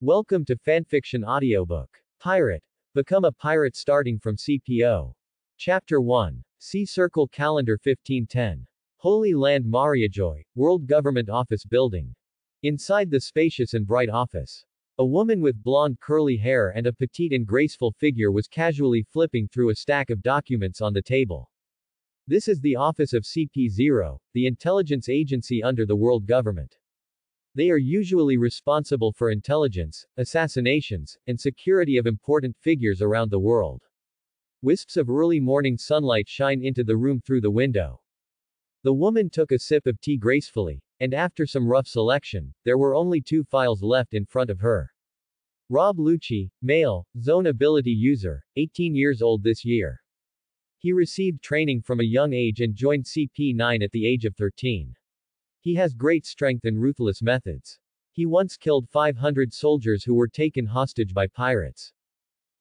Welcome to Fanfiction Audiobook. Pirate. Become a Pirate starting from CP0. Chapter 1. See Circle Calendar 1510. Holy Land Mariajoy, World Government Office Building. Inside the spacious and bright office. A woman with blonde curly hair and a petite and graceful figure was casually flipping through a stack of documents on the table. This is the office of CP0, the intelligence agency under the World Government. They are usually responsible for intelligence, assassinations, and security of important figures around the world. Wisps of early morning sunlight shine into the room through the window. The woman took a sip of tea gracefully, and after some rough selection, there were only two files left in front of her. Rob Lucci, male, zone ability user, 18 years old this year. He received training from a young age and joined CP9 at the age of 13. He has great strength and ruthless methods. He once killed 500 soldiers who were taken hostage by pirates.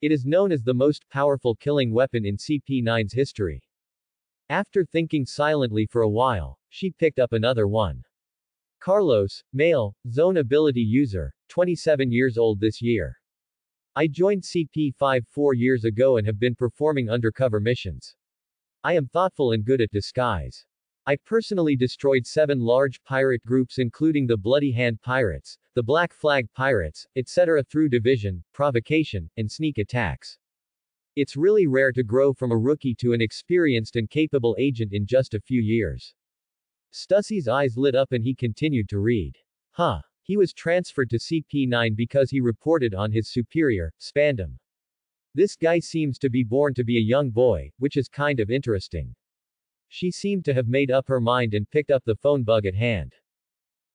It is known as the most powerful killing weapon in CP9's history. After thinking silently for a while, she picked up another one. Carlos, male, zone ability user, 27 years old this year. I joined CP5 4 years ago and have been performing undercover missions. I am thoughtful and good at disguise. I personally destroyed 7 large pirate groups including the Bloody Hand Pirates, the Black Flag Pirates, etc. through division, provocation, and sneak attacks. It's really rare to grow from a rookie to an experienced and capable agent in just a few years. Stussy's eyes lit up and he continued to read. Huh. He was transferred to CP9 because he reported on his superior, Spandam. This guy seems to be born to be a young boy, which is kind of interesting. She seemed to have made up her mind and picked up the phone bug at hand.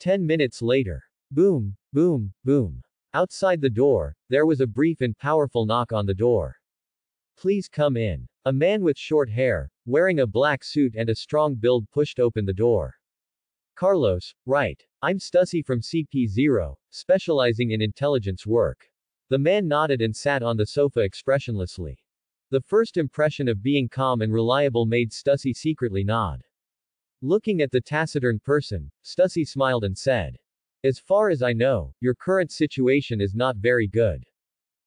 10 minutes later. Boom, boom, boom. Outside the door, there was a brief and powerful knock on the door. Please come in. A man with short hair, wearing a black suit and a strong build pushed open the door. Carlos, right. I'm Stussy from CP0, specializing in intelligence work. The man nodded and sat on the sofa expressionlessly. The first impression of being calm and reliable made Stussy secretly nod. Looking at the taciturn person, Stussy smiled and said, "As far as I know, your current situation is not very good.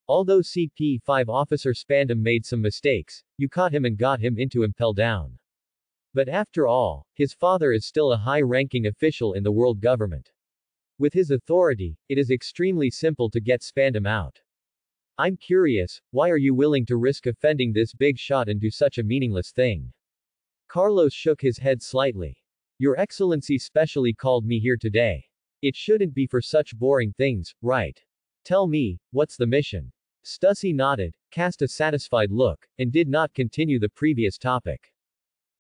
Although CP5 officer Spandam made some mistakes, you caught him and got him into Impel Down. But after all, his father is still a high-ranking official in the world government. With his authority, it is extremely simple to get Spandam out. I'm curious, why are you willing to risk offending this big shot and do such a meaningless thing?" Carlos shook his head slightly. "Your Excellency specially called me here today. It shouldn't be for such boring things, right? Tell me, what's the mission?" Stussy nodded, cast a satisfied look, and did not continue the previous topic.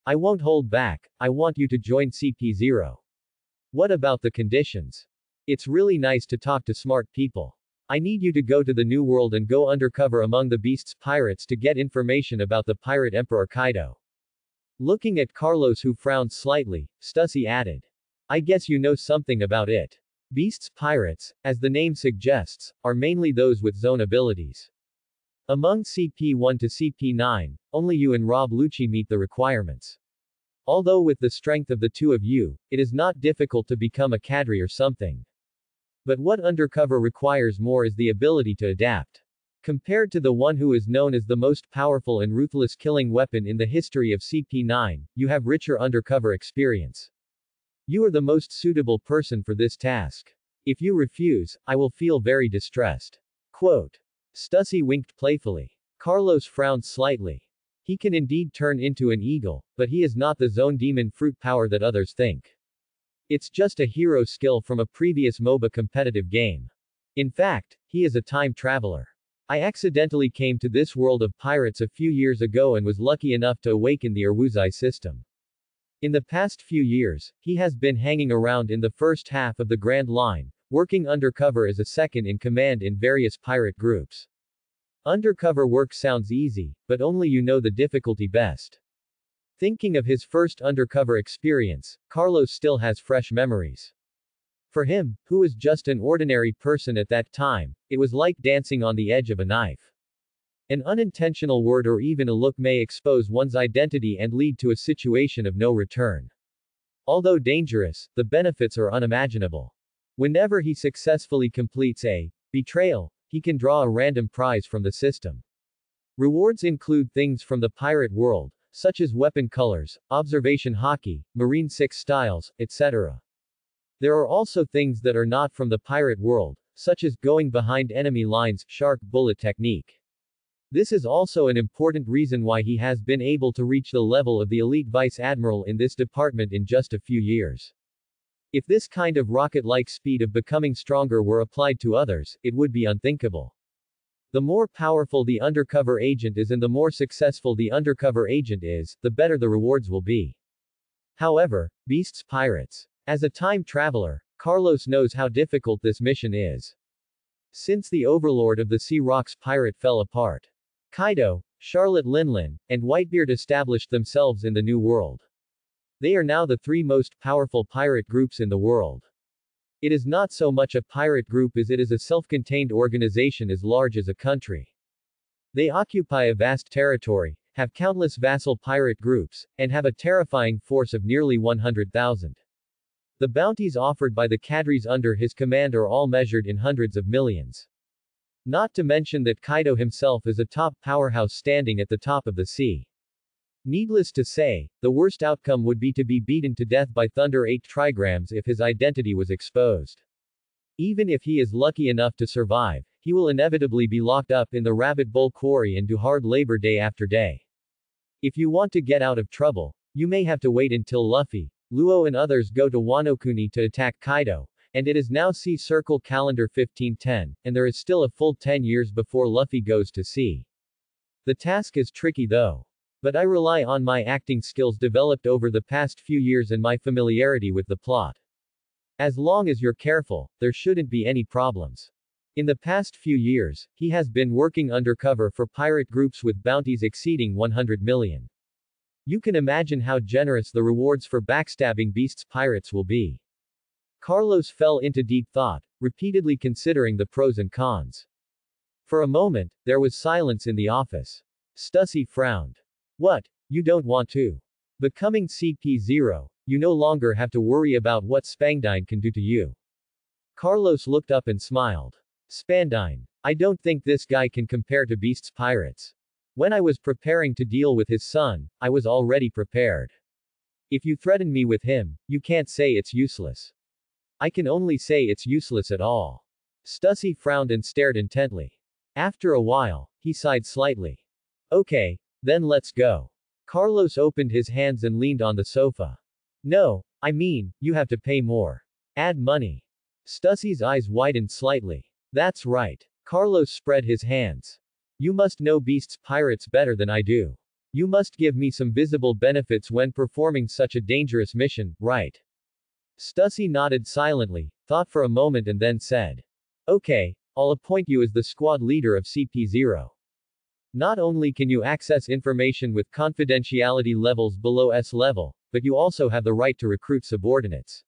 "I won't hold back. I want you to join CP0. What about the conditions? It's really nice to talk to smart people. I need you to go to the New World and go undercover among the Beast's Pirates to get information about the Pirate Emperor Kaido." Looking at Carlos, who frowned slightly, Stussy added, "I guess you know something about it." Beast's Pirates, as the name suggests, are mainly those with zone abilities. Among CP1 to CP9, only you and Rob Lucci meet the requirements. Although with the strength of the two of you, it is not difficult to become a cadre or something. But what undercover requires more is the ability to adapt. Compared to the one who is known as the most powerful and ruthless killing weapon in the history of CP9, you have richer undercover experience. You are the most suitable person for this task. If you refuse, I will feel very distressed." Quote. Stussy winked playfully. Carlos frowned slightly. He can indeed turn into an eagle, but he is not the zone demon fruit power that others think. It's just a hero skill from a previous MOBA competitive game. In fact, he is a time traveler. I accidentally came to this world of pirates a few years ago and was lucky enough to awaken the Urwuzai system. In the past few years, he has been hanging around in the first half of the Grand Line, working undercover as a second in command in various pirate groups. Undercover work sounds easy, but only you know the difficulty best. Thinking of his first undercover experience, Carlos still has fresh memories. For him, who was just an ordinary person at that time, it was like dancing on the edge of a knife. An unintentional word or even a look may expose one's identity and lead to a situation of no return. Although dangerous, the benefits are unimaginable. Whenever he successfully completes A, Betrayal. He can draw a random prize from the system. Rewards include things from the pirate world, such as weapon colors, observation hockey, Marine 6 styles, etc. There are also things that are not from the pirate world, such as going behind enemy lines, shark bullet technique. This is also an important reason why he has been able to reach the level of the elite vice admiral in this department in just a few years. If this kind of rocket-like speed of becoming stronger were applied to others, it would be unthinkable. The more powerful the undercover agent is and the more successful the undercover agent is, the better the rewards will be. However, Beast's Pirates. As a time traveler, Carlos knows how difficult this mission is. Since the overlord of the Sea Rocks pirate fell apart, Kaido, Charlotte Linlin, and Whitebeard established themselves in the New World. They are now the three most powerful pirate groups in the world. It is not so much a pirate group as it is a self-contained organization as large as a country. They occupy a vast territory, have countless vassal pirate groups, and have a terrifying force of nearly 100,000. The bounties offered by the cadres under his command are all measured in hundreds of millions. Not to mention that Kaido himself is a top powerhouse standing at the top of the sea. Needless to say, the worst outcome would be to be beaten to death by Thunder 8 Trigrams if his identity was exposed. Even if he is lucky enough to survive, he will inevitably be locked up in the Rabbit Bowl Quarry and do hard labor day after day. If you want to get out of trouble, you may have to wait until Luffy, Luo and others go to Wanokuni to attack Kaido, and it is now sea circle calendar 1510, and there is still a full 10 years before Luffy goes to sea. The task is tricky though. But I rely on my acting skills developed over the past few years and my familiarity with the plot. As long as you're careful, there shouldn't be any problems. In the past few years, he has been working undercover for pirate groups with bounties exceeding 100 million. You can imagine how generous the rewards for backstabbing Beast's Pirates will be. Carlos fell into deep thought, repeatedly considering the pros and cons. For a moment, there was silence in the office. Stussy frowned. What? You don't want to? Becoming CP0, you no longer have to worry about what Spangdine can do to you. Carlos looked up and smiled. Spangdine. I don't think this guy can compare to Beast's Pirates. When I was preparing to deal with his son, I was already prepared. If you threaten me with him, you can't say it's useless. I can only say it's useless at all. Stussy frowned and stared intently. After a while, he sighed slightly. Okay, then let's go. Carlos opened his hands and leaned on the sofa. No, I mean, you have to pay more. Add money. Stussy's eyes widened slightly. That's right. Carlos spread his hands. You must know Beast's Pirates better than I do. You must give me some visible benefits when performing such a dangerous mission, right? Stussy nodded silently, thought for a moment and then said, okay, I'll appoint you as the squad leader of CP0. Not only can you access information with confidentiality levels below S level, but you also have the right to recruit subordinates.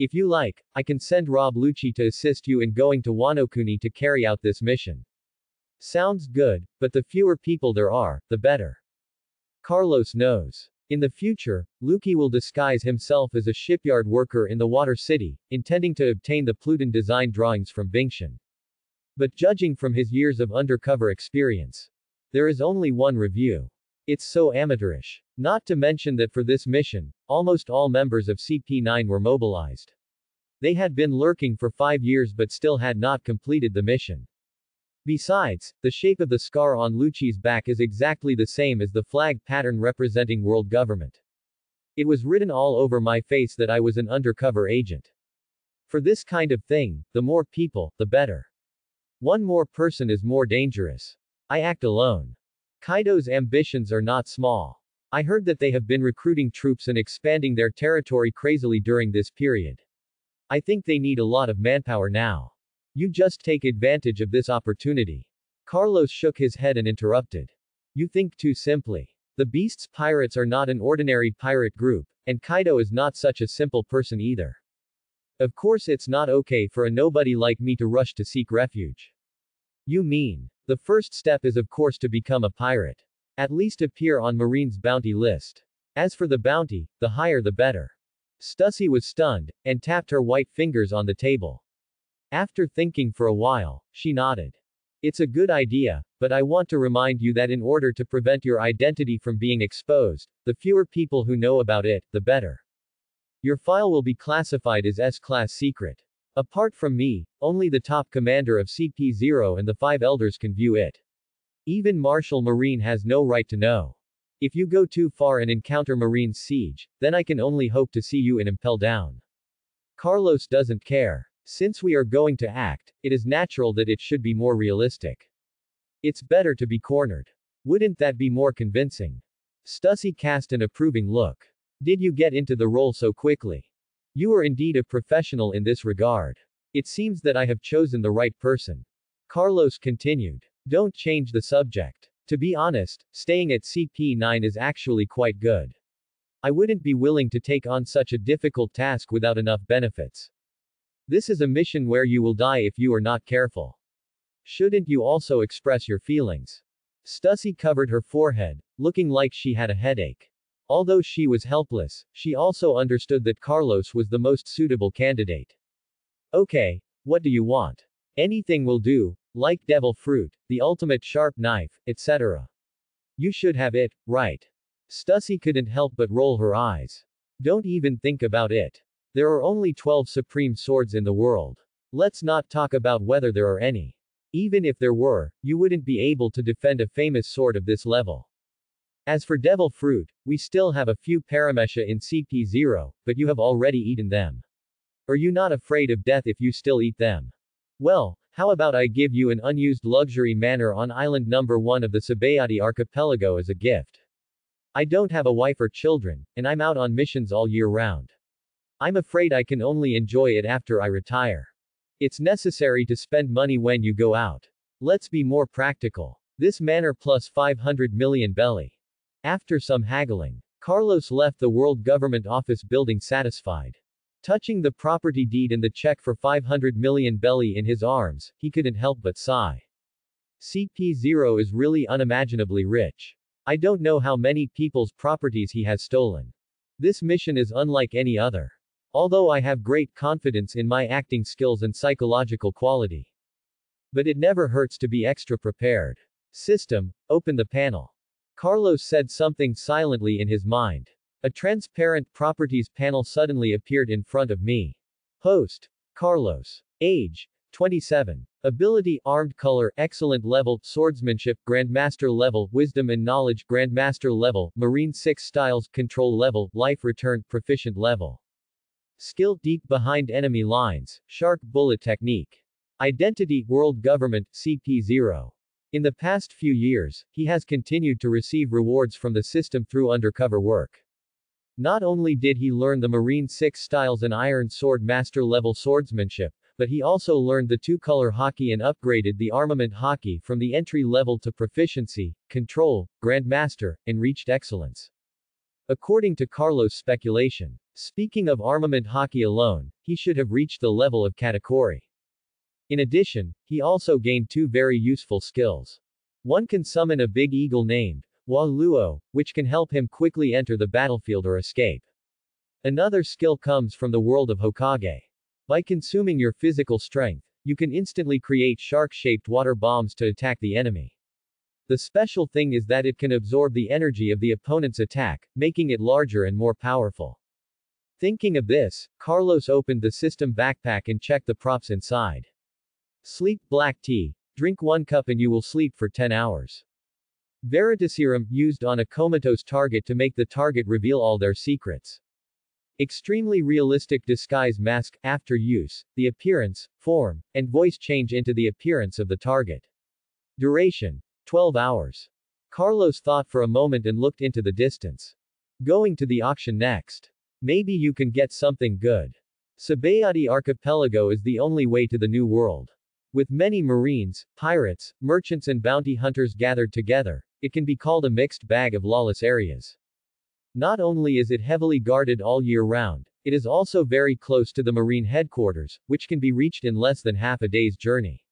If you like, I can send Rob Lucci to assist you in going to Wanokuni to carry out this mission. Sounds good, but the fewer people there are, the better. Carlos knows. In the future, Lucci will disguise himself as a shipyard worker in the Water City, intending to obtain the Pluton design drawings from Bingxian. But judging from his years of undercover experience, there is only one review. It's so amateurish. Not to mention that for this mission, almost all members of CP9 were mobilized. They had been lurking for 5 years but still had not completed the mission. Besides, the shape of the scar on Lucci's back is exactly the same as the flag pattern representing World Government. It was written all over my face that I was an undercover agent. For this kind of thing, the more people, the better. One more person is more dangerous. I act alone. Kaido's ambitions are not small. I heard that they have been recruiting troops and expanding their territory crazily during this period. I think they need a lot of manpower now. You just take advantage of this opportunity. Carlos shook his head and interrupted. You think too simply. The Beast's Pirates are not an ordinary pirate group, and Kaido is not such a simple person either. Of course it's not okay for a nobody like me to rush to seek refuge. You mean, the first step is of course to become a pirate. At least appear on Marine's bounty list. As for the bounty, the higher the better. Stussy was stunned, and tapped her white fingers on the table. After thinking for a while, she nodded. It's a good idea, but I want to remind you that in order to prevent your identity from being exposed, the fewer people who know about it, the better. Your file will be classified as S-class secret. Apart from me, only the top commander of CP0 and the 5 elders can view it. Even Marshal Marine has no right to know. If you go too far and encounter Marine's siege, then I can only hope to see you and impel down. Carlos doesn't care. Since we are going to act, it is natural that it should be more realistic. It's better to be cornered. Wouldn't that be more convincing? Stussy cast an approving look. Did you get into the role so quickly? You are indeed a professional in this regard. It seems that I have chosen the right person. Carlos continued. Don't change the subject. To be honest, staying at CP9 is actually quite good. I wouldn't be willing to take on such a difficult task without enough benefits. This is a mission where you will die if you are not careful. Shouldn't you also express your feelings? Stussy covered her forehead, looking like she had a headache. Although she was helpless, she also understood that Carlos was the most suitable candidate. Okay, what do you want? Anything will do, like devil fruit, the ultimate sharp knife, etc. You should have it, right? Stussy couldn't help but roll her eyes. Don't even think about it. There are only 12 supreme swords in the world. Let's not talk about whether there are any. Even if there were, you wouldn't be able to defend a famous sword of this level. As for devil fruit, we still have a few paramesha in CP0, but you have already eaten them. Are you not afraid of death if you still eat them? Well, how about I give you an unused luxury manor on island number 1 of the Sabaody Archipelago as a gift? I don't have a wife or children, and I'm out on missions all year round. I'm afraid I can only enjoy it after I retire. It's necessary to spend money when you go out. Let's be more practical. This manor plus 500 million belly. After some haggling, Carlos left the World Government office building satisfied. Touching the property deed and the check for 500 million belly in his arms, he couldn't help but sigh. CP0 is really unimaginably rich. I don't know how many people's properties he has stolen. This mission is unlike any other. Although I have great confidence in my acting skills and psychological quality. But it never hurts to be extra prepared. System, open the panel. Carlos said something silently in his mind. A transparent properties panel suddenly appeared in front of me. Host, Carlos. Age, 27. Ability, armed color, excellent level, swordsmanship, grandmaster level, wisdom and knowledge, grandmaster level, marine 6 styles, control level, life return, proficient level. Skill, deep behind enemy lines, shark bullet technique. Identity, World Government, CP0. In the past few years, he has continued to receive rewards from the system through undercover work. Not only did he learn the Marine 6 styles and Iron Sword Master level swordsmanship, but he also learned the 2-color hockey and upgraded the armament hockey from the entry level to proficiency, control, grandmaster, and reached excellence. According to Carlos' speculation, speaking of armament hockey alone, he should have reached the level of Katakuri. In addition, he also gained 2 very useful skills. One can summon a big eagle named Waluo, which can help him quickly enter the battlefield or escape. Another skill comes from the world of Hokage. By consuming your physical strength, you can instantly create shark-shaped water bombs to attack the enemy. The special thing is that it can absorb the energy of the opponent's attack, making it larger and more powerful. Thinking of this, Carlos opened the system backpack and checked the props inside. Sleep black tea. Drink 1 cup and you will sleep for 10 hours. Veritaserum, used on a comatose target to make the target reveal all their secrets. Extremely realistic disguise mask. After use, the appearance, form, and voice change into the appearance of the target. Duration, 12 hours. Carlos thought for a moment and looked into the distance. Going to the auction next. Maybe you can get something good. Sabaody Archipelago is the only way to the New World. With many marines, pirates, merchants and bounty hunters gathered together, it can be called a mixed bag of lawless areas. Not only is it heavily guarded all year round, it is also very close to the Marine headquarters, which can be reached in less than half a day's journey.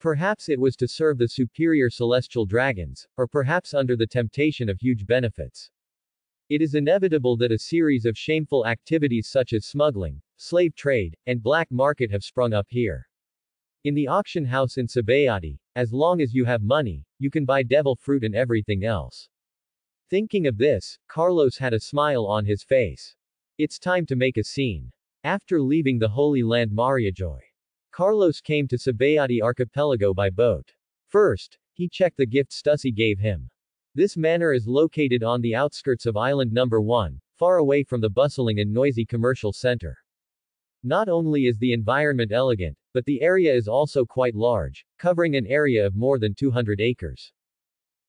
Perhaps it was to serve the superior celestial dragons, or perhaps under the temptation of huge benefits. It is inevitable that a series of shameful activities such as smuggling, slave trade, and black market have sprung up here. In the auction house in Sabaody, as long as you have money, you can buy devil fruit and everything else. Thinking of this, Carlos had a smile on his face. It's time to make a scene. After leaving the Holy Land Mariajoy, Carlos came to Sabaody Archipelago by boat. First, he checked the gift Stussy gave him. This manor is located on the outskirts of Island Number 1, far away from the bustling and noisy commercial center. Not only is the environment elegant, but the area is also quite large, covering an area of more than 200 acres.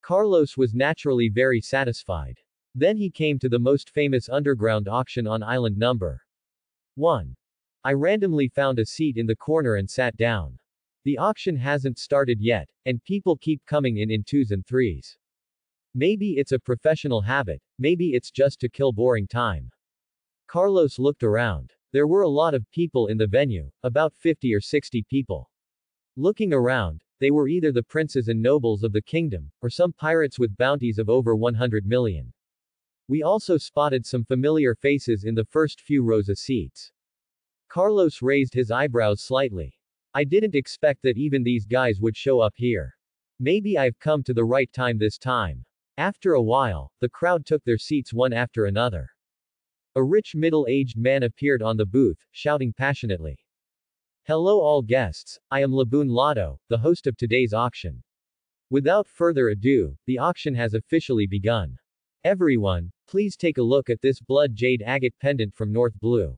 Carlos was naturally very satisfied. Then he came to the most famous underground auction on Island Number 1. I randomly found a seat in the corner and sat down. The auction hasn't started yet, and people keep coming in twos and threes. Maybe it's a professional habit, maybe it's just to kill boring time. Carlos looked around. There were a lot of people in the venue, about 50 or 60 people. Looking around, they were either the princes and nobles of the kingdom, or some pirates with bounties of over 100 million. We also spotted some familiar faces in the first few rows of seats. Carlos raised his eyebrows slightly. I didn't expect that even these guys would show up here. Maybe I've come to the right time this time. After a while, the crowd took their seats one after another. A rich middle-aged man appeared on the booth, shouting passionately. Hello all guests, I am Laboon Lotto, the host of today's auction. Without further ado, the auction has officially begun. Everyone, please take a look at this blood jade agate pendant from North Blue.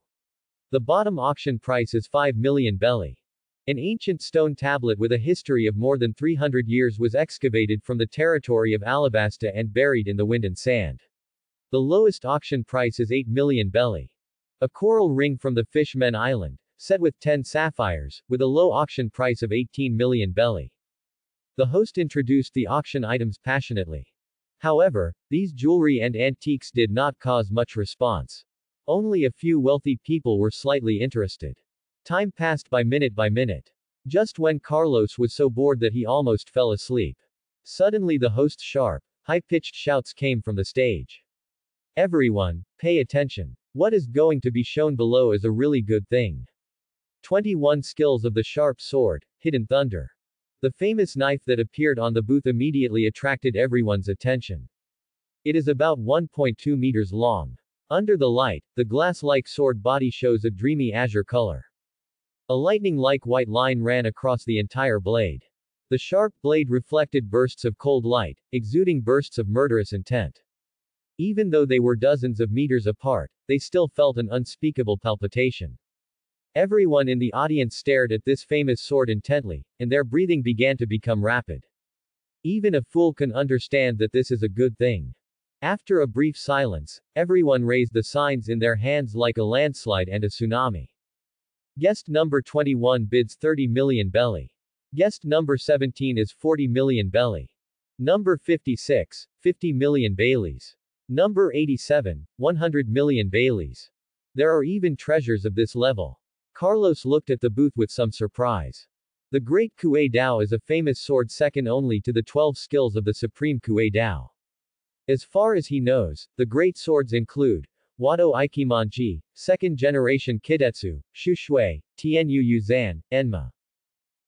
The bottom auction price is 5 million belly. An ancient stone tablet with a history of more than 300 years was excavated from the territory of Alabasta and buried in the wind and sand. The lowest auction price is 8 million belly. A coral ring from the Fishmen Island, set with 10 sapphires, with a low auction price of 18 million belly. The host introduced the auction items passionately. However, these jewelry and antiques did not cause much response. Only a few wealthy people were slightly interested. Time passed by minute. Just when Carlos was so bored that he almost fell asleep. Suddenly the host's sharp, high-pitched shouts came from the stage. Everyone, pay attention. What is going to be shown below is a really good thing. 21 skills of the sharp sword, Hidden Thunder. The famous knife that appeared on the booth immediately attracted everyone's attention. It is about 1.2 meters long. Under the light, the glass-like sword body shows a dreamy azure color. A lightning-like white line ran across the entire blade. The sharp blade reflected bursts of cold light, exuding bursts of murderous intent. Even though they were dozens of meters apart, they still felt an unspeakable palpitation. Everyone in the audience stared at this famous sword intently, and their breathing began to become rapid. Even a fool can understand that this is a good thing. After a brief silence, everyone raised the signs in their hands like a landslide and a tsunami. Guest number 21 bids 30 million belly. Guest number 17 is 40 million belly. Number 56, 50 million baileys. Number 87, 100 million baileys. There are even treasures of this level. Carlos looked at the booth with some surprise. The Great Kuei Dao is a famous sword second only to the 12 skills of the Supreme Kuei Dao. As far as he knows, the great swords include Wado Aikimonji, second generation Kidetsu, Shushui, Tianyu Yuzan, Enma.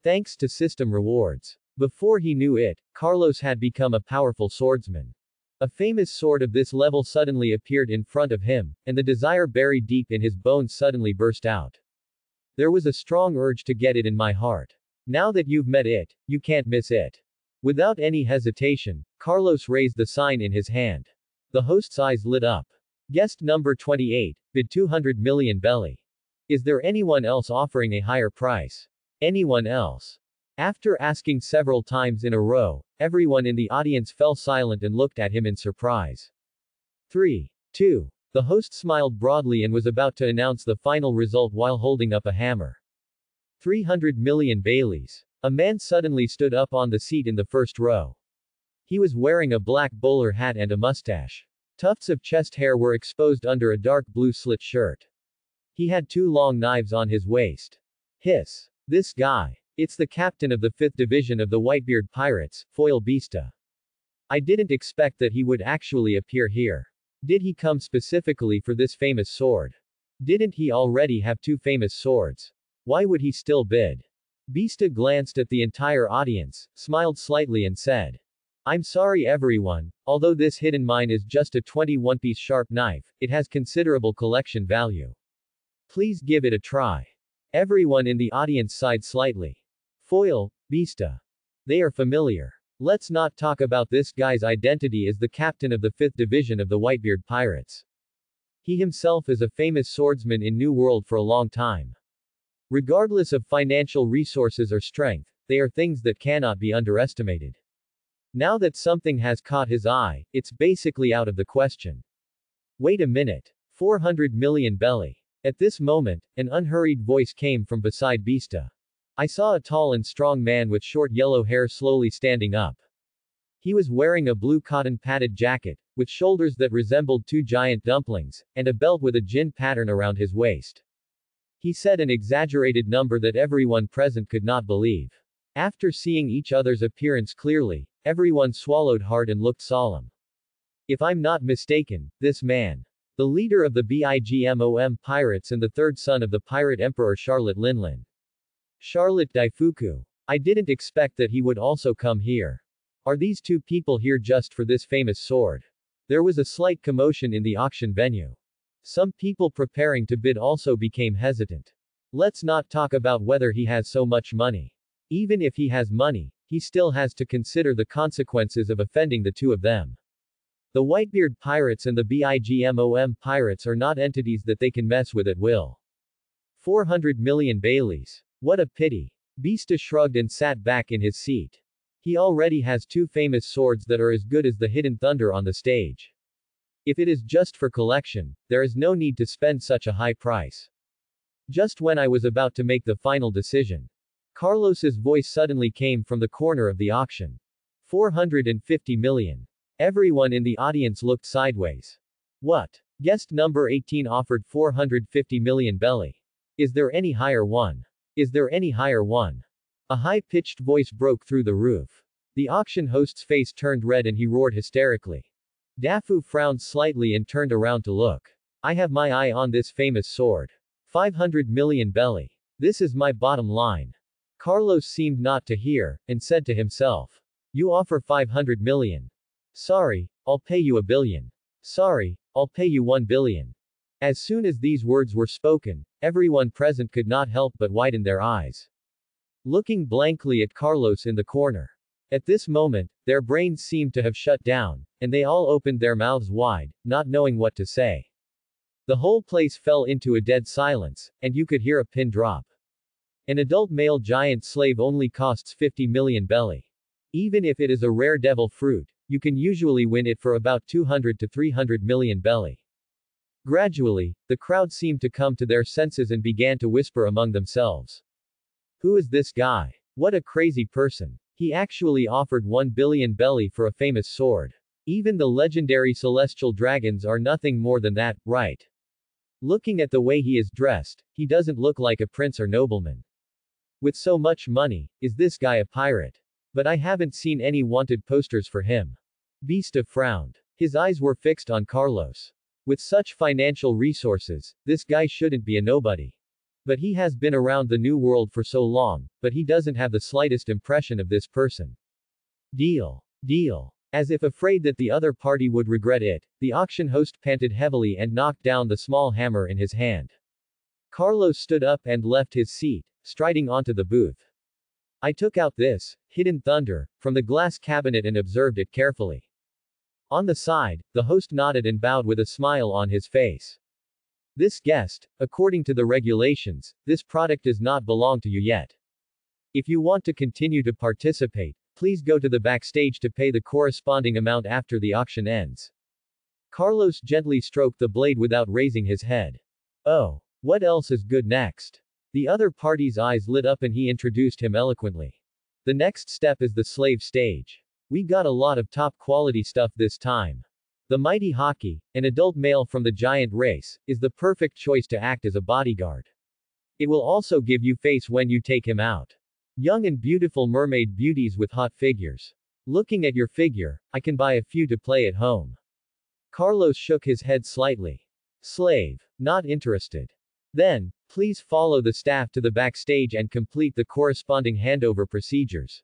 Thanks to system rewards. Before he knew it, Carlos had become a powerful swordsman. A famous sword of this level suddenly appeared in front of him, and the desire buried deep in his bones suddenly burst out. There was a strong urge to get it in my heart. Now that you've met it, you can't miss it. Without any hesitation, Carlos raised the sign in his hand. The host's eyes lit up. Guest number 28, bid 200 million belly. Is there anyone else offering a higher price? Anyone else? After asking several times in a row, everyone in the audience fell silent and looked at him in surprise. 3, 2. The host smiled broadly and was about to announce the final result while holding up a hammer. 300 million baileys. A man suddenly stood up on the seat in the first row. He was wearing a black bowler hat and a mustache. Tufts of chest hair were exposed under a dark blue slit shirt. He had two long knives on his waist. Hiss. This guy. It's the captain of the 5th Division of the Whitebeard Pirates, Foil Vista. I didn't expect that he would actually appear here. Did he come specifically for this famous sword? Didn't he already have two famous swords? Why would he still bid? Vista glanced at the entire audience, smiled slightly and said, "I'm sorry everyone, although this hidden mine is just a 21-piece sharp knife, it has considerable collection value. Please give it a try." Everyone in the audience sighed slightly. Foil, Vista. They are familiar. Let's not talk about this guy's identity as the captain of the 5th Division of the Whitebeard Pirates. He himself is a famous swordsman in New World for a long time. Regardless of financial resources or strength, they are things that cannot be underestimated. Now that something has caught his eye, it's basically out of the question. Wait a minute. 400 million belly. At this moment, an unhurried voice came from beside Vista. I saw a tall and strong man with short yellow hair slowly standing up. He was wearing a blue cotton padded jacket, with shoulders that resembled two giant dumplings, and a belt with a Jin pattern around his waist. He said an exaggerated number that everyone present could not believe. After seeing each other's appearance clearly, everyone swallowed hard and looked solemn. If I'm not mistaken, this man, the leader of the Big Mom Pirates and the third son of the pirate emperor Charlotte Linlin. Charlotte Daifuku. I didn't expect that he would also come here. Are these two people here just for this famous sword? There was a slight commotion in the auction venue. Some people preparing to bid also became hesitant. Let's not talk about whether he has so much money. Even if he has money, he still has to consider the consequences of offending the two of them. The Whitebeard Pirates and the Big Mom Pirates are not entities that they can mess with at will. 400 million Baileys. What a pity. Vista shrugged and sat back in his seat. He already has two famous swords that are as good as the hidden thunder on the stage. If it is just for collection, there is no need to spend such a high price. Just when I was about to make the final decision, Carlos's voice suddenly came from the corner of the auction. 450 million. Everyone in the audience looked sideways. What? Guest number 18 offered 450 million belly. Is there any higher one? Is there any higher one? A high-pitched voice broke through the roof. The auction host's face turned red and he roared hysterically. Daifu frowned slightly and turned around to look. I have my eye on this famous sword. 500 million belly. This is my bottom line. Carlos seemed not to hear, and said to himself. You offer 500 million. Sorry, I'll pay you $1 billion. Sorry, I'll pay you $1 billion. As soon as these words were spoken, everyone present could not help but widen their eyes, looking blankly at Carlos in the corner. At this moment, their brains seemed to have shut down, and they all opened their mouths wide, not knowing what to say. The whole place fell into a dead silence, and you could hear a pin drop. An adult male giant slave only costs 50 million belly. Even if it is a rare devil fruit, you can usually win it for about 200 to 300 million belly. Gradually, the crowd seemed to come to their senses and began to whisper among themselves. Who is this guy? What a crazy person. He actually offered 1 billion belly for a famous sword. Even the legendary celestial dragons are nothing more than that, right? Looking at the way he is dressed, he doesn't look like a prince or nobleman. With so much money, is this guy a pirate? But I haven't seen any wanted posters for him. Vista frowned. His eyes were fixed on Carlos. With such financial resources, this guy shouldn't be a nobody. But he has been around the New World for so long, but he doesn't have the slightest impression of this person. Deal. Deal. As if afraid that the other party would regret it, the auction host panted heavily and knocked down the small hammer in his hand. Carlos stood up and left his seat, striding onto the booth. I took out this hidden thunder from the glass cabinet and observed it carefully. On the side, the host nodded and bowed with a smile on his face. This guest, according to the regulations, this product does not belong to you yet. If you want to continue to participate, please go to the backstage to pay the corresponding amount after the auction ends. Carlos gently stroked the blade without raising his head. Oh, what else is good next? The other party's eyes lit up and he introduced him eloquently. The next step is the slave stage. We got a lot of top-quality stuff this time. The mighty Haki, an adult male from the giant race, is the perfect choice to act as a bodyguard. It will also give you face when you take him out. Young and beautiful mermaid beauties with hot figures. Looking at your figure, I can buy a few to play at home. Carlos shook his head slightly. Slave. Not interested. Then, please follow the staff to the backstage and complete the corresponding handover procedures.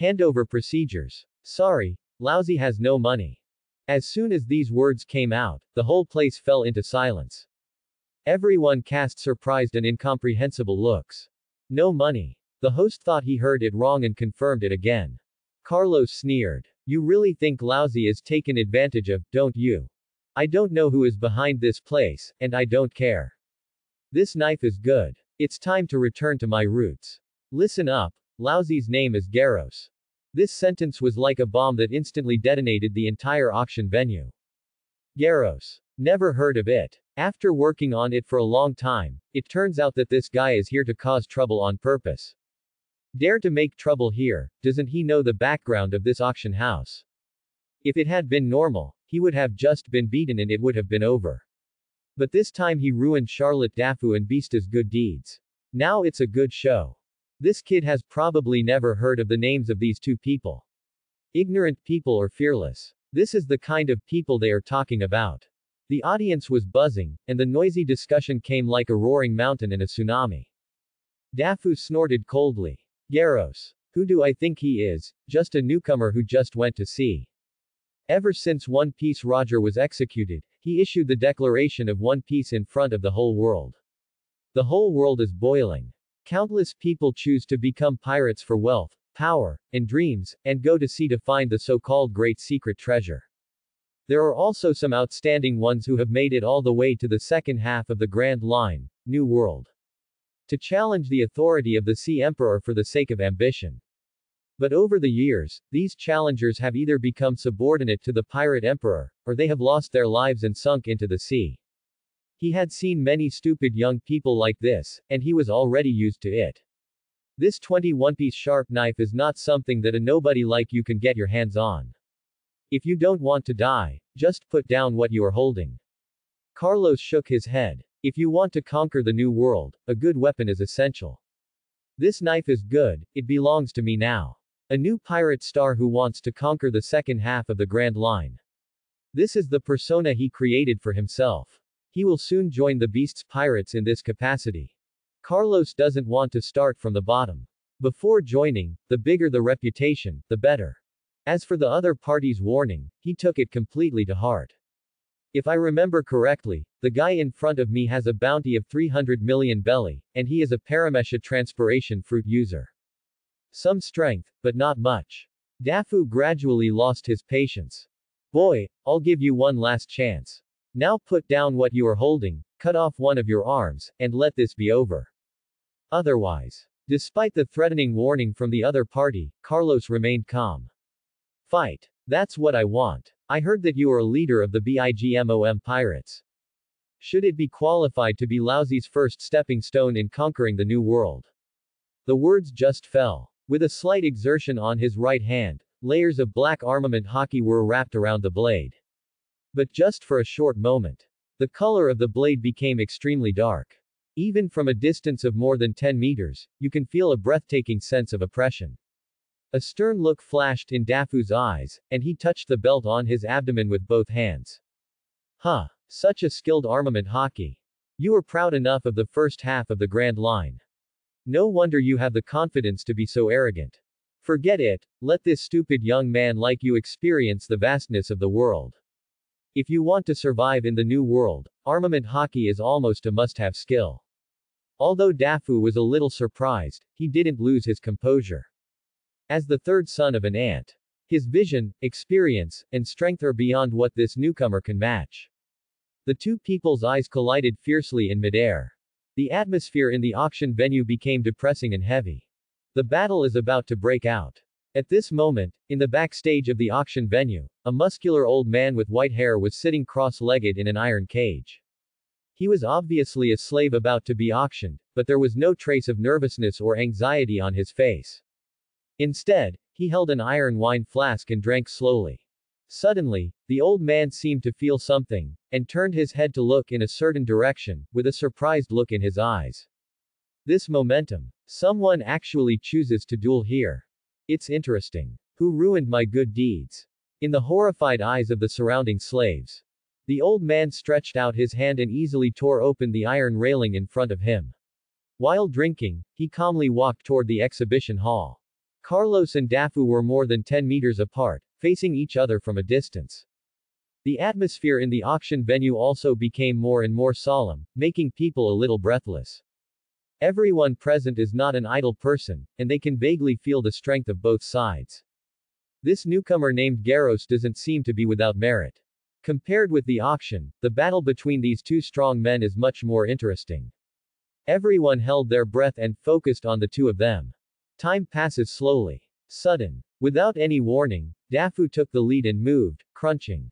Handover procedures. Sorry, Lousy has no money. As soon as these words came out, the whole place fell into silence. Everyone cast surprised and incomprehensible looks. No money. The host thought he heard it wrong and confirmed it again. Carlos sneered. You really think Lousy is taken advantage of, don't you? I don't know who is behind this place, and I don't care. This knife is good. It's time to return to my roots. Listen up, Lousy's name is Garros. This sentence was like a bomb that instantly detonated the entire auction venue. Garros. Never heard of it. After working on it for a long time, it turns out that this guy is here to cause trouble on purpose. Dare to make trouble here, doesn't he know the background of this auction house? If it had been normal, he would have just been beaten and it would have been over. But this time he ruined Charlotte Daifuku and Beast's good deeds. Now it's a good show. This kid has probably never heard of the names of these two people. Ignorant people or fearless. This is the kind of people they are talking about. The audience was buzzing, and the noisy discussion came like a roaring mountain in a tsunami. Daifuku snorted coldly. Garros. Who do I think he is? Just a newcomer who just went to sea. Ever since One Piece Roger was executed, he issued the declaration of One Piece in front of the whole world. The whole world is boiling. Countless people choose to become pirates for wealth, power, and dreams, and go to sea to find the so-called great secret treasure. There are also some outstanding ones who have made it all the way to the second half of the Grand Line, New World, to challenge the authority of the Sea Emperor for the sake of ambition. But over the years, these challengers have either become subordinate to the Pirate Emperor, or they have lost their lives and sunk into the sea. He had seen many stupid young people like this, and he was already used to it. This 21-piece sharp knife is not something that a nobody like you can get your hands on. If you don't want to die, just put down what you are holding. Carlos shook his head. If you want to conquer the new world, a good weapon is essential. This knife is good, it belongs to me now. A new pirate star who wants to conquer the second half of the Grand Line. This is the persona he created for himself. He will soon join the Beast's Pirates in this capacity. Carlos doesn't want to start from the bottom. Before joining, the bigger the reputation, the better. As for the other party's warning, he took it completely to heart. If I remember correctly, the guy in front of me has a bounty of 300 million belly, and he is a Paramecium transpiration fruit user. Some strength, but not much. Daifuku gradually lost his patience. Boy, I'll give you one last chance. Now put down what you are holding, cut off one of your arms, and let this be over. Otherwise. Despite the threatening warning from the other party, Carlos remained calm. Fight. That's what I want. I heard that you are a leader of the BIGMOM Pirates. Should it be qualified to be Lousy's first stepping stone in conquering the new world? The words just fell. With a slight exertion on his right hand, layers of black armament haki were wrapped around the blade. But just for a short moment. The color of the blade became extremely dark. Even from a distance of more than 10 meters, you can feel a breathtaking sense of oppression. A stern look flashed in Daifuku's eyes, and he touched the belt on his abdomen with both hands. Huh. Such a skilled armament haki. You are proud enough of the first half of the Grand Line. No wonder you have the confidence to be so arrogant. Forget it, let this stupid young man like you experience the vastness of the world. If you want to survive in the new world, armament haki is almost a must-have skill. Although Daifuku was a little surprised, he didn't lose his composure. As the third son of an ant, his vision, experience, and strength are beyond what this newcomer can match. The two people's eyes collided fiercely in midair. The atmosphere in the auction venue became depressing and heavy. The battle is about to break out. At this moment, in the backstage of the auction venue, a muscular old man with white hair was sitting cross-legged in an iron cage. He was obviously a slave about to be auctioned, but there was no trace of nervousness or anxiety on his face. Instead, he held an iron wine flask and drank slowly. Suddenly, the old man seemed to feel something, and turned his head to look in a certain direction, with a surprised look in his eyes. This momentum. Someone actually chooses to duel here. It's interesting. Who ruined my good deeds? In the horrified eyes of the surrounding slaves. The old man stretched out his hand and easily tore open the iron railing in front of him. While drinking, he calmly walked toward the exhibition hall. Carlos and Daifu were more than 10 meters apart, facing each other from a distance. The atmosphere in the auction venue also became more and more solemn, making people a little breathless. Everyone present is not an idle person, and they can vaguely feel the strength of both sides. This newcomer named Garros doesn't seem to be without merit. Compared with the auction, the battle between these two strong men is much more interesting. Everyone held their breath and focused on the two of them. Time passes slowly. Sudden. Without any warning, Daifu took the lead and moved, crunching.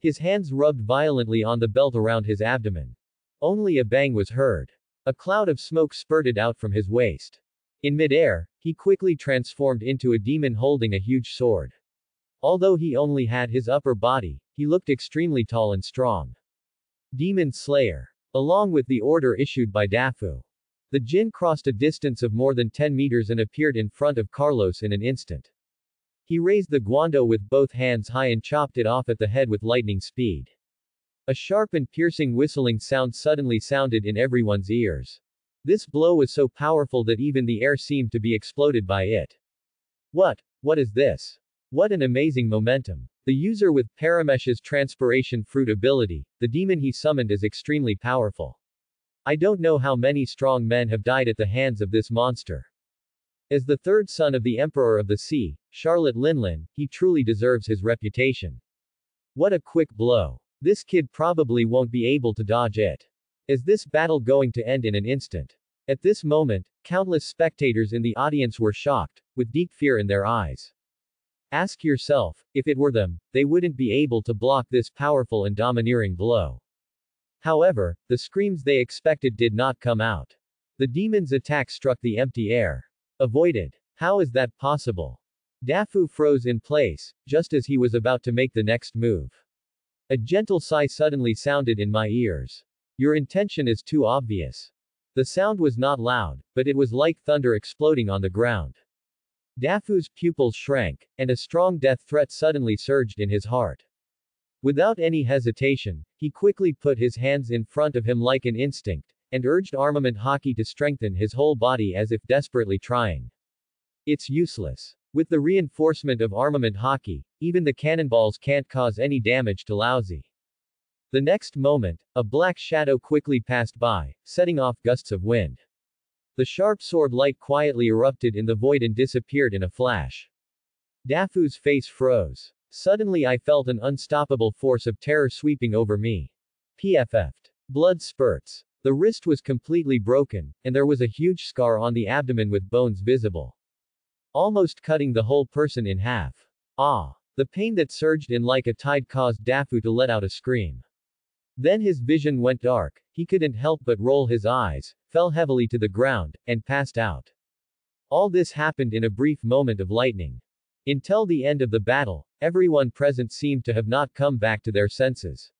His hands rubbed violently on the belt around his abdomen. Only a bang was heard. A cloud of smoke spurted out from his waist. In midair, he quickly transformed into a demon holding a huge sword. Although he only had his upper body, he looked extremely tall and strong. Demon Slayer. Along with the order issued by Daifu, the Jin crossed a distance of more than 10 meters and appeared in front of Carlos in an instant. He raised the guando with both hands high and chopped it off at the head with lightning speed. A sharp and piercing whistling sound suddenly sounded in everyone's ears. This blow was so powerful that even the air seemed to be exploded by it. What is this? What an amazing momentum. The user with Paramesh's Transpiration Fruit ability, the demon he summoned is extremely powerful. I don't know how many strong men have died at the hands of this monster. As the third son of the Emperor of the Sea, Charlotte Linlin, he truly deserves his reputation. What a quick blow. This kid probably won't be able to dodge it. Is this battle going to end in an instant? At this moment, countless spectators in the audience were shocked, with deep fear in their eyes. Ask yourself, if it were them, they wouldn't be able to block this powerful and domineering blow. However, the screams they expected did not come out. The demon's attack struck the empty air. Avoided. How is that possible? Daifu froze in place, just as he was about to make the next move. A gentle sigh suddenly sounded in my ears. Your intention is too obvious. The sound was not loud, but it was like thunder exploding on the ground. Daifu's pupils shrank, and a strong death threat suddenly surged in his heart. Without any hesitation, he quickly put his hands in front of him like an instinct, and urged armament hockey to strengthen his whole body as if desperately trying. It's useless. With the reinforcement of armament hockey, even the cannonballs can't cause any damage to Lousy. The next moment, a black shadow quickly passed by, setting off gusts of wind. The sharp sword light quietly erupted in the void and disappeared in a flash. Daifu's face froze. Suddenly I felt an unstoppable force of terror sweeping over me. PFF'd. Blood spurts. The wrist was completely broken, and there was a huge scar on the abdomen with bones visible, almost cutting the whole person in half. Ah! The pain that surged in like a tide caused Daifu to let out a scream. Then his vision went dark, he couldn't help but roll his eyes, fell heavily to the ground, and passed out. All this happened in a brief moment of lightning. Until the end of the battle, everyone present seemed to have not come back to their senses.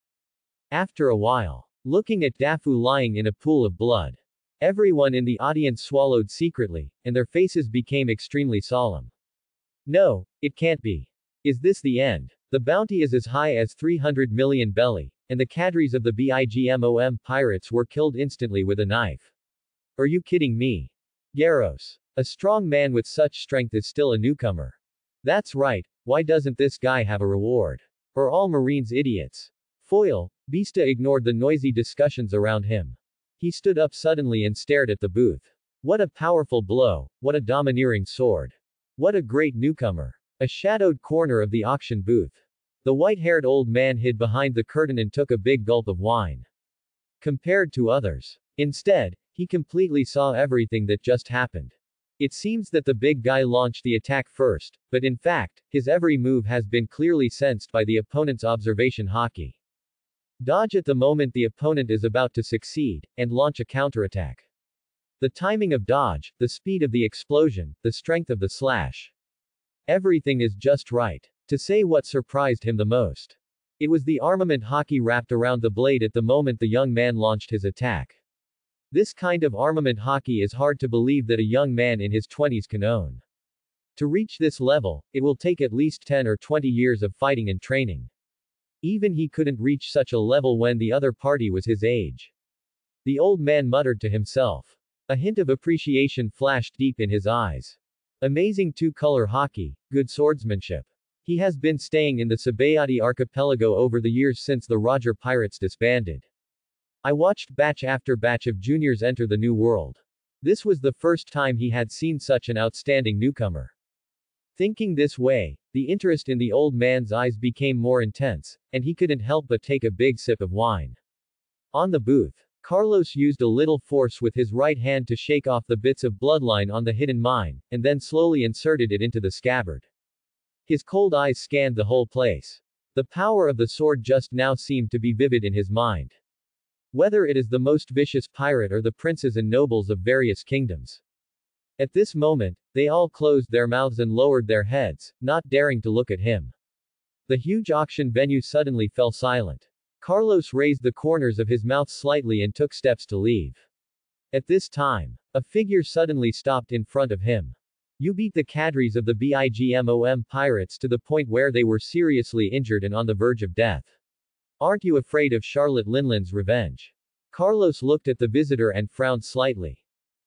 After a while, looking at Daifu lying in a pool of blood, everyone in the audience swallowed secretly, and their faces became extremely solemn. No, it can't be. Is this the end? The bounty is as high as 300 million belly, and the cadres of the Big Mom Pirates were killed instantly with a knife. Are you kidding me? Garros. A strong man with such strength is still a newcomer. That's right, why doesn't this guy have a reward? Are all Marines idiots? Foil Vista ignored the noisy discussions around him. He stood up suddenly and stared at the booth. What a powerful blow, what a domineering sword. What a great newcomer. A shadowed corner of the auction booth. The white-haired old man hid behind the curtain and took a big gulp of wine. Compared to others. Instead, he completely saw everything that just happened. It seems that the big guy launched the attack first, but in fact, his every move has been clearly sensed by the opponent's observation hockey. Dodge at the moment the opponent is about to succeed, and launch a counterattack. The timing of dodge, the speed of the explosion, the strength of the slash. Everything is just right. To say what surprised him the most. It was the armament hockey wrapped around the blade at the moment the young man launched his attack. This kind of armament hockey is hard to believe that a young man in his 20s can own. To reach this level, it will take at least 10 or 20 years of fighting and training. Even he couldn't reach such a level when the other party was his age. The old man muttered to himself. A hint of appreciation flashed deep in his eyes. Amazing two-color hockey, good swordsmanship. He has been staying in the Sabaody Archipelago over the years since the Roger Pirates disbanded. I watched batch after batch of juniors enter the New World. This was the first time he had seen such an outstanding newcomer. Thinking this way, the interest in the old man's eyes became more intense, and he couldn't help but take a big sip of wine. On the booth, Carlos used a little force with his right hand to shake off the bits of bloodline on the hidden mine, and then slowly inserted it into the scabbard. His cold eyes scanned the whole place. The power of the sword just now seemed to be vivid in his mind. Whether it is the most vicious pirate or the princes and nobles of various kingdoms. At this moment, they all closed their mouths and lowered their heads, not daring to look at him. The huge auction venue suddenly fell silent. Carlos raised the corners of his mouth slightly and took steps to leave. At this time, a figure suddenly stopped in front of him. You beat the cadres of the Big Mom Pirates to the point where they were seriously injured and on the verge of death. Aren't you afraid of Charlotte Linlin's revenge? Carlos looked at the visitor and frowned slightly.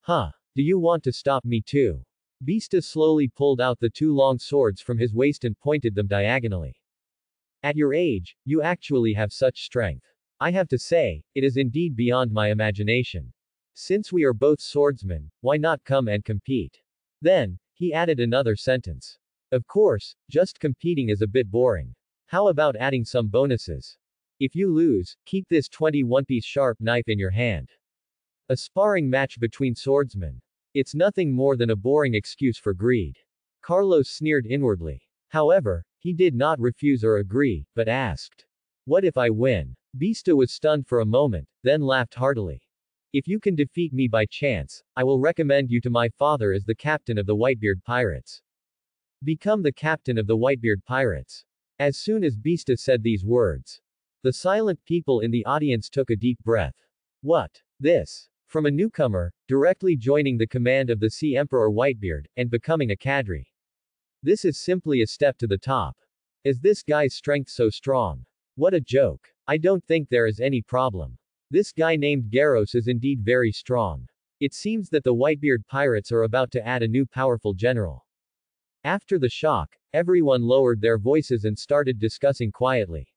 Huh, do you want to stop me too? Vista slowly pulled out the two long swords from his waist and pointed them diagonally. At your age, you actually have such strength. I have to say, it is indeed beyond my imagination. Since we are both swordsmen, why not come and compete? Then, he added another sentence. Of course, just competing is a bit boring. How about adding some bonuses? If you lose, keep this 21-piece sharp knife in your hand. A sparring match between swordsmen. It's nothing more than a boring excuse for greed. Carlos sneered inwardly. However, he did not refuse or agree, but asked. What if I win? Vista was stunned for a moment, then laughed heartily. If you can defeat me by chance, I will recommend you to my father as the captain of the Whitebeard Pirates. Become the captain of the Whitebeard Pirates. As soon as Vista said these words, the silent people in the audience took a deep breath. What? This? From a newcomer, directly joining the command of the Sea Emperor Whitebeard, and becoming a cadre. This is simply a step to the top. Is this guy's strength so strong? What a joke. I don't think there is any problem. This guy named Garros is indeed very strong. It seems that the Whitebeard Pirates are about to add a new powerful general. After the shock, everyone lowered their voices and started discussing quietly.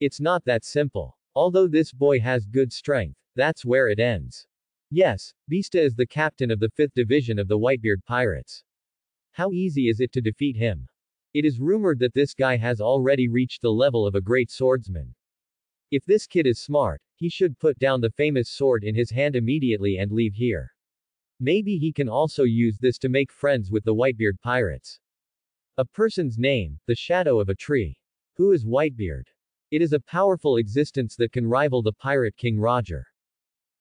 It's not that simple. Although this boy has good strength, that's where it ends. Yes, Vista is the captain of the 5th Division of the Whitebeard Pirates. How easy is it to defeat him? It is rumored that this guy has already reached the level of a great swordsman. If this kid is smart, he should put down the famous sword in his hand immediately and leave here. Maybe he can also use this to make friends with the Whitebeard Pirates. A person's name, the shadow of a tree. Who is Whitebeard? It is a powerful existence that can rival the pirate King Roger.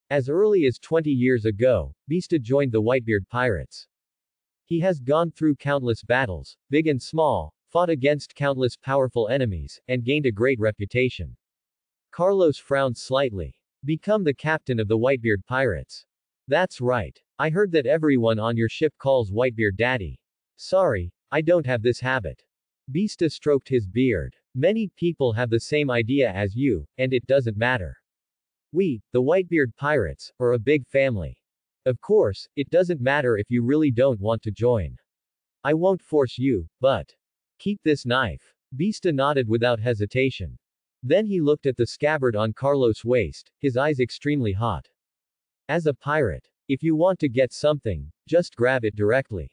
As early as 20 years ago, Vista joined the Whitebeard Pirates. He has gone through countless battles, big and small, fought against countless powerful enemies, and gained a great reputation. Carlos frowned slightly. Become the captain of the Whitebeard Pirates. That's right. I heard that everyone on your ship calls Whitebeard Daddy. Sorry, I don't have this habit. Vista stroked his beard. Many people have the same idea as you, and it doesn't matter. We, the Whitebeard Pirates, are a big family. Of course, it doesn't matter if you really don't want to join. I won't force you, but keep this knife. Vista nodded without hesitation. Then he looked at the scabbard on Carlos' waist, his eyes extremely hot. As a pirate, if you want to get something, just grab it directly.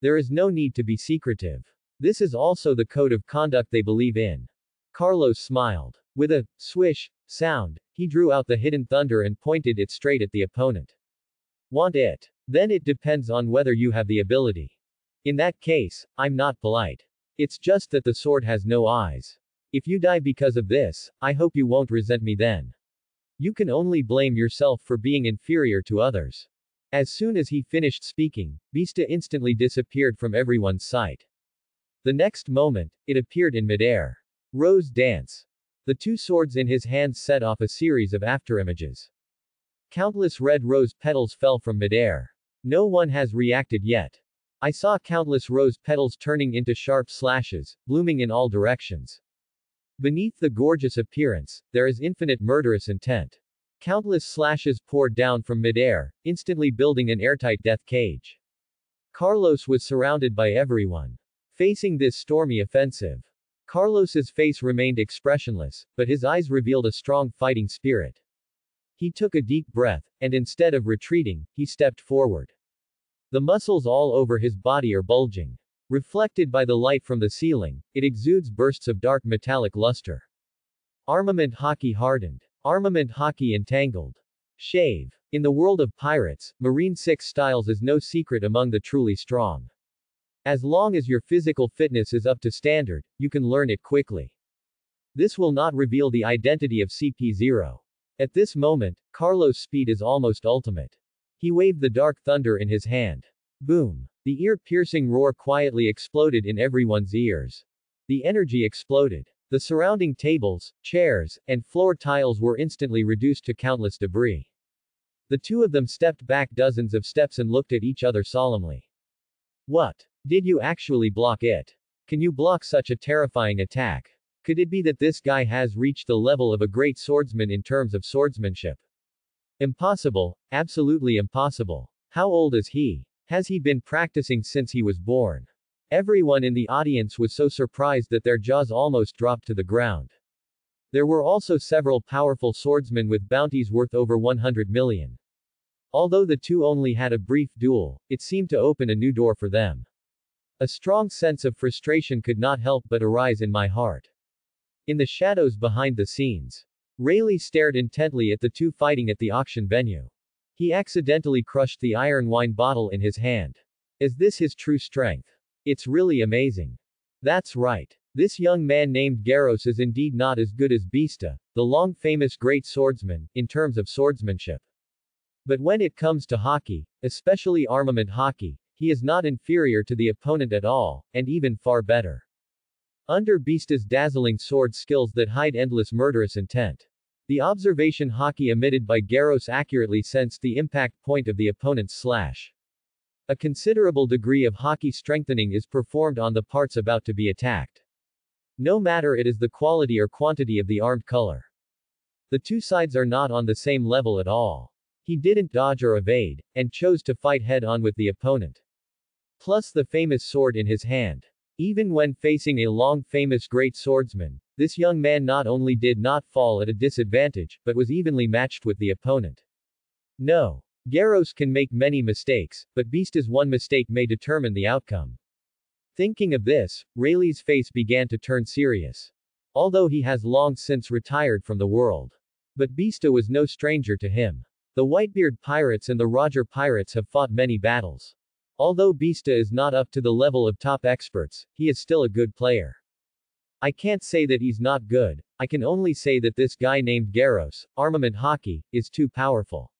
There is no need to be secretive. This is also the code of conduct they believe in. Carlos smiled. With a swish sound, he drew out the hidden thunder and pointed it straight at the opponent. Want it? Then it depends on whether you have the ability. In that case, I'm not polite. It's just that the sword has no eyes. If you die because of this, I hope you won't resent me then. You can only blame yourself for being inferior to others. As soon as he finished speaking, Vista instantly disappeared from everyone's sight. The next moment, it appeared in midair. Rose dance. The two swords in his hands set off a series of afterimages. Countless red rose petals fell from midair. No one has reacted yet. I saw countless rose petals turning into sharp slashes, blooming in all directions. Beneath the gorgeous appearance, there is infinite murderous intent. Countless slashes poured down from midair, instantly building an airtight death cage. Carlos was surrounded by everyone. Facing this stormy offensive, Carlos's face remained expressionless, but his eyes revealed a strong fighting spirit. He took a deep breath, and instead of retreating, he stepped forward. The muscles all over his body are bulging. Reflected by the light from the ceiling, it exudes bursts of dark metallic luster. Armament Haki hardened. Armament Haki entangled. Shave. In the world of pirates, Marine 6 styles is no secret among the truly strong. As long as your physical fitness is up to standard, you can learn it quickly. This will not reveal the identity of CP0. At this moment, Carlos' speed is almost ultimate. He waved the dark thunder in his hand. Boom! The ear-piercing roar quietly exploded in everyone's ears. The energy exploded. The surrounding tables, chairs, and floor tiles were instantly reduced to countless debris. The two of them stepped back dozens of steps and looked at each other solemnly. What? Did you actually block it? Can you block such a terrifying attack? Could it be that this guy has reached the level of a great swordsman in terms of swordsmanship? Impossible, absolutely impossible. How old is he? Has he been practicing since he was born? Everyone in the audience was so surprised that their jaws almost dropped to the ground. There were also several powerful swordsmen with bounties worth over 100 million. Although the two only had a brief duel, it seemed to open a new door for them. A strong sense of frustration could not help but arise in my heart. In the shadows behind the scenes, Rayleigh stared intently at the two fighting at the auction venue. He accidentally crushed the iron wine bottle in his hand. Is this his true strength? It's really amazing. That's right. This young man named Garros is indeed not as good as Vista, the long-famous great swordsman, in terms of swordsmanship. But when it comes to haki, especially armament haki, he is not inferior to the opponent at all, and even far better. Under Beast's dazzling sword skills that hide endless murderous intent. The observation haki emitted by Garros accurately sensed the impact point of the opponent's slash. A considerable degree of haki strengthening is performed on the parts about to be attacked. No matter it is the quality or quantity of the armed color. The two sides are not on the same level at all. He didn't dodge or evade, and chose to fight head-on with the opponent. Plus the famous sword in his hand. Even when facing a long-famous great swordsman, this young man not only did not fall at a disadvantage, but was evenly matched with the opponent. No. Garros can make many mistakes, but Beast's one mistake may determine the outcome. Thinking of this, Rayleigh's face began to turn serious. Although he has long since retired from the world. But Beast was no stranger to him. The Whitebeard Pirates and the Roger Pirates have fought many battles. Although Beast is not up to the level of top experts, he is still a good player. I can't say that he's not good, I can only say that this guy named Garros, Armament Haki, is too powerful.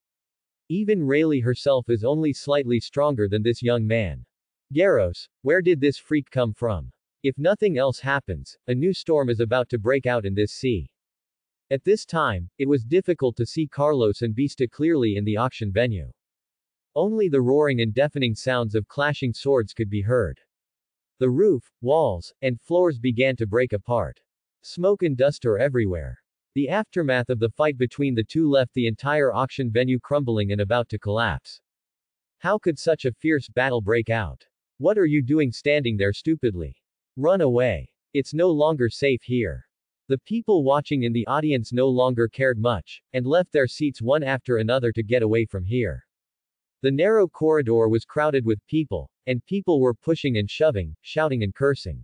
Even Rayleigh herself is only slightly stronger than this young man. Garros, where did this freak come from? If nothing else happens, a new storm is about to break out in this sea. At this time, it was difficult to see Carlos and Beast clearly in the auction venue. Only the roaring and deafening sounds of clashing swords could be heard. The roof, walls, and floors began to break apart. Smoke and dust are everywhere. The aftermath of the fight between the two left the entire auction venue crumbling and about to collapse. How could such a fierce battle break out? What are you doing standing there stupidly? Run away. It's no longer safe here. The people watching in the audience no longer cared much, and left their seats one after another to get away from here. The narrow corridor was crowded with people, and people were pushing and shoving, shouting and cursing.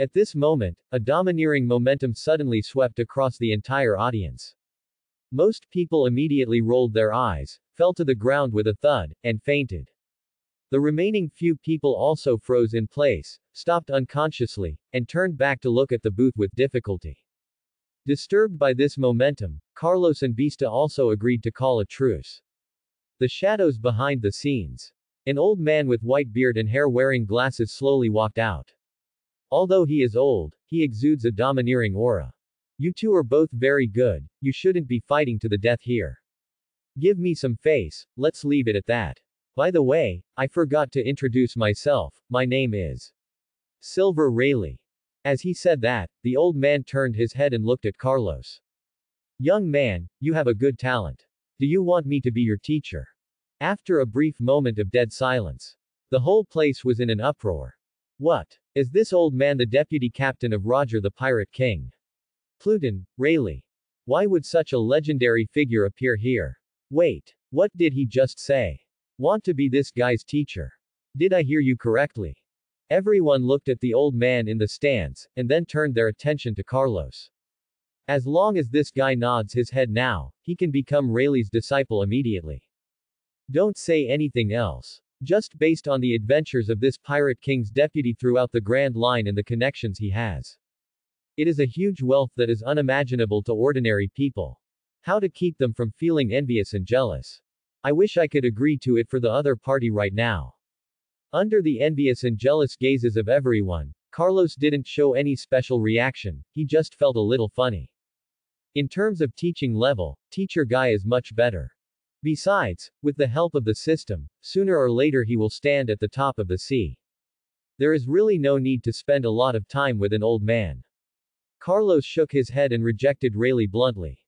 At this moment, a domineering momentum suddenly swept across the entire audience. Most people immediately rolled their eyes, fell to the ground with a thud, and fainted. The remaining few people also froze in place, stopped unconsciously, and turned back to look at the booth with difficulty. Disturbed by this momentum, Carlos and Vista also agreed to call a truce. The shadows behind the scenes. An old man with white beard and hair wearing glasses slowly walked out. Although he is old, he exudes a domineering aura. You two are both very good, you shouldn't be fighting to the death here. Give me some face, let's leave it at that. By the way, I forgot to introduce myself, my name is Silver Rayleigh. As he said that, the old man turned his head and looked at Carlos. Young man, you have a good talent. Do you want me to be your teacher? After a brief moment of dead silence, the whole place was in an uproar. What? Is this old man the deputy captain of Roger the Pirate King? Pluton Rayleigh. Why would such a legendary figure appear here? Wait. What did he just say? Want to be this guy's teacher? Did I hear you correctly? Everyone looked at the old man in the stands, and then turned their attention to Carlos. As long as this guy nods his head now, he can become Rayleigh's disciple immediately. Don't say anything else. Just based on the adventures of this Pirate King's deputy throughout the Grand Line and the connections he has. It is a huge wealth that is unimaginable to ordinary people. How to keep them from feeling envious and jealous. I wish I could agree to it for the other party right now. Under the envious and jealous gazes of everyone, Carlos didn't show any special reaction, he just felt a little funny. In terms of teaching level, teacher guy is much better. Besides, with the help of the system, sooner or later he will stand at the top of the sea. There is really no need to spend a lot of time with an old man. Carlos shook his head and rejected Rayleigh bluntly.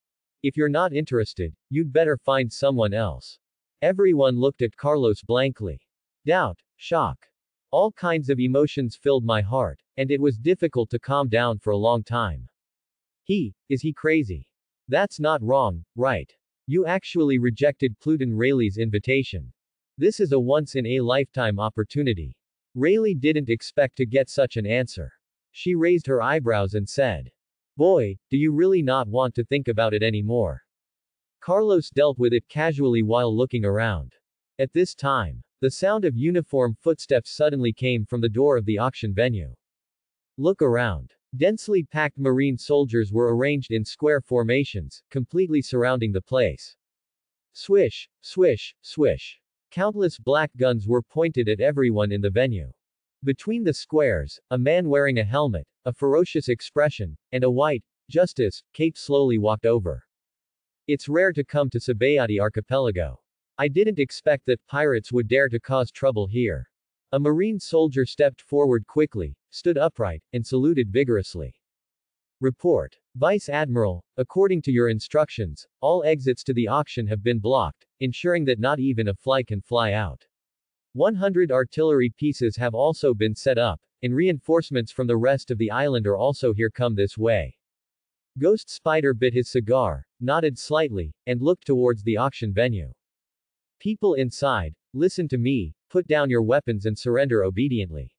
If you're not interested, you'd better find someone else. Everyone looked at Carlos blankly. Doubt, shock. All kinds of emotions filled my heart, and it was difficult to calm down for a long time. Is he crazy? That's not wrong, right? You actually rejected Pluton Rayleigh's invitation. This is a once-in-a-lifetime opportunity. Rayleigh didn't expect to get such an answer. She raised her eyebrows and said, "Boy, do you really not want to think about it anymore?" Carlos dealt with it casually while looking around. At this time, the sound of uniform footsteps suddenly came from the door of the auction venue. Look around. Densely packed Marine soldiers were arranged in square formations, completely surrounding the place. Swish, swish, swish. Countless black guns were pointed at everyone in the venue. Between the squares, a man wearing a helmet, a ferocious expression, and a white, justice, cape slowly walked over. It's rare to come to Sabaody Archipelago. I didn't expect that pirates would dare to cause trouble here. A Marine soldier stepped forward quickly, stood upright, and saluted vigorously. Report. Vice Admiral, according to your instructions, all exits to the auction have been blocked, ensuring that not even a fly can fly out. 100 artillery pieces have also been set up, and reinforcements from the rest of the island are also here. Come this way. Ghost Spider bit his cigar, nodded slightly, and looked towards the auction venue. People inside, listen to me, put down your weapons and surrender obediently.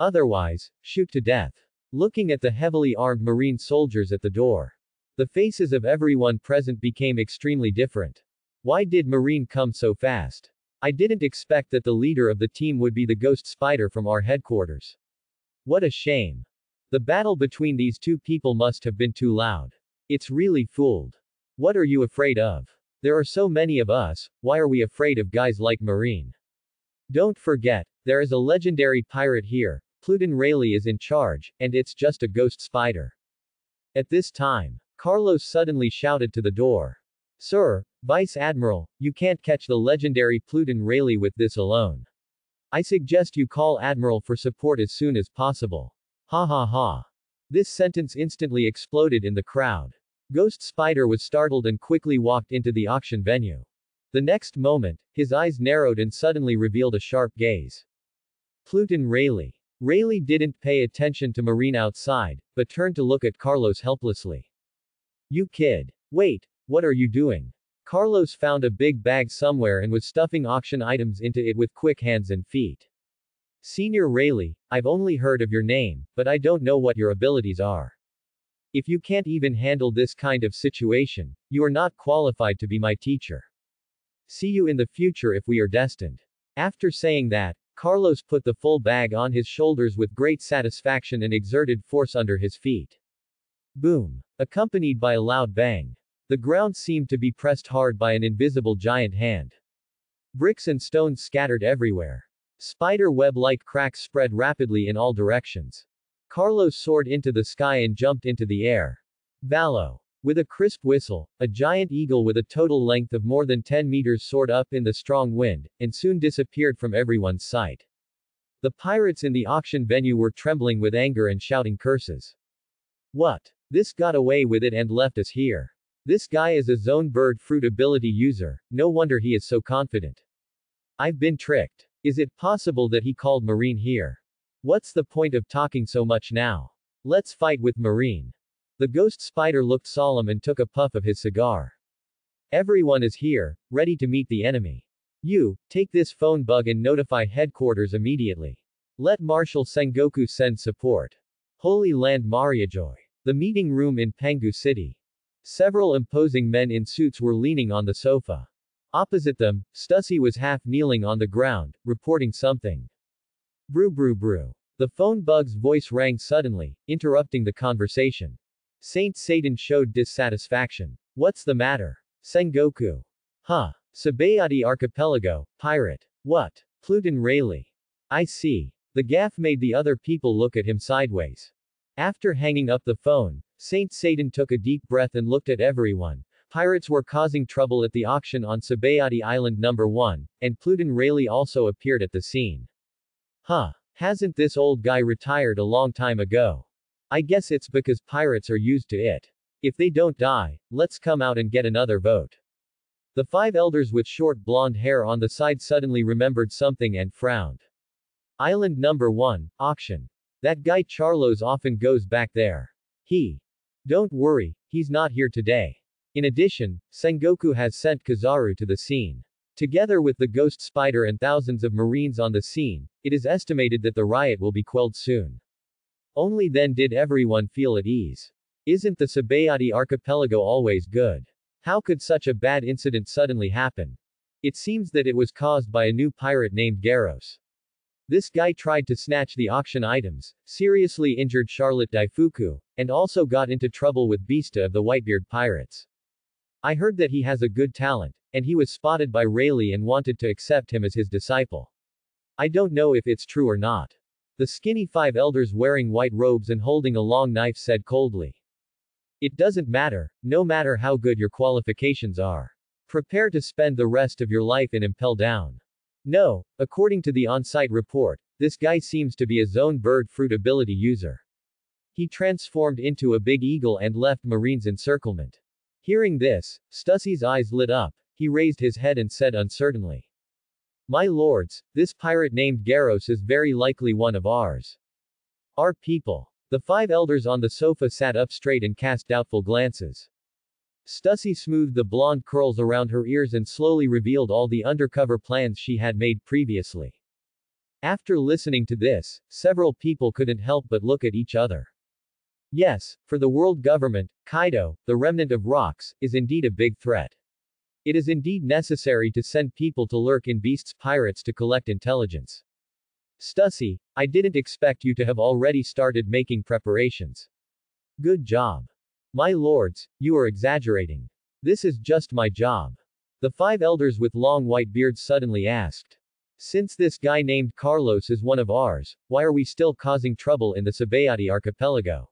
Otherwise, shoot to death. Looking at the heavily armed Marine soldiers at the door, the faces of everyone present became extremely different. Why did Marine come so fast? I didn't expect that the leader of the team would be the Ghost Spider from our headquarters. What a shame. The battle between these two people must have been too loud. It's really fooled. What are you afraid of? There are so many of us, why are we afraid of guys like Marine? Don't forget, there is a legendary pirate here, Pluton Rayleigh is in charge, and it's just a Ghost Spider. At this time, Carlos suddenly shouted to the door. Sir, Vice Admiral, you can't catch the legendary Pluton Rayleigh with this alone. I suggest you call Admiral for support as soon as possible. Ha ha ha. This sentence instantly exploded in the crowd. Ghost Spider was startled and quickly walked into the auction venue. The next moment, his eyes narrowed and suddenly revealed a sharp gaze. Pluton Rayleigh. Rayleigh didn't pay attention to Marine outside, but turned to look at Carlos helplessly. You kid. Wait, what are you doing? Carlos found a big bag somewhere and was stuffing auction items into it with quick hands and feet. Senior Rayleigh, I've only heard of your name, but I don't know what your abilities are. If you can't even handle this kind of situation, you are not qualified to be my teacher. See you in the future if we are destined. After saying that, Carlos put the full bag on his shoulders with great satisfaction and exerted force under his feet. Boom! Accompanied by a loud bang. The ground seemed to be pressed hard by an invisible giant hand. Bricks and stones scattered everywhere. Spider web-like cracks spread rapidly in all directions. Carlos soared into the sky and jumped into the air. Vallo. With a crisp whistle, a giant eagle with a total length of more than 10 meters soared up in the strong wind, and soon disappeared from everyone's sight. The pirates in the auction venue were trembling with anger and shouting curses. What? This got away with it and left us here. This guy is a zone bird fruit ability user, no wonder he is so confident. I've been tricked. Is it possible that he called Marine here? What's the point of talking so much now? Let's fight with Marine. The Ghost Spider looked solemn and took a puff of his cigar. Everyone is here, ready to meet the enemy. You, take this phone bug and notify headquarters immediately. Let Marshal Sengoku send support. Holy Land Mariajoy. The meeting room in Pangu City. Several imposing men in suits were leaning on the sofa. Opposite them, Stussy was half kneeling on the ground, reporting something. Brew brew brew. The phone bug's voice rang suddenly, interrupting the conversation. Saint Satan showed dissatisfaction. What's the matter? Sengoku. Huh. Sabaody Archipelago, pirate. What? Pluton Rayleigh. I see. The gaffe made the other people look at him sideways. After hanging up the phone, Saint Satan took a deep breath and looked at everyone. Pirates were causing trouble at the auction on Sabaody Island number 1, and Pluton Rayleigh also appeared at the scene. Huh. Hasn't this old guy retired a long time ago? I guess it's because pirates are used to it. If they don't die, let's come out and get another vote. The five elders with short blonde hair on the side suddenly remembered something and frowned. Island number 1, auction. That guy Charlos often goes back there. He. Don't worry, he's not here today. In addition, Sengoku has sent Kizaru to the scene. Together with the Ghost Spider and thousands of Marines on the scene, it is estimated that the riot will be quelled soon. Only then did everyone feel at ease. Isn't the Sabaody Archipelago always good? How could such a bad incident suddenly happen? It seems that it was caused by a new pirate named Garros. This guy tried to snatch the auction items, seriously injured Charlotte Daifuku, and also got into trouble with Vista of the Whitebeard Pirates. I heard that he has a good talent, and he was spotted by Rayleigh and wanted to accept him as his disciple. I don't know if it's true or not. The skinny five elders wearing white robes and holding a long knife said coldly. It doesn't matter, no matter how good your qualifications are. Prepare to spend the rest of your life in Impel Down. No, according to the on-site report, this guy seems to be a zone bird fruit ability user. He transformed into a big eagle and left Marine's encirclement. Hearing this, Stussy's eyes lit up, he raised his head and said uncertainly. My lords, this pirate named Garros is very likely one of ours. Our people. The five elders on the sofa sat up straight and cast doubtful glances. Stussy smoothed the blonde curls around her ears and slowly revealed all the undercover plans she had made previously. After listening to this, several people couldn't help but look at each other. Yes, for the world government, Kaido, the remnant of rocks, is indeed a big threat. It is indeed necessary to send people to lurk in Beast's Pirates to collect intelligence. Stussy, I didn't expect you to have already started making preparations. Good job. My lords, you are exaggerating. This is just my job. The five elders with long white beards suddenly asked. Since this guy named Carlos is one of ours, why are we still causing trouble in the Sabaody Archipelago?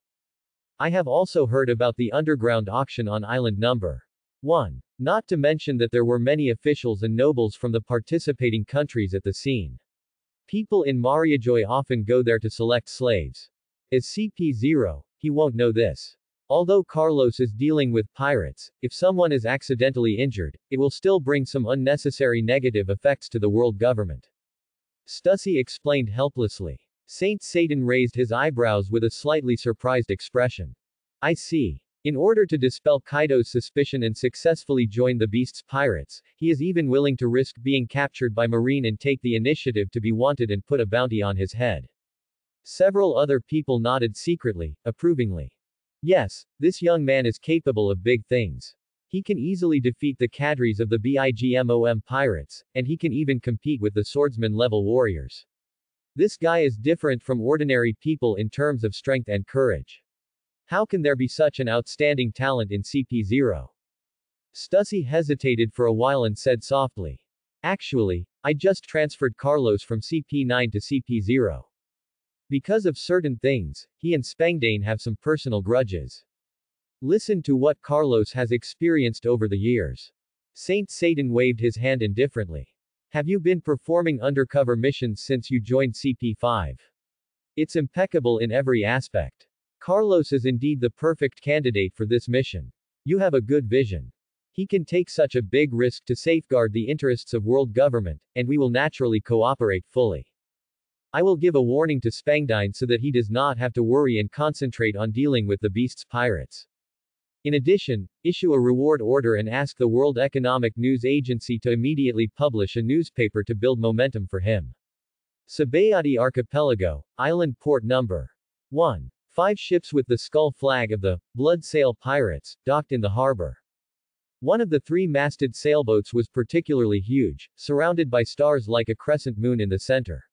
I have also heard about the underground auction on island number 1, not to mention that there were many officials and nobles from the participating countries at the scene. People in Mariajoy often go there to select slaves. As CP0, he won't know this. Although Carlos is dealing with pirates, if someone is accidentally injured, it will still bring some unnecessary negative effects to the world government. Stussy explained helplessly. Saint Satan raised his eyebrows with a slightly surprised expression. I see. In order to dispel Kaido's suspicion and successfully join the Beast's Pirates, he is even willing to risk being captured by Marine and take the initiative to be wanted and put a bounty on his head. Several other people nodded secretly, approvingly. Yes, this young man is capable of big things. He can easily defeat the cadres of the Big Mom Pirates, and he can even compete with the swordsman-level warriors. This guy is different from ordinary people in terms of strength and courage. How can there be such an outstanding talent in CP0? Stussy hesitated for a while and said softly. Actually, I just transferred Carlos from CP9 to CP0. Because of certain things, he and Spangdane have some personal grudges. Listen to what Carlos has experienced over the years. Saint Satan waved his hand indifferently. Have you been performing undercover missions since you joined CP5? It's impeccable in every aspect. Carlos is indeed the perfect candidate for this mission. You have a good vision. He can take such a big risk to safeguard the interests of World Government, and we will naturally cooperate fully. I will give a warning to Spangdine so that he does not have to worry and concentrate on dealing with the Beast's Pirates. In addition, issue a reward order and ask the World Economic News Agency to immediately publish a newspaper to build momentum for him. Sabaody Archipelago, Island Port Number 1. 5 ships with the skull flag of the Bloodsail Pirates docked in the harbor. One of the 3 masted sailboats was particularly huge, surrounded by stars like a crescent moon in the center.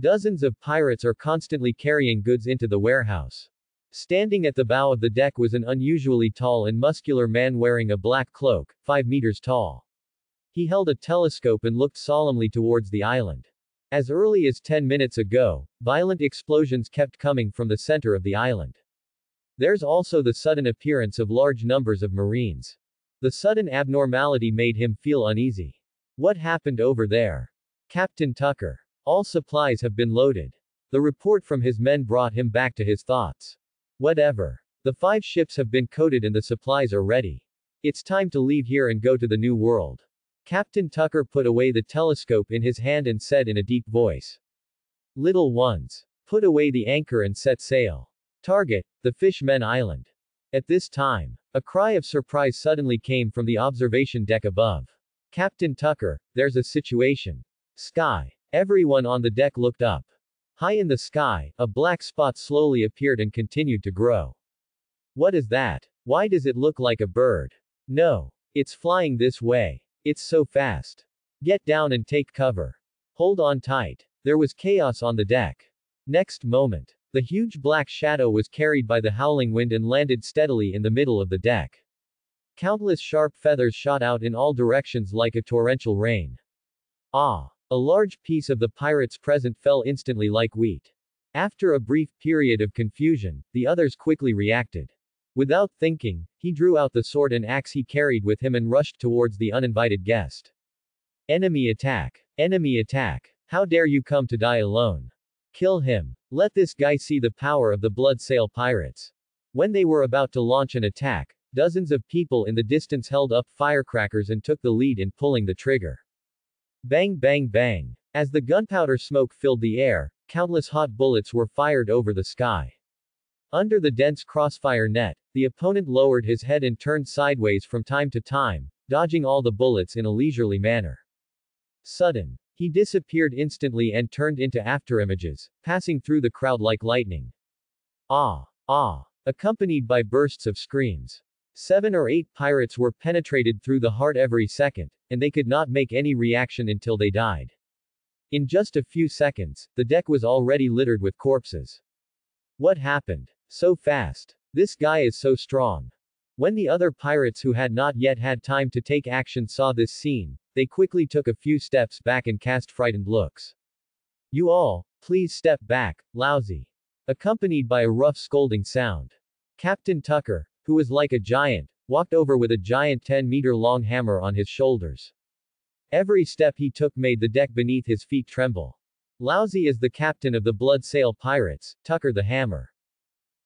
Dozens of pirates are constantly carrying goods into the warehouse. Standing at the bow of the deck was an unusually tall and muscular man wearing a black cloak, 5 meters tall. He held a telescope and looked solemnly towards the island. As early as 10 minutes ago, violent explosions kept coming from the center of the island. There's also the sudden appearance of large numbers of Marines. The sudden abnormality made him feel uneasy. What happened over there? Captain Tucker. All supplies have been loaded. The report from his men brought him back to his thoughts. Whatever. The 5 ships have been coated and the supplies are ready. It's time to leave here and go to the New World. Captain Tucker put away the telescope in his hand and said in a deep voice. Little ones. Put away the anchor and set sail. Target, the Fishmen Island. At this time, a cry of surprise suddenly came from the observation deck above. Captain Tucker, there's a situation. Sky. Everyone on the deck looked up. High in the sky, a black spot slowly appeared and continued to grow. What is that? Why does it look like a bird? No. It's flying this way. It's so fast. Get down and take cover. Hold on tight. There was chaos on the deck. Next moment, the huge black shadow was carried by the howling wind and landed steadily in the middle of the deck. Countless sharp feathers shot out in all directions like a torrential rain. Ah. A large piece of the pirates present fell instantly like wheat. After a brief period of confusion, the others quickly reacted. Without thinking, he drew out the sword and axe he carried with him and rushed towards the uninvited guest. Enemy attack! Enemy attack! How dare you come to die alone? Kill him! Let this guy see the power of the Bloodsail Pirates. When they were about to launch an attack, dozens of people in the distance held up firecrackers and took the lead in pulling the trigger. Bang bang bang. As the gunpowder smoke filled the air, countless hot bullets were fired over the sky. Under the dense crossfire net, the opponent lowered his head and turned sideways from time to time, dodging all the bullets in a leisurely manner. Sudden. He disappeared instantly and turned into afterimages, passing through the crowd like lightning. Ah! Ah! Accompanied by bursts of screams. 7 or 8 pirates were penetrated through the heart every second, and they could not make any reaction until they died. In just a few seconds, the deck was already littered with corpses. What happened? So fast. This guy is so strong. When the other pirates who had not yet had time to take action saw this scene, they quickly took a few steps back and cast frightened looks. You all, please step back, lousy. Accompanied by a rough scolding sound. Captain Tucker, who was like a giant, walked over with a giant 10-meter-long hammer on his shoulders. Every step he took made the deck beneath his feet tremble. Lousy is the captain of the Bloodsail Pirates, Tucker the Hammer.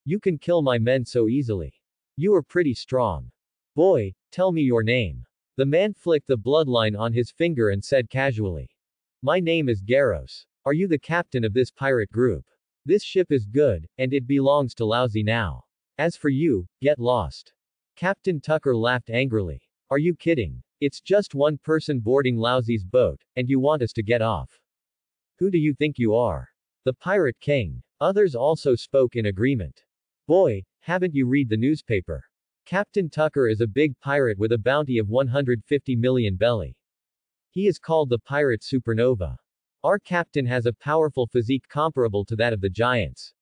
You can kill my men so easily. You are pretty strong. Boy, tell me your name. The man flicked the bloodline on his finger and said casually. My name is Garros. Are you the captain of this pirate group? This ship is good, and it belongs to Lousy now. As for you, get lost. Captain Tucker laughed angrily. Are you kidding? It's just one person boarding Lousy's boat, and you want us to get off. Who do you think you are? The Pirate King. Others also spoke in agreement. Boy, haven't you read the newspaper? Captain Tucker is a big pirate with a bounty of 150 million belly. He is called the Pirate Supernova. Our captain has a powerful physique comparable to that of the giants.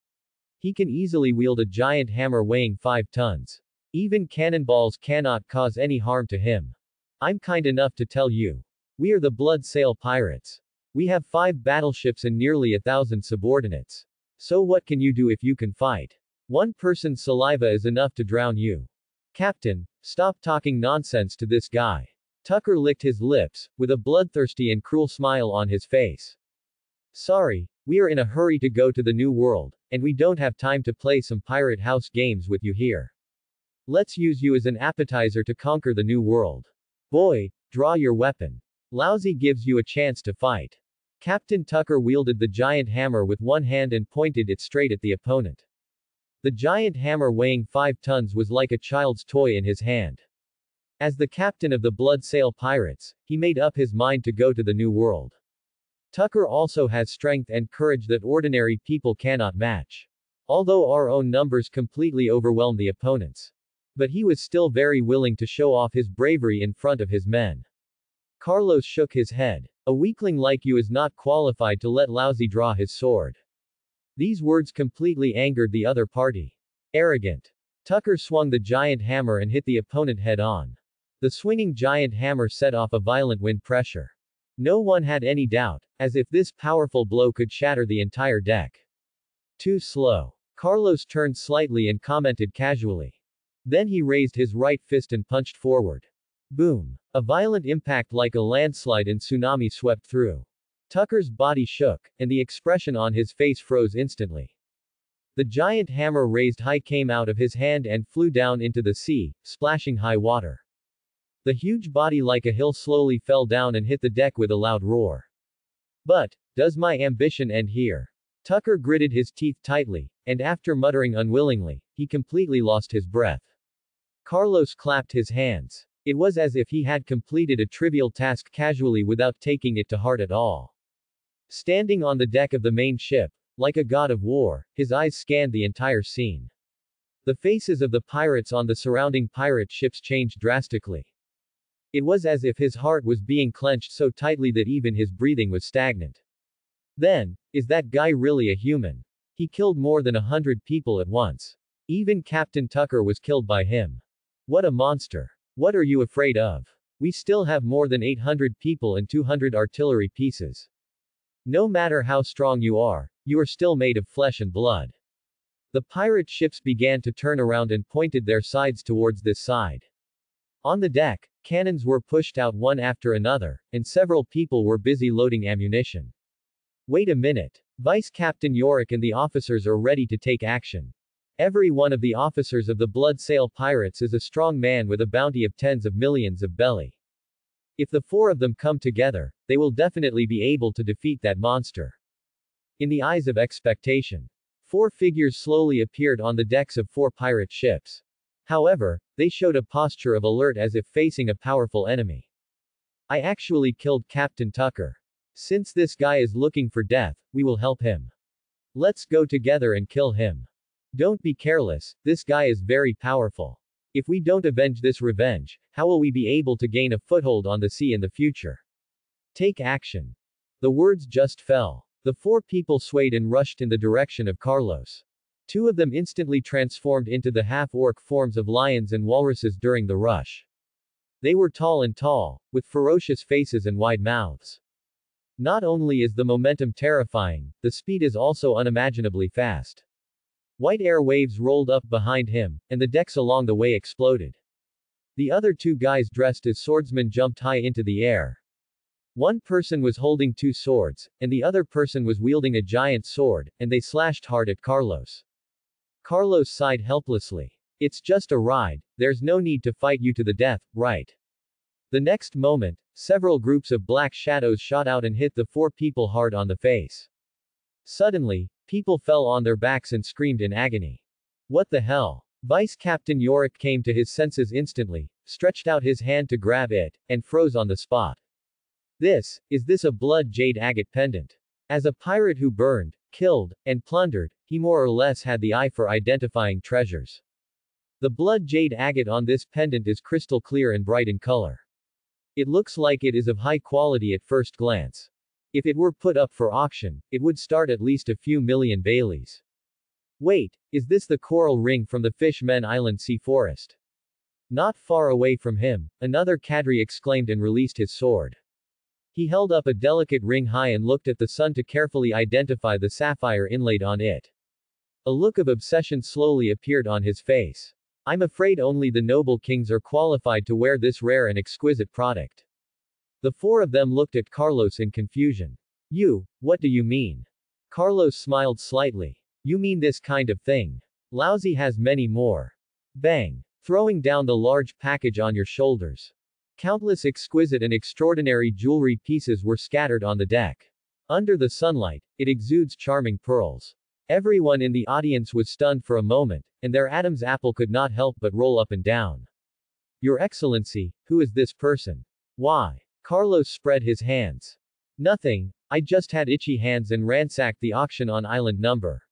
He can easily wield a giant hammer weighing 5 tons. Even cannonballs cannot cause any harm to him. I'm kind enough to tell you. We are the Bloodsail Pirates. We have 5 battleships and nearly 1,000 subordinates. So what can you do if you can fight? One person's saliva is enough to drown you. Captain, stop talking nonsense to this guy. Tucker licked his lips, with a bloodthirsty and cruel smile on his face. Sorry, we are in a hurry to go to the New World, and we don't have time to play some pirate house games with you here. Let's use you as an appetizer to conquer the New World. Boy, draw your weapon. Lousy gives you a chance to fight. Captain Tucker wielded the giant hammer with one hand and pointed it straight at the opponent. The giant hammer weighing 5 tons was like a child's toy in his hand. As the captain of the Bloodsail Pirates, he made up his mind to go to the New World. Tucker also has strength and courage that ordinary people cannot match. Although our own numbers completely overwhelmed the opponents. But he was still very willing to show off his bravery in front of his men. Carlos shook his head. A weakling like you is not qualified to let Lousy draw his sword. These words completely angered the other party. Arrogant. Tucker swung the giant hammer and hit the opponent head on. The swinging giant hammer set off a violent wind pressure. No one had any doubt, as if this powerful blow could shatter the entire deck. Too slow. Carlos turned slightly and commented casually. Then he raised his right fist and punched forward. Boom. A violent impact like a landslide and tsunami swept through. Tucker's body shook, and the expression on his face froze instantly. The giant hammer raised high came out of his hand and flew down into the sea, splashing high water. The huge body like a hill slowly fell down and hit the deck with a loud roar. But, does my ambition end here? Tucker gritted his teeth tightly, and after muttering unwillingly, he completely lost his breath. Carlos clapped his hands. It was as if he had completed a trivial task casually without taking it to heart at all. Standing on the deck of the main ship, like a god of war, his eyes scanned the entire scene. The faces of the pirates on the surrounding pirate ships changed drastically. It was as if his heart was being clenched so tightly that even his breathing was stagnant. Then, is that guy really a human? He killed more than 100 people at once. Even Captain Tucker was killed by him. What a monster. What are you afraid of? We still have more than 800 people and 200 artillery pieces. No matter how strong you are still made of flesh and blood. The pirate ships began to turn around and pointed their sides towards this side. On the deck, cannons were pushed out one after another, and several people were busy loading ammunition. Wait a minute. Vice Captain Yorick and the officers are ready to take action. Every one of the officers of the Bloodsail Pirates is a strong man with a bounty of tens of millions of belly. If the four of them come together, they will definitely be able to defeat that monster. In the eyes of expectation, four figures slowly appeared on the decks of four pirate ships. However, they showed a posture of alert as if facing a powerful enemy. I actually killed Captain Tucker. Since this guy is looking for death, we will help him. Let's go together and kill him. Don't be careless, this guy is very powerful. If we don't avenge this revenge, how will we be able to gain a foothold on the sea in the future? Take action. The words just fell. The four people swayed and rushed in the direction of Carlos. Two of them instantly transformed into the half-orc forms of lions and walruses during the rush. They were tall, with ferocious faces and wide mouths. Not only is the momentum terrifying, the speed is also unimaginably fast. White air waves rolled up behind him, and the decks along the way exploded. The other two guys dressed as swordsmen jumped high into the air. One person was holding two swords, and the other person was wielding a giant sword, and they slashed hard at Carlos. Carlos sighed helplessly. It's just a ride, there's no need to fight you to the death, right? The next moment, several groups of black shadows shot out and hit the four people hard on the face. Suddenly, people fell on their backs and screamed in agony. What the hell? Vice Captain Yorick came to his senses instantly, stretched out his hand to grab it, and froze on the spot. Is this a blood jade agate pendant? As a pirate who burned, killed, and plundered, he more or less had the eye for identifying treasures. The blood jade agate on this pendant is crystal clear and bright in color. It looks like it is of high quality at first glance. If it were put up for auction, it would start at least a few million baileys. Wait, is this the coral ring from the Fishmen Island sea forest? Not far away from him, another cadre exclaimed and released his sword. He held up a delicate ring high and looked at the sun to carefully identify the sapphire inlaid on it. A look of obsession slowly appeared on his face. I'm afraid only the noble kings are qualified to wear this rare and exquisite product. The four of them looked at Carlos in confusion. You, what do you mean? Carlos smiled slightly. You mean this kind of thing. Lousy has many more. Bang. Throwing down the large package on your shoulders. Countless exquisite and extraordinary jewelry pieces were scattered on the deck. Under the sunlight, it exudes charming pearls. Everyone in the audience was stunned for a moment, and their Adam's apple could not help but roll up and down. Your Excellency, who is this person? Why? Carlos spread his hands. Nothing, I just had itchy hands and ransacked the auction on island number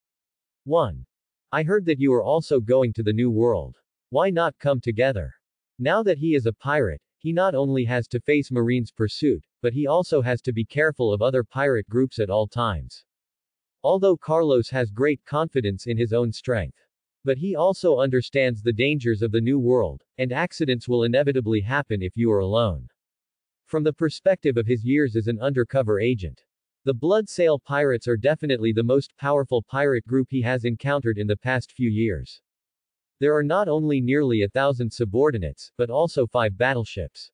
1. I heard that you are also going to the New World. Why not come together? Now that he is a pirate, he not only has to face Marine's pursuit, but he also has to be careful of other pirate groups at all times. Although Carlos has great confidence in his own strength, but he also understands the dangers of the New World, and accidents will inevitably happen if you are alone. From the perspective of his years as an undercover agent, the Bloodsail Pirates are definitely the most powerful pirate group he has encountered in the past few years. There are not only nearly 1,000 subordinates, but also 5 battleships.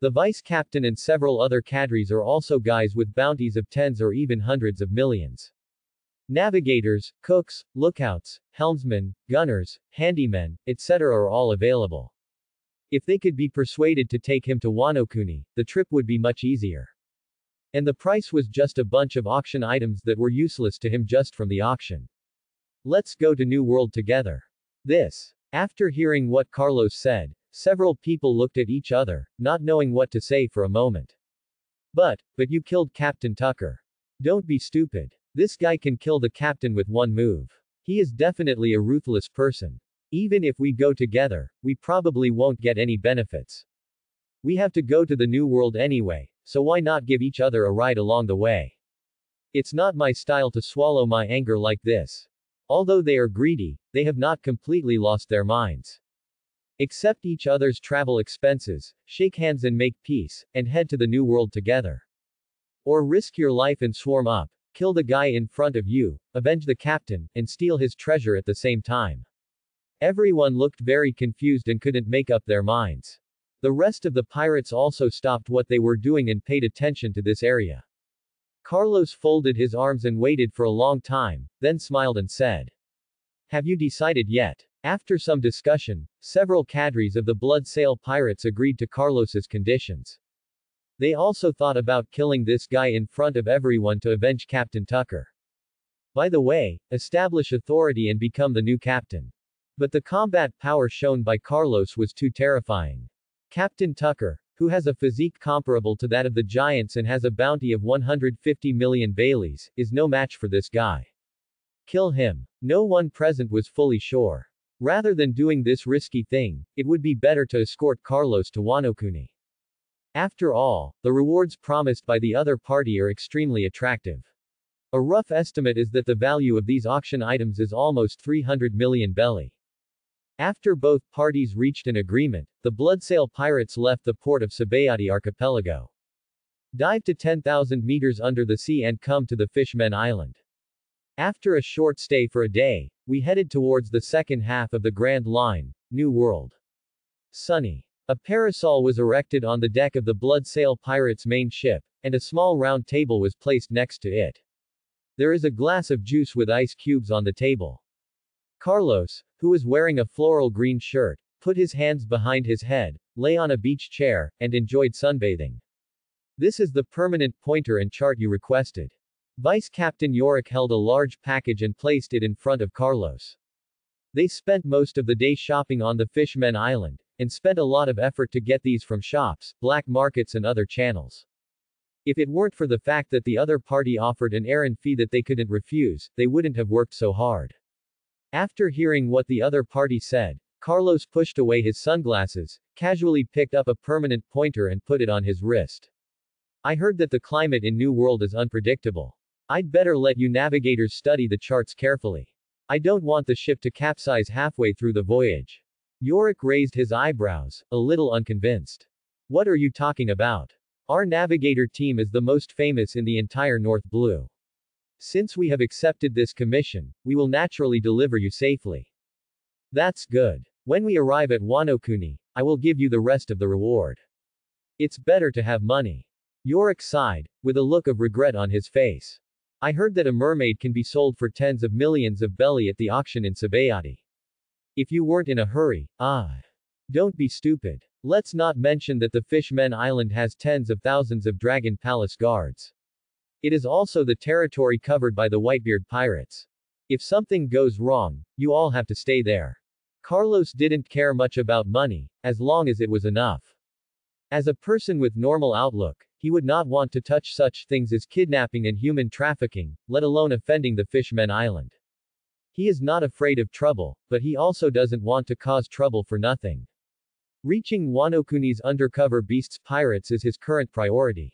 The vice-captain and several other cadres are also guys with bounties of tens or even hundreds of millions. Navigators, cooks, lookouts, helmsmen, gunners, handymen, etc. are all available. If they could be persuaded to take him to Wanokuni, the trip would be much easier. And the price was just a bunch of auction items that were useless to him just from the auction. Let's go to New World together. This. After hearing what Carlos said, several people looked at each other, not knowing what to say for a moment. But you killed Captain Tucker. Don't be stupid. This guy can kill the captain with one move. He is definitely a ruthless person. Even if we go together, we probably won't get any benefits. We have to go to the New World anyway, so why not give each other a ride along the way? It's not my style to swallow my anger like this. Although they are greedy, they have not completely lost their minds. Accept each other's travel expenses, shake hands and make peace, and head to the New World together. Or risk your life and swarm up, kill the guy in front of you, avenge the captain, and steal his treasure at the same time. Everyone looked very confused and couldn't make up their minds. The rest of the pirates also stopped what they were doing and paid attention to this area. Carlos folded his arms and waited for a long time, then smiled and said, "Have you decided yet?" After some discussion, several cadres of the Bloodsail Pirates agreed to Carlos's conditions. They also thought about killing this guy in front of everyone to avenge Captain Tucker. By the way, establish authority and become the new captain. But the combat power shown by Carlos was too terrifying. Captain Tucker, who has a physique comparable to that of the giants and has a bounty of 150 million baileys, is no match for this guy. Kill him. No one present was fully sure. Rather than doing this risky thing, it would be better to escort Carlos to Wanokuni. After all, the rewards promised by the other party are extremely attractive. A rough estimate is that the value of these auction items is almost 300 million baileys. After both parties reached an agreement, the Bloodsail Pirates left the port of Sabaody Archipelago. Dive to 10,000 meters under the sea and come to the Fishmen Island. After a short stay for a day, we headed towards the second half of the Grand Line, New World. Sunny. A parasol was erected on the deck of the Bloodsail Pirates' main ship, and a small round table was placed next to it. There is a glass of juice with ice cubes on the table. Carlos, who was wearing a floral green shirt, put his hands behind his head, lay on a beach chair, and enjoyed sunbathing. This is the permanent pointer and chart you requested. Vice Captain Yorick held a large package and placed it in front of Carlos. They spent most of the day shopping on the Fishmen Island, and spent a lot of effort to get these from shops, black markets and other channels. If it weren't for the fact that the other party offered an errand fee that they couldn't refuse, they wouldn't have worked so hard. After hearing what the other party said, Carlos pushed away his sunglasses, casually picked up a permanent pointer and put it on his wrist. I heard that the climate in New World is unpredictable. I'd better let you navigators study the charts carefully. I don't want the ship to capsize halfway through the voyage. Yorick raised his eyebrows, a little unconvinced. What are you talking about? Our navigator team is the most famous in the entire North Blue. Since we have accepted this commission, we will naturally deliver you safely. That's good. When we arrive at Wanokuni, I will give you the rest of the reward. It's better to have money. Yorick sighed, with a look of regret on his face. I heard that a mermaid can be sold for tens of millions of belly at the auction in Sabaody. If you weren't in a hurry, Don't be stupid. Let's not mention that the Fishmen Island has tens of thousands of Dragon Palace guards. It is also the territory covered by the Whitebeard Pirates. If something goes wrong, you all have to stay there. Carlos didn't care much about money, as long as it was enough. As a person with normal outlook, he would not want to touch such things as kidnapping and human trafficking, let alone offending the Fishmen Island. He is not afraid of trouble, but he also doesn't want to cause trouble for nothing. Reaching Wanokuni's undercover Beast's Pirates is his current priority.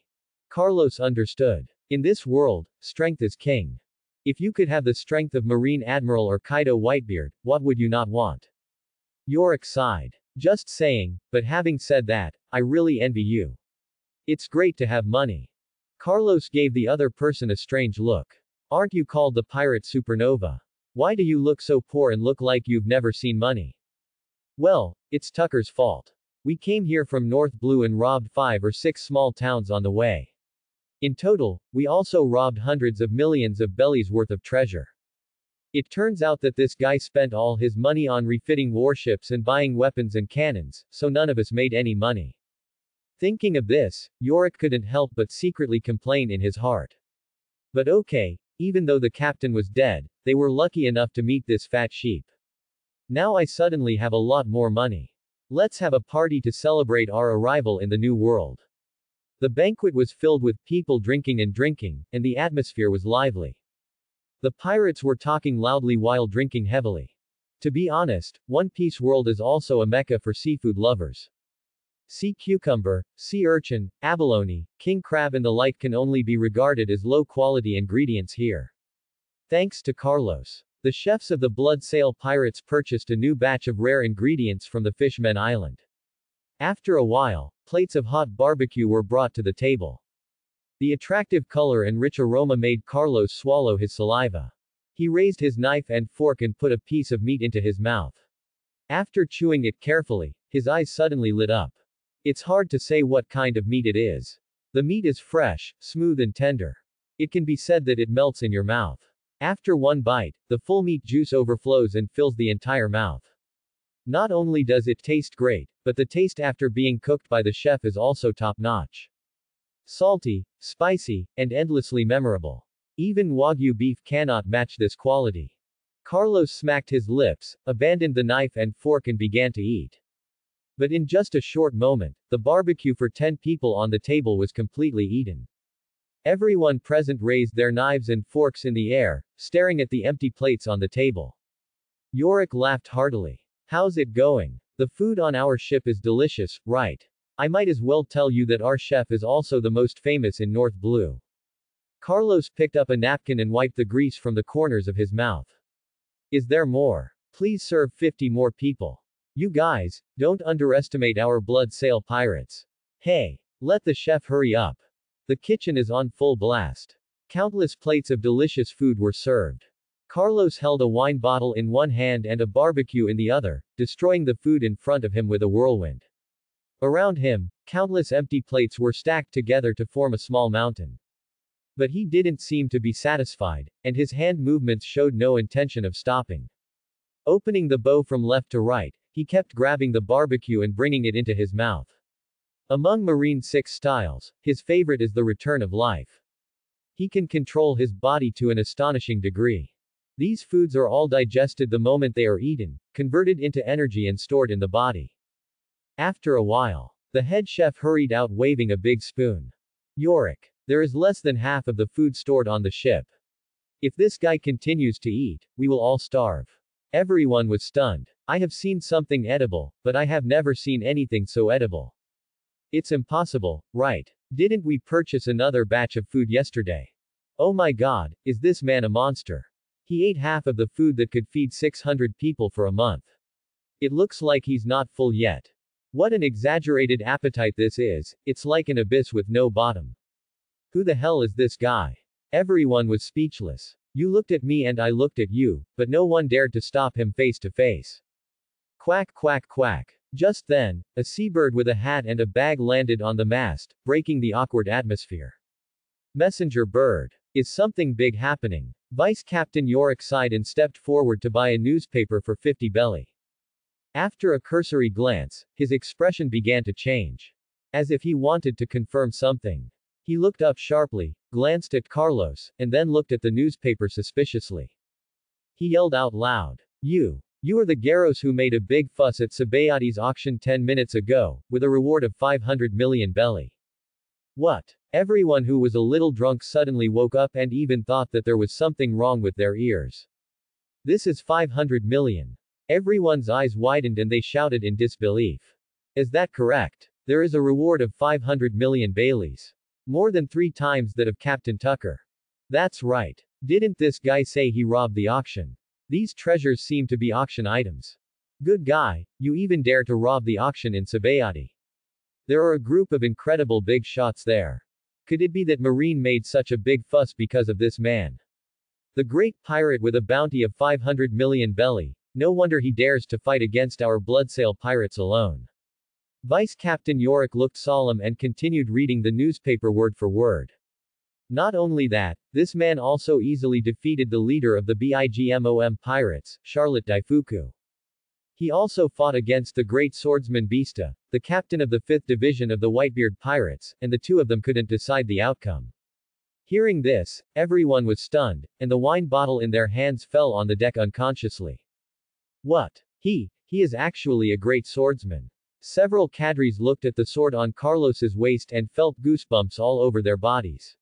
Carlos understood. In this world, strength is king. If you could have the strength of Marine Admiral or Kaido Whitebeard, what would you not want? Yorick sighed. Just saying, but having said that, I really envy you. It's great to have money. Carlos gave the other person a strange look. Aren't you called the pirate supernova? Why do you look so poor and look like you've never seen money? Well, it's Tucker's fault. We came here from North Blue and robbed 5 or 6 small towns on the way. In total, we also robbed hundreds of millions of bellies worth of treasure. It turns out that this guy spent all his money on refitting warships and buying weapons and cannons, so none of us made any money. Thinking of this, Yorick couldn't help but secretly complain in his heart. But okay, even though the captain was dead, they were lucky enough to meet this fat sheep. Now I suddenly have a lot more money. Let's have a party to celebrate our arrival in the New World. The banquet was filled with people drinking, and the atmosphere was lively. The pirates were talking loudly while drinking heavily. To be honest, One Piece World is also a mecca for seafood lovers. Sea cucumber, sea urchin, abalone, king crab and the like can only be regarded as low-quality ingredients here. Thanks to Carlos. The chefs of the Bloodsail Pirates purchased a new batch of rare ingredients from the Fishmen Island. After a while, plates of hot barbecue were brought to the table. The attractive color and rich aroma made Carlos swallow his saliva. He raised his knife and fork and put a piece of meat into his mouth. After chewing it carefully, his eyes suddenly lit up. It's hard to say what kind of meat it is. The meat is fresh, smooth and tender. It can be said that it melts in your mouth. After one bite, the full meat juice overflows and fills the entire mouth. Not only does it taste great, but the taste after being cooked by the chef is also top-notch. Salty, spicy, and endlessly memorable. Even Wagyu beef cannot match this quality. Carlos smacked his lips, abandoned the knife and fork and began to eat. But in just a short moment, the barbecue for 10 people on the table was completely eaten. Everyone present raised their knives and forks in the air, staring at the empty plates on the table. Yorick laughed heartily. How's it going? The food on our ship is delicious, right? I might as well tell you that our chef is also the most famous in North Blue. Carlos picked up a napkin and wiped the grease from the corners of his mouth. Is there more? Please serve 50 more people. You guys, don't underestimate our Bloodsail Pirates. Hey, let the chef hurry up. The kitchen is on full blast. Countless plates of delicious food were served. Carlos held a wine bottle in one hand and a barbecue in the other, destroying the food in front of him with a whirlwind. Around him, countless empty plates were stacked together to form a small mountain. But he didn't seem to be satisfied, and his hand movements showed no intention of stopping. Opening the bow from left to right, he kept grabbing the barbecue and bringing it into his mouth. Among Marine 6 styles, his favorite is the return of life. He can control his body to an astonishing degree. These foods are all digested the moment they are eaten, converted into energy and stored in the body. After a while, the head chef hurried out waving a big spoon. Yorick, there is less than half of the food stored on the ship. If this guy continues to eat, we will all starve. Everyone was stunned. I have seen something edible, but I have never seen anything so edible. It's impossible, right? Didn't we purchase another batch of food yesterday? Oh my god, is this man a monster? He ate half of the food that could feed 600 people for a month. It looks like he's not full yet. What an exaggerated appetite this is, it's like an abyss with no bottom. Who the hell is this guy? Everyone was speechless. You looked at me and I looked at you, but no one dared to stop him face to face. Quack quack quack. Just then, a seabird with a hat and a bag landed on the mast, breaking the awkward atmosphere. Messenger bird. Is something big happening? Vice Captain Yorick sighed and stepped forward to buy a newspaper for 50 belly. After a cursory glance, his expression began to change. As if he wanted to confirm something. He looked up sharply, glanced at Carlos, and then looked at the newspaper suspiciously. He yelled out loud, You are the Garros who made a big fuss at Sabaody's auction 10 minutes ago, with a reward of 500 million belly. What? Everyone who was a little drunk suddenly woke up and even thought that there was something wrong with their ears. This is 500 million. Everyone's eyes widened and they shouted in disbelief. Is that correct? There is a reward of 500 million baileys. More than 3 times that of Captain Tucker. That's right. Didn't this guy say he robbed the auction? These treasures seem to be auction items. Good guy, you even dare to rob the auction in Sabaody. There are a group of incredible big shots there. Could it be that Marine made such a big fuss because of this man? The great pirate with a bounty of 500 million belly, no wonder he dares to fight against our Bloodsail Pirates alone. Vice Captain Yorick looked solemn and continued reading the newspaper word for word. Not only that, this man also easily defeated the leader of the Big Mom Pirates, Charlotte Daifuku. He also fought against the great swordsman Vista, the captain of the 5th Division of the Whitebeard Pirates, and the two of them couldn't decide the outcome. Hearing this, everyone was stunned, and the wine bottle in their hands fell on the deck unconsciously. What? He is actually a great swordsman. Several cadres looked at the sword on Carlos's waist and felt goosebumps all over their bodies.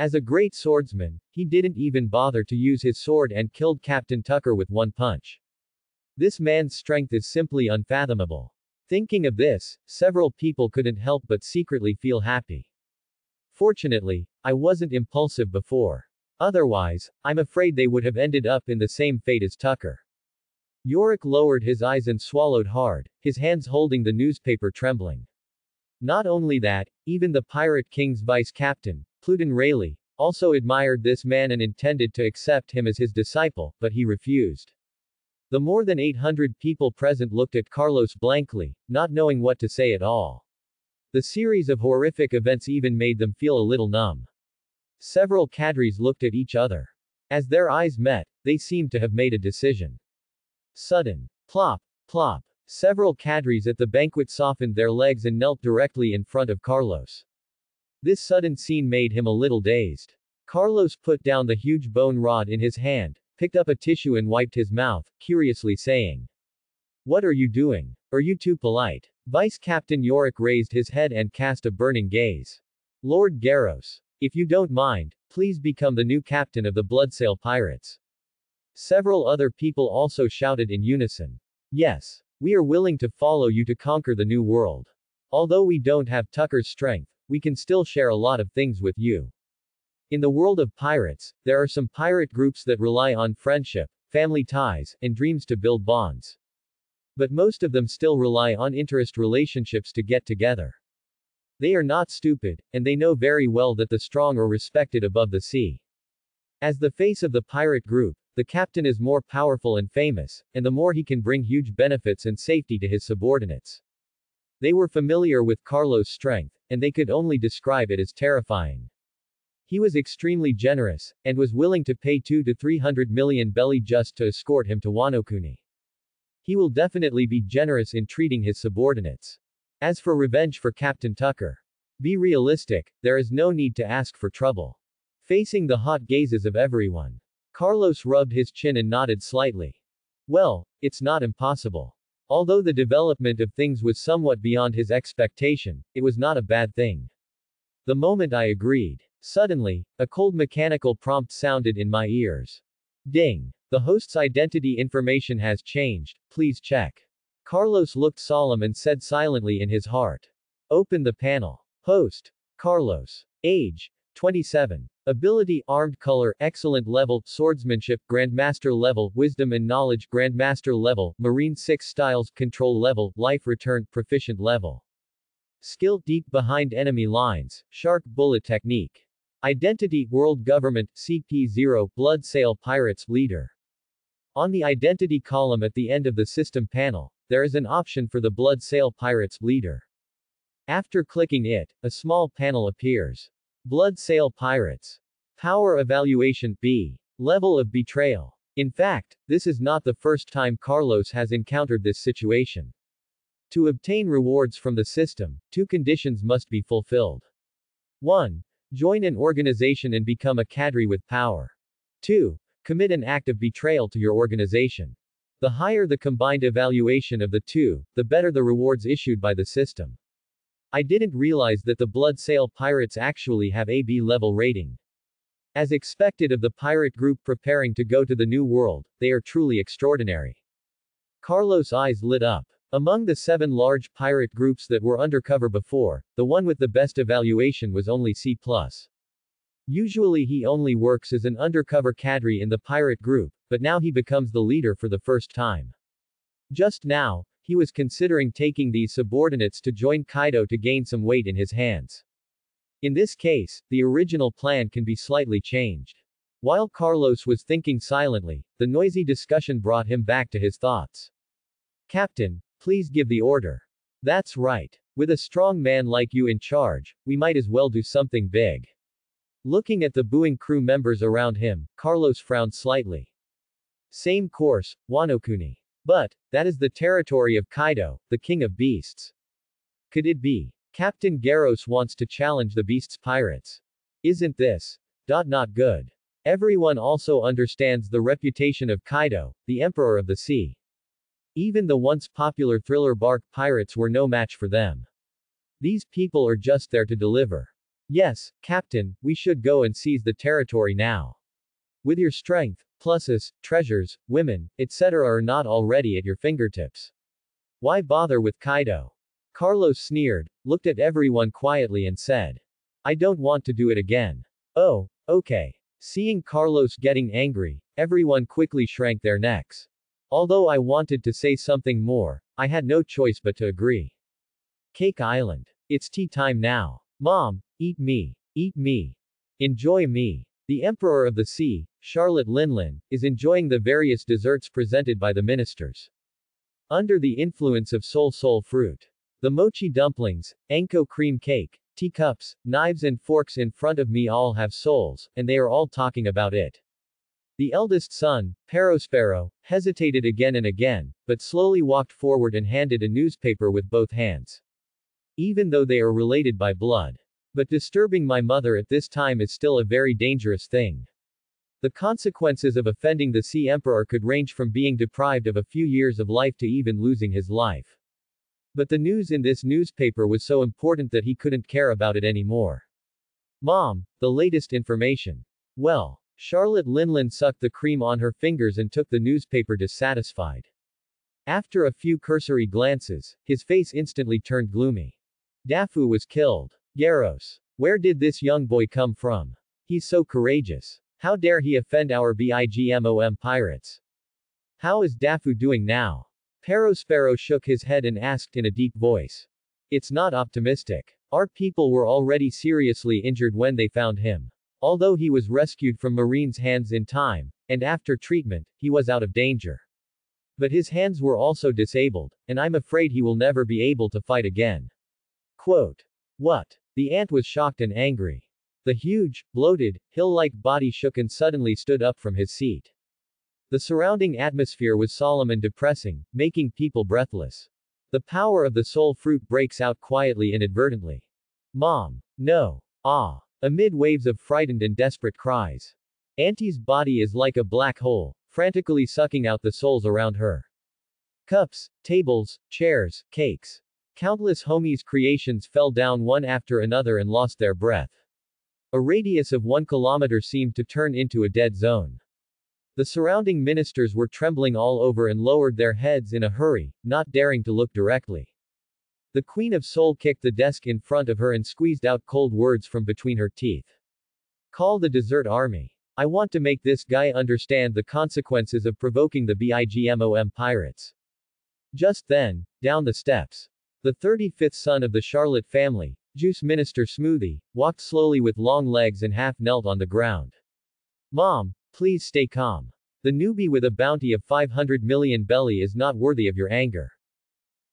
As a great swordsman, he didn't even bother to use his sword and killed Captain Tucker with one punch. This man's strength is simply unfathomable. Thinking of this, several people couldn't help but secretly feel happy. Fortunately, I wasn't impulsive before. Otherwise, I'm afraid they would have ended up in the same fate as Tucker. Yorick lowered his eyes and swallowed hard, his hands holding the newspaper trembling. Not only that, even the Pirate King's vice captain, Pluton Rayleigh, also admired this man and intended to accept him as his disciple, but he refused. The more than 800 people present looked at Carlos blankly, not knowing what to say at all. The series of horrific events even made them feel a little numb. Several cadres looked at each other. As their eyes met, they seemed to have made a decision. Sudden. Plop. Plop. Several cadres at the banquet softened their legs and knelt directly in front of Carlos. This sudden scene made him a little dazed. Carlos put down the huge bone rod in his hand, picked up a tissue and wiped his mouth, curiously saying, "What are you doing? Are you too polite?" Vice Captain Yorick raised his head and cast a burning gaze. "Lord Garros, if you don't mind, please become the new captain of the Bloodsail Pirates." Several other people also shouted in unison. "Yes. We are willing to follow you to conquer the new world. Although we don't have Tucker's strength, we can still share a lot of things with you." In the world of pirates, there are some pirate groups that rely on friendship, family ties, and dreams to build bonds. But most of them still rely on interest relationships to get together. They are not stupid, and they know very well that the strong are respected above the sea. As the face of the pirate group, the captain is more powerful and famous, and the more he can bring huge benefits and safety to his subordinates. They were familiar with Carlos' strength, and they could only describe it as terrifying. He was extremely generous, and was willing to pay 200 to 300 million belly just to escort him to Wanokuni. He will definitely be generous in treating his subordinates. As for revenge for Captain Tucker, be realistic, there is no need to ask for trouble. Facing the hot gazes of everyone, Carlos rubbed his chin and nodded slightly. Well, it's not impossible. Although the development of things was somewhat beyond his expectation, it was not a bad thing. The moment I agreed, suddenly, a cold mechanical prompt sounded in my ears. Ding. The host's identity information has changed, please check. Carlos looked solemn and said silently in his heart. Open the panel. Host. Carlos. Age. 27. Ability, armed color, excellent level, swordsmanship, grandmaster level, wisdom and knowledge, grandmaster level, marine 6 styles, control level, life return, proficient level. Skill, deep behind enemy lines, shark bullet technique. Identity, World Government, CP0, Bloodsail Pirates, Leader. On the identity column at the end of the system panel, there is an option for the Bloodsail Pirates leader. After clicking it, a small panel appears. Bloodsail Pirates. Power Evaluation B. Level of Betrayal. In fact, this is not the first time Carlos has encountered this situation. To obtain rewards from the system, two conditions must be fulfilled. 1. Join an organization and become a cadre with power. 2. Commit an act of betrayal to your organization. The higher the combined evaluation of the two, the better the rewards issued by the system. I didn't realize that the Bloodsail Pirates actually have a B-level rating. As expected of the pirate group preparing to go to the New World, they are truly extraordinary. Carlos' eyes lit up. Among the 7 large pirate groups that were undercover before, the one with the best evaluation was only C+. Usually he only works as an undercover cadre in the pirate group, but now he becomes the leader for the first time. Just now, he was considering taking these subordinates to join Kaido to gain some weight in his hands. In this case, the original plan can be slightly changed. While Carlos was thinking silently, the noisy discussion brought him back to his thoughts. Captain, please give the order. That's right. With a strong man like you in charge, we might as well do something big. Looking at the booing crew members around him, Carlos frowned slightly. Same course, Wanokuni. But, that is the territory of Kaido, the king of beasts. Could it be? Captain Garros wants to challenge the Beast's Pirates. Isn't this not good? Everyone also understands the reputation of Kaido, the Emperor of the Sea. Even the once popular Thriller Bark Pirates were no match for them. These people are just there to deliver. Yes, Captain, we should go and seize the territory now. With your strength, pluses, treasures, women, etc. are not already at your fingertips. Why bother with Kaido? Carlos sneered, looked at everyone quietly and said, I don't want to do it again. Oh, okay. Seeing Carlos getting angry, everyone quickly shrank their necks. Although I wanted to say something more, I had no choice but to agree. Cake Island. It's tea time now. Mom, eat me. Eat me. Enjoy me. The Emperor of the Sea, Charlotte Linlin, is enjoying the various desserts presented by the ministers. Under the influence of soul fruit. The mochi dumplings, anko cream cake, teacups, knives and forks in front of me all have souls, and they are all talking about it. The eldest son, Perospero, hesitated again and again, but slowly walked forward and handed a newspaper with both hands. Even though they are related by blood. But disturbing my mother at this time is still a very dangerous thing. The consequences of offending the Sea Emperor could range from being deprived of a few years of life to even losing his life. But the news in this newspaper was so important that he couldn't care about it anymore. Mom, the latest information. Well, Charlotte Linlin sucked the cream on her fingers and took the newspaper dissatisfied. After a few cursory glances, his face instantly turned gloomy. Daifu was killed. Garros. Where did this young boy come from? He's so courageous. How dare he offend our Big Mom Pirates? How is Daifu doing now? Perospero shook his head and asked in a deep voice. It's not optimistic. Our people were already seriously injured when they found him. Although he was rescued from Marine's hands in time, and after treatment, he was out of danger. But his hands were also disabled, and I'm afraid he will never be able to fight again. Quote. What? The ant was shocked and angry. The huge, bloated, hill-like body shook and suddenly stood up from his seat. The surrounding atmosphere was solemn and depressing, making people breathless. The power of the soul fruit breaks out quietly inadvertently. Mom. No. Ah. Amid waves of frightened and desperate cries. Auntie's body is like a black hole, frantically sucking out the souls around her. Cups, tables, chairs, cakes. Countless homies' creations fell down one after another and lost their breath. A radius of 1 kilometer seemed to turn into a dead zone. The surrounding ministers were trembling all over and lowered their heads in a hurry, not daring to look directly. The Queen of Soul kicked the desk in front of her and squeezed out cold words from between her teeth. Call the Desert Army. I want to make this guy understand the consequences of provoking the Big Mom Pirates. Just then, down the steps, the 35th son of the Charlotte family, Juice Minister Smoothie, walked slowly with long legs and half knelt on the ground. Mom, please stay calm. The newbie with a bounty of 500 million belly is not worthy of your anger.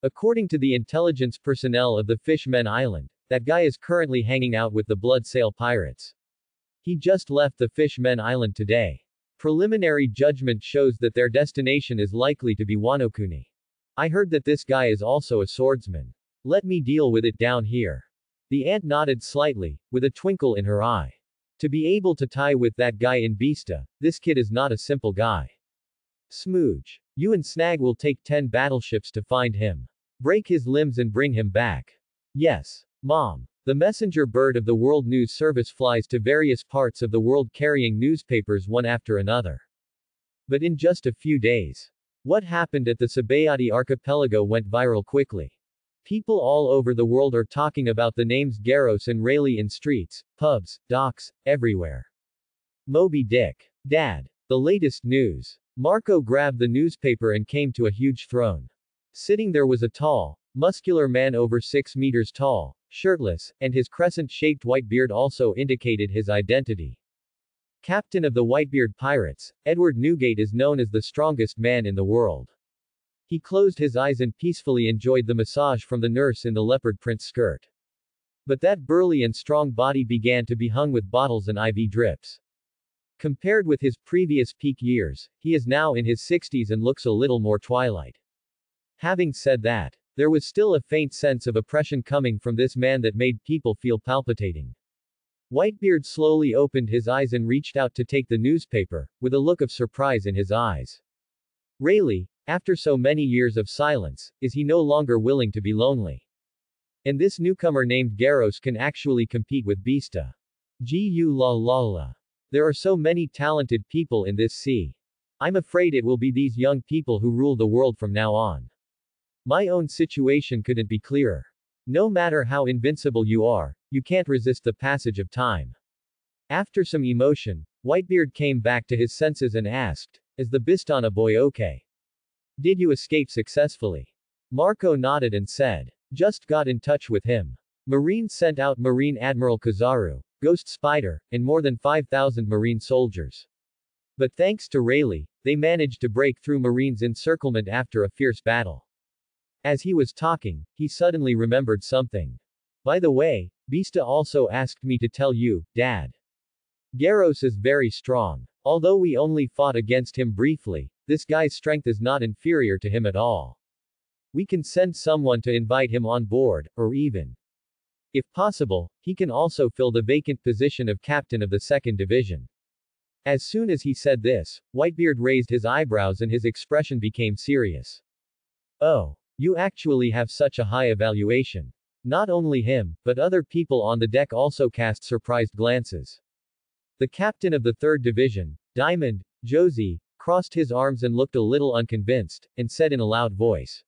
According to the intelligence personnel of the Fishmen Island, that guy is currently hanging out with the Bloodsail Pirates. He just left the Fishmen Island today. Preliminary judgment shows that their destination is likely to be Wanokuni. I heard that this guy is also a swordsman. Let me deal with it down here. The aunt nodded slightly, with a twinkle in her eye. To be able to tie with that guy in Vista, this kid is not a simple guy. Smooge. You and Snag will take 10 battleships to find him. Break his limbs and bring him back. Yes. Mom. The messenger bird of the World News Service flies to various parts of the world carrying newspapers one after another. But in just a few days, what happened at the Sabaody Archipelago went viral quickly. People all over the world are talking about the names Garros and Rayleigh in streets, pubs, docks, everywhere. Moby Dick. Dad. The latest news. Marco grabbed the newspaper and came to a huge throne. Sitting there was a tall, muscular man over 6 meters tall, shirtless, and his crescent-shaped white beard also indicated his identity. Captain of the Whitebeard Pirates, Edward Newgate is known as the strongest man in the world. He closed his eyes and peacefully enjoyed the massage from the nurse in the leopard print skirt. But that burly and strong body began to be hung with bottles and IV drips. Compared with his previous peak years, he is now in his 60s and looks a little more twilight. Having said that, there was still a faint sense of oppression coming from this man that made people feel palpitating. Whitebeard slowly opened his eyes and reached out to take the newspaper, with a look of surprise in his eyes. Rayleigh, after so many years of silence, is he no longer willing to be lonely? And this newcomer named Garros can actually compete with Vista. Gu la la la. There are so many talented people in this sea. I'm afraid it will be these young people who rule the world from now on. My own situation couldn't be clearer. No matter how invincible you are, you can't resist the passage of time. After some emotion, Whitebeard came back to his senses and asked, "Is the Bistana boy okay? Did you escape successfully?" Marco nodded and said, "Just got in touch with him. Marine sent out Marine Admiral Kizaru, Ghost Spider, and more than 5,000 Marine soldiers. But thanks to Rayleigh, they managed to break through Marine's encirclement after a fierce battle." As he was talking, he suddenly remembered something. "By the way, Vista also asked me to tell you, Dad. Garros is very strong. Although we only fought against him briefly, this guy's strength is not inferior to him at all. We can send someone to invite him on board, or even, if possible, he can also fill the vacant position of captain of the 2nd Division." As soon as he said this, Whitebeard raised his eyebrows and his expression became serious. "Oh, you actually have such a high evaluation." Not only him, but other people on the deck also cast surprised glances. The captain of the 3rd Division, Diamond, Josie, crossed his arms and looked a little unconvinced, and said in a loud voice,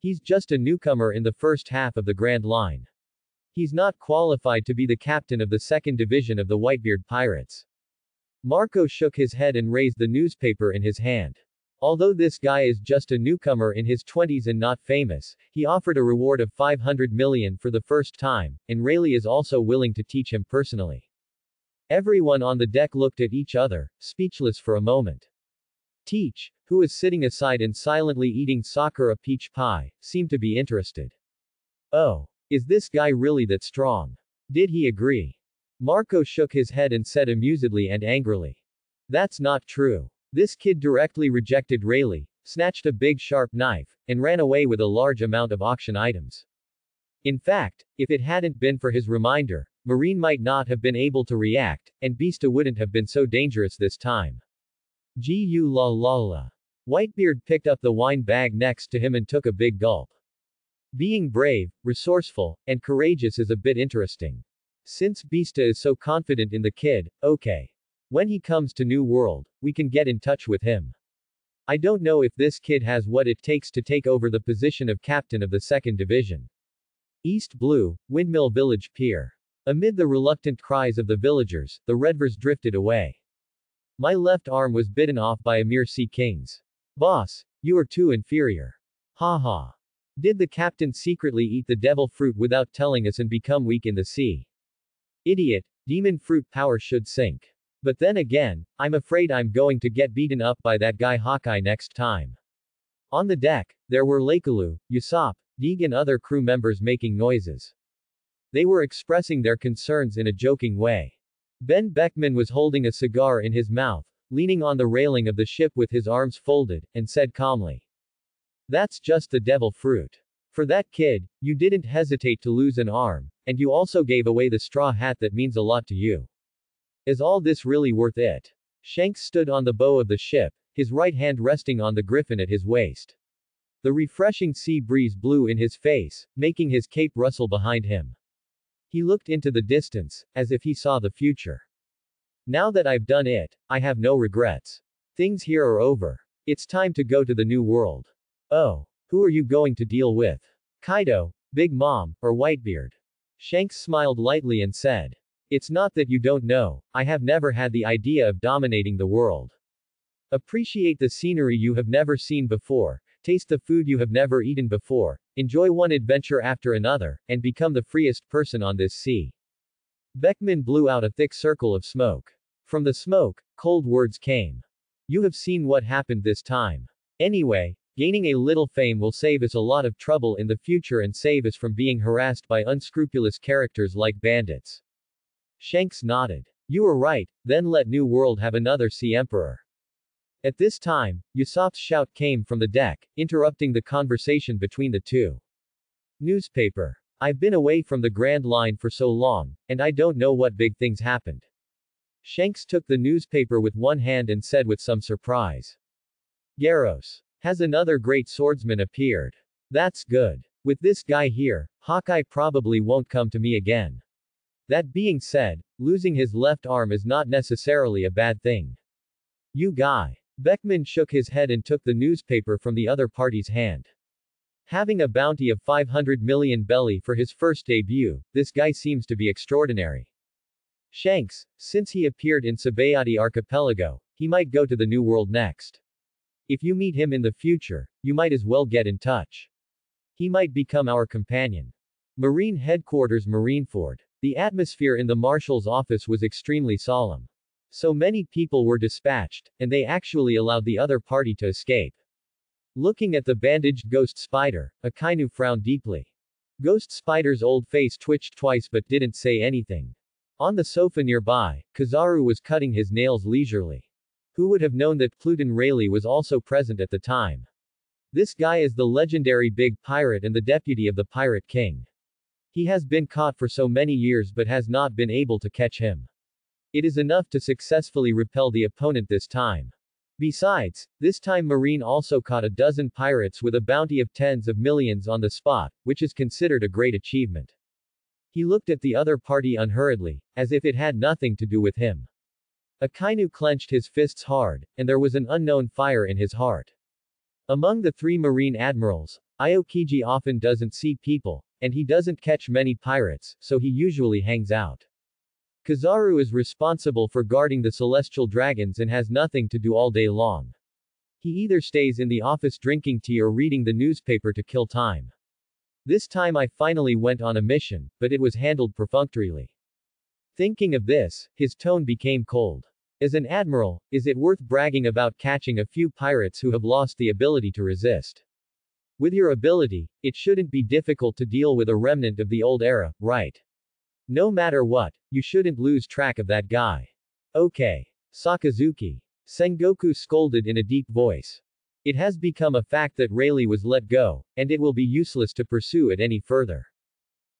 "He's just a newcomer in the first half of the Grand Line. He's not qualified to be the captain of the 2nd Division of the Whitebeard Pirates." Marco shook his head and raised the newspaper in his hand. "Although this guy is just a newcomer in his 20s and not famous, he offered a reward of 500 million for the first time, and Rayleigh is also willing to teach him personally." Everyone on the deck looked at each other, speechless for a moment. Teach, who was sitting aside and silently eating Sakura peach pie, seemed to be interested. "Oh, is this guy really that strong? Did he agree?" Marco shook his head and said amusedly and angrily, "That's not true. This kid directly rejected Rayleigh, snatched a big sharp knife, and ran away with a large amount of auction items. In fact, if it hadn't been for his reminder, Marine might not have been able to react, and Vista wouldn't have been so dangerous this time." Gu la la la. Whitebeard picked up the wine bag next to him and took a big gulp. "Being brave, resourceful, and courageous is a bit interesting. Since Vista is so confident in the kid, okay. When he comes to New World, we can get in touch with him. I don't know if this kid has what it takes to take over the position of captain of the 2nd Division." East Blue, Windmill Village Pier. Amid the reluctant cries of the villagers, the Redvers drifted away. "My left arm was bitten off by a mere sea king's. Boss, you are too inferior. Ha ha. Did the captain secretly eat the devil fruit without telling us and become weak in the sea? Idiot, demon fruit power should sink. But then again, I'm afraid I'm going to get beaten up by that guy Hawkeye next time. On the deck, there were Lekulu, Usopp, Deeg and other crew members making noises. They were expressing their concerns in a joking way. Ben Beckman was holding a cigar in his mouth, leaning on the railing of the ship with his arms folded, and said calmly, "That's just the devil fruit. For that kid, you didn't hesitate to lose an arm, and you also gave away the straw hat that means a lot to you. Is all this really worth it?" Shanks stood on the bow of the ship, his right hand resting on the griffin at his waist. The refreshing sea breeze blew in his face, making his cape rustle behind him. He looked into the distance, as if he saw the future. "Now that I've done it, I have no regrets. Things here are over. It's time to go to the New World." "Oh, who are you going to deal with? Kaido, Big Mom, or Whitebeard?" Shanks smiled lightly and said, "It's not that you don't know, I have never had the idea of dominating the world. Appreciate the scenery you have never seen before, taste the food you have never eaten before, enjoy one adventure after another, and become the freest person on this sea." Beckman blew out a thick circle of smoke. From the smoke, cold words came. "You have seen what happened this time. Anyway, gaining a little fame will save us a lot of trouble in the future and save us from being harassed by unscrupulous characters like bandits." Shanks nodded. "You are right, then let New World have another sea emperor." At this time, Usopp's shout came from the deck, interrupting the conversation between the two. "Newspaper. I've been away from the Grand Line for so long, and I don't know what big things happened." Shanks took the newspaper with one hand and said with some surprise, "Garros. Has another great swordsman appeared? That's good. With this guy here, Hawkeye probably won't come to me again. That being said, losing his left arm is not necessarily a bad thing." "You guy." Beckman shook his head and took the newspaper from the other party's hand. Having a bounty of 500 million belly for his first debut, this guy seems to be extraordinary. Shanks, since he appeared in Sabaody Archipelago, he might go to the New World next. If you meet him in the future, you might as well get in touch. He might become our companion. Marine Headquarters Marineford. The atmosphere in the marshal's office was extremely solemn. So many people were dispatched, and they actually allowed the other party to escape. Looking at the bandaged Ghost Spider, Akainu frowned deeply. Ghost Spider's old face twitched twice but didn't say anything. On the sofa nearby, Kizaru was cutting his nails leisurely. Who would have known that Pluton Rayleigh was also present at the time? This guy is the legendary big pirate and the deputy of the Pirate King. He has been caught for so many years but has not been able to catch him. It is enough to successfully repel the opponent this time. Besides, this time Marine also caught a dozen pirates with a bounty of tens of millions on the spot, which is considered a great achievement. He looked at the other party unhurriedly, as if it had nothing to do with him. Akainu clenched his fists hard, and there was an unknown fire in his heart. Among the three Marine admirals, Aokiji often doesn't see people, and he doesn't catch many pirates, so he usually hangs out. Kizaru is responsible for guarding the celestial dragons and has nothing to do all day long. He either stays in the office drinking tea or reading the newspaper to kill time. "This time I finally went on a mission, but it was handled perfunctorily." Thinking of this, his tone became cold. As an admiral, is it worth bragging about catching a few pirates who have lost the ability to resist? With your ability, it shouldn't be difficult to deal with a remnant of the old era, right? No matter what, you shouldn't lose track of that guy. "Okay. Sakazuki," Sengoku scolded in a deep voice. "It has become a fact that Rayleigh was let go, and it will be useless to pursue it any further.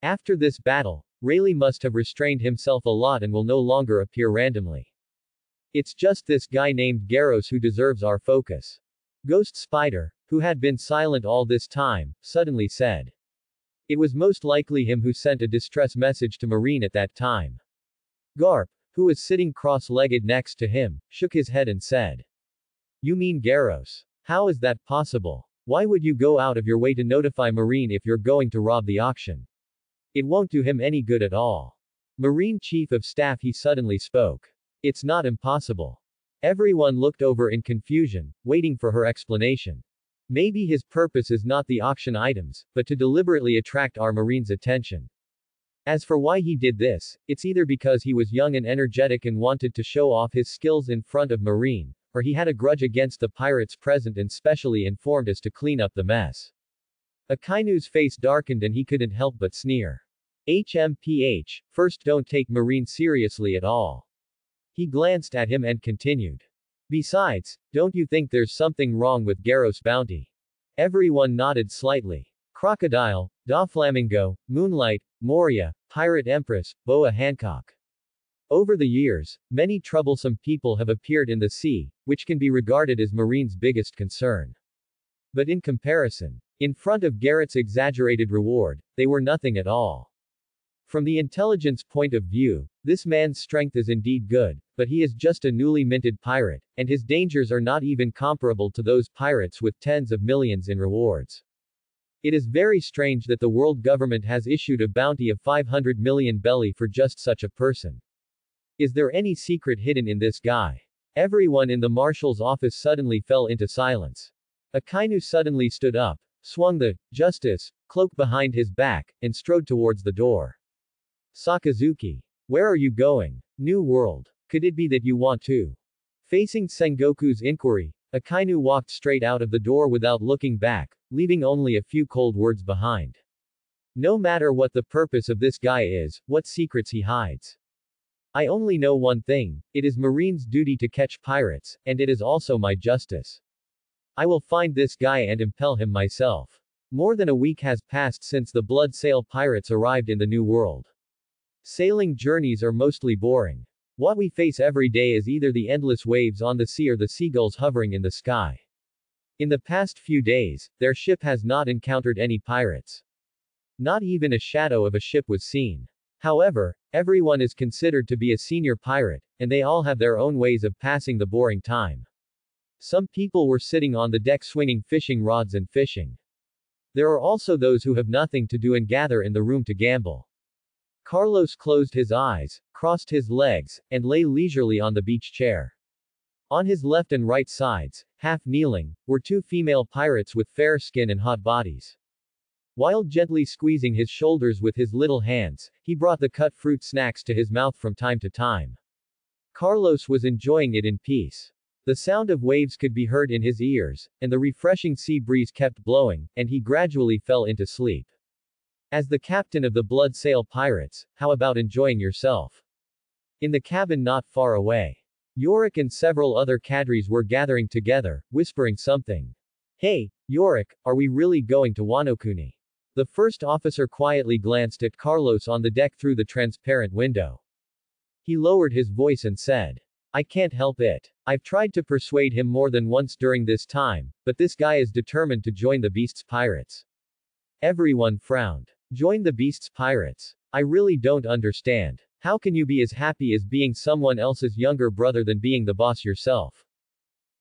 After this battle, Rayleigh must have restrained himself a lot and will no longer appear randomly. It's just this guy named Garros who deserves our focus." Ghost Spider, who had been silent all this time, suddenly said. It was most likely him who sent a distress message to Marine at that time. Garp, who was sitting cross-legged next to him, shook his head and said. "You mean Garros? How is that possible? Why would you go out of your way to notify Marine if you're going to rob the auction? It won't do him any good at all." Marine Chief of Staff he suddenly spoke. "It's not impossible." Everyone looked over in confusion, waiting for her explanation. Maybe his purpose is not the auction items, but to deliberately attract our Marine's attention. As for why he did this, it's either because he was young and energetic and wanted to show off his skills in front of Marine, or he had a grudge against the pirates present and specially informed us to clean up the mess. Akainu's face darkened and he couldn't help but sneer. HMPH, first don't take Marine seriously at all. He glanced at him and continued. Besides, don't you think there's something wrong with Garros bounty? Everyone nodded slightly. Crocodile, Doflamingo, Moonlight, Moria, Pirate Empress, Boa Hancock. Over the years, many troublesome people have appeared in the sea, which can be regarded as Marine's biggest concern. But in comparison, in front of Garrett's exaggerated reward, they were nothing at all. From the intelligence point of view, this man's strength is indeed good, but he is just a newly minted pirate, and his dangers are not even comparable to those pirates with tens of millions in rewards. It is very strange that the world government has issued a bounty of 500 million belly for just such a person. Is there any secret hidden in this guy? Everyone in the marshal's office suddenly fell into silence. Akainu suddenly stood up, swung the justice cloak behind his back, and strode towards the door. Sakazuki, where are you going? New World. Could it be that you want to? Facing Sengoku's inquiry, Akainu walked straight out of the door without looking back, leaving only a few cold words behind. No matter what the purpose of this guy is, what secrets he hides. I only know one thing, it is Marine's duty to catch pirates, and it is also my justice. I will find this guy and impel him myself. More than a week has passed since the Bloodsail Pirates arrived in the New World. Sailing journeys are mostly boring. What we face every day is either the endless waves on the sea or the seagulls hovering in the sky. In the past few days, their ship has not encountered any pirates. Not even a shadow of a ship was seen. However, everyone is considered to be a senior pirate, and they all have their own ways of passing the boring time. Some people were sitting on the deck swinging fishing rods and fishing. There are also those who have nothing to do and gather in the room to gamble. Carlos closed his eyes, crossed his legs, and lay leisurely on the beach chair. On his left and right sides, half kneeling, were two female pirates with fair skin and hot bodies. While gently squeezing his shoulders with his little hands, he brought the cut fruit snacks to his mouth from time to time. Carlos was enjoying it in peace. The sound of waves could be heard in his ears, and the refreshing sea breeze kept blowing, and he gradually fell into sleep. As the captain of the Bloodsail Pirates, how about enjoying yourself? In the cabin not far away, Yorick and several other cadres were gathering together, whispering something. Hey, Yorick, are we really going to Wanokuni? The first officer quietly glanced at Carlos on the deck through the transparent window. He lowered his voice and said, I can't help it. I've tried to persuade him more than once during this time, but this guy is determined to join the Beast's Pirates. Everyone frowned. Join the Beast's Pirates? I really don't understand. How can you be as happy as being someone else's younger brother than being the boss yourself?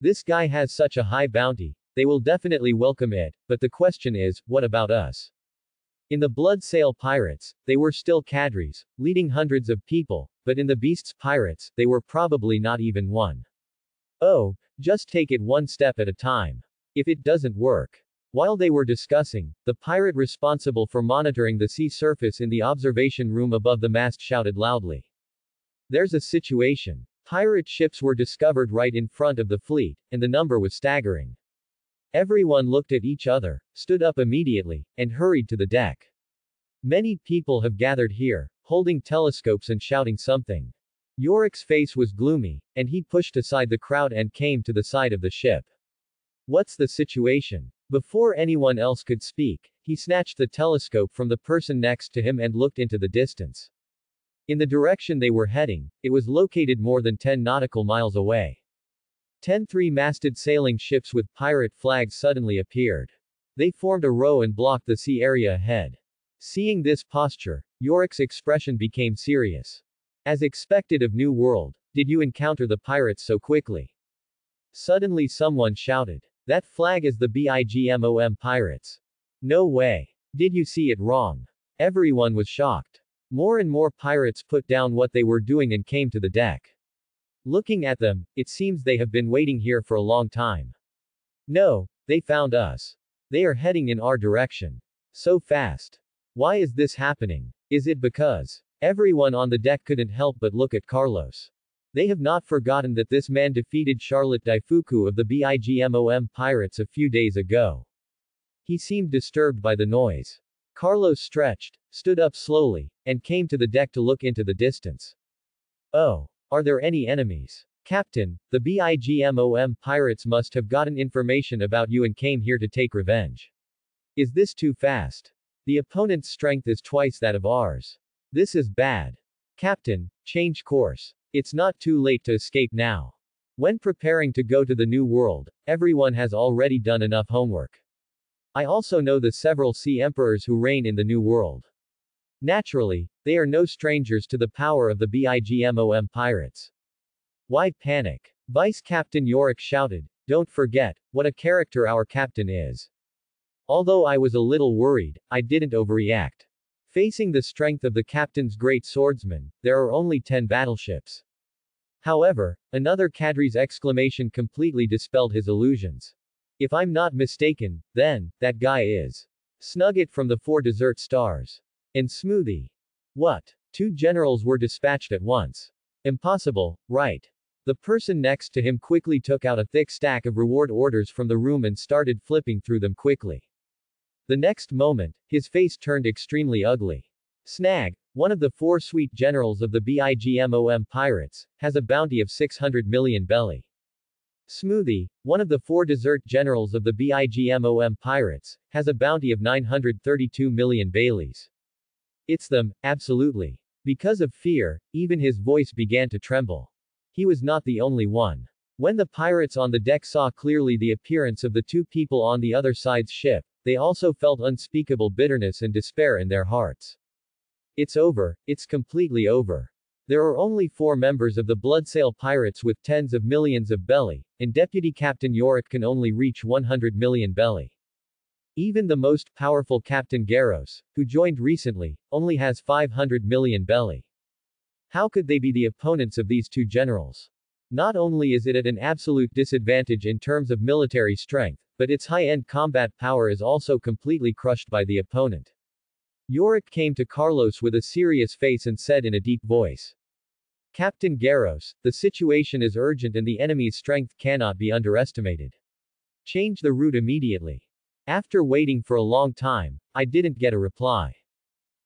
This guy has such a high bounty, they will definitely welcome it, but the question is, what about us? In the Bloodsail Pirates, they were still cadres, leading hundreds of people, but in the Beast's Pirates, they were probably not even one. Oh, just take it one step at a time. If it doesn't work. While they were discussing, the pirate responsible for monitoring the sea surface in the observation room above the mast shouted loudly. There's a situation. Pirate ships were discovered right in front of the fleet, and the number was staggering. Everyone looked at each other, stood up immediately, and hurried to the deck. Many people have gathered here, holding telescopes and shouting something. Yorick's face was gloomy, and he pushed aside the crowd and came to the side of the ship. What's the situation? Before anyone else could speak, he snatched the telescope from the person next to him and looked into the distance. In the direction they were heading, it was located more than 10 nautical miles away. 10 three-masted sailing ships with pirate flags suddenly appeared. They formed a row and blocked the sea area ahead. Seeing this posture, Yorick's expression became serious. As expected of New World, did you encounter the pirates so quickly? Suddenly someone shouted. That flag is the Big Mom Pirates. No way. Did you see it wrong? Everyone was shocked. More and more pirates put down what they were doing and came to the deck. Looking at them, it seems they have been waiting here for a long time. No, they found us. They are heading in our direction. So fast. Why is this happening? Is it because everyone on the deck couldn't help but look at Carlos? They have not forgotten that this man defeated Charlotte Daifuku of the Big Mom Pirates a few days ago. He seemed disturbed by the noise. Carlos stretched, stood up slowly, and came to the deck to look into the distance. Oh, are there any enemies? Captain, the Big Mom Pirates must have gotten information about you and came here to take revenge. Is this too fast? The opponent's strength is twice that of ours. This is bad. Captain, change course. It's not too late to escape now. When preparing to go to the New World, everyone has already done enough homework. I also know the several sea emperors who reign in the New World. Naturally, they are no strangers to the power of the Big Mom Pirates. Why panic? Vice Captain Yorick shouted, "Don't forget, what a character our captain is." Although I was a little worried, I didn't overreact. Facing the strength of the captain's great swordsman, there are only 10 battleships. However, another cadre's exclamation completely dispelled his illusions. If I'm not mistaken, then, that guy is Snugget from the 4 Desert Stars. And Smoothie. What? 2 generals were dispatched at once. Impossible, right? The person next to him quickly took out a thick stack of reward orders from the room and started flipping through them quickly. The next moment, his face turned extremely ugly. Snag, one of the 4 sweet generals of the Big Mom Pirates, has a bounty of 600 million belly. Smoothie, one of the 4 dessert generals of the Big Mom Pirates, has a bounty of 932 million baileys. It's them, absolutely. Because of fear, even his voice began to tremble. He was not the only one. When the pirates on the deck saw clearly the appearance of the 2 people on the other side's ship, they also felt unspeakable bitterness and despair in their hearts. It's over, it's completely over. There are only 4 members of the Bloodsail Pirates with tens of millions of belly, and Deputy Captain Yorick can only reach 100 million belly. Even the most powerful Captain Garros, who joined recently, only has 500 million belly. How could they be the opponents of these 2 generals? Not only is it at an absolute disadvantage in terms of military strength, but its high-end combat power is also completely crushed by the opponent. Yorick came to Carlos with a serious face and said in a deep voice, "Captain Garros, the situation is urgent and the enemy's strength cannot be underestimated. Change the route immediately." After waiting for a long time, I didn't get a reply.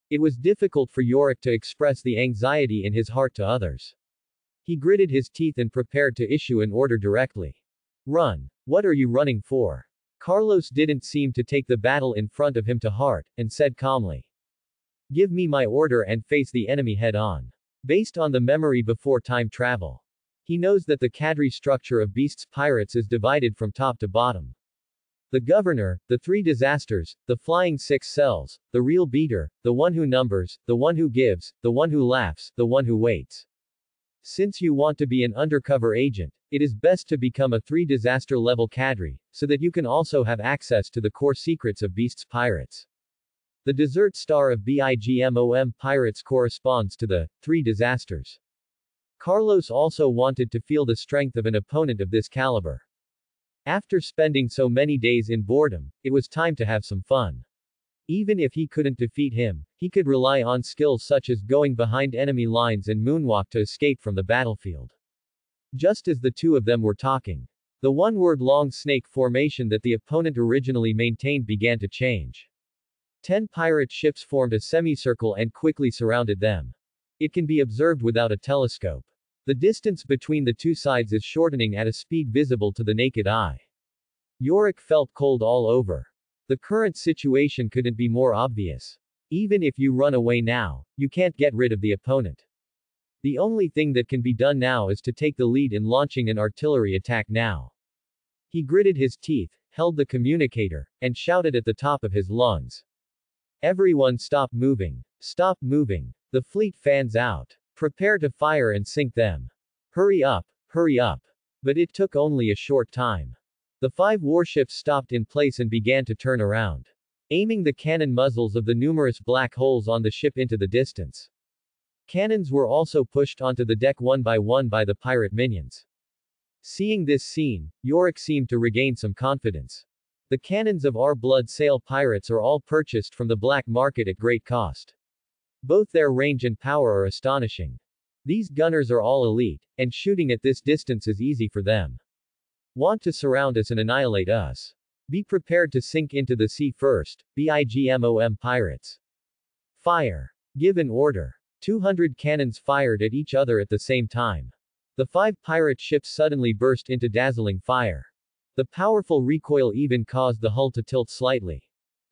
It was difficult for Yorick to express the anxiety in his heart to others. He gritted his teeth and prepared to issue an order directly. "Run. What are you running for?" Carlos didn't seem to take the battle in front of him to heart, and said calmly, "Give me my order and face the enemy head-on." Based on the memory before time travel, he knows that the cadre structure of Beast's Pirates is divided from top to bottom. The Governor, the 3 Disasters, the Flying 6 Cells, the Real Beater, the one who numbers, the one who gives, the one who laughs, the one who waits. Since you want to be an undercover agent, it is best to become a 3 disaster level cadre, so that you can also have access to the core secrets of Beast's Pirates. The Desert Star of Big Mom Pirates corresponds to the 3 Disasters. Carlos also wanted to feel the strength of an opponent of this caliber. After spending so many days in boredom, it was time to have some fun. Even if he couldn't defeat him, he could rely on skills such as going behind enemy lines and moonwalk to escape from the battlefield. Just as the 2 of them were talking, the 1-word-long snake formation that the opponent originally maintained began to change. 10 pirate ships formed a semicircle and quickly surrounded them. It can be observed without a telescope. The distance between the 2 sides is shortening at a speed visible to the naked eye. Yorick felt cold all over. The current situation couldn't be more obvious. Even if you run away now, you can't get rid of the opponent. The only thing that can be done now is to take the lead in launching an artillery attack now. He gritted his teeth, held the communicator, and shouted at the top of his lungs. "Everyone stop moving. Stop moving. The fleet fans out. Prepare to fire and sink them. Hurry up. Hurry up." But it took only a short time. The 5 warships stopped in place and began to turn around, aiming the cannon muzzles of the numerous black holes on the ship into the distance. Cannons were also pushed onto the deck one by one by the pirate minions. Seeing this scene, Yorick seemed to regain some confidence. The cannons of our Bloodsail Pirates are all purchased from the black market at great cost. Both their range and power are astonishing. These gunners are all elite, and shooting at this distance is easy for them. Want to surround us and annihilate us. Be prepared to sink into the sea first, Big Mom Pirates. Fire. Give an order. 200 cannons fired at each other at the same time. The 5 pirate ships suddenly burst into dazzling fire. The powerful recoil even caused the hull to tilt slightly,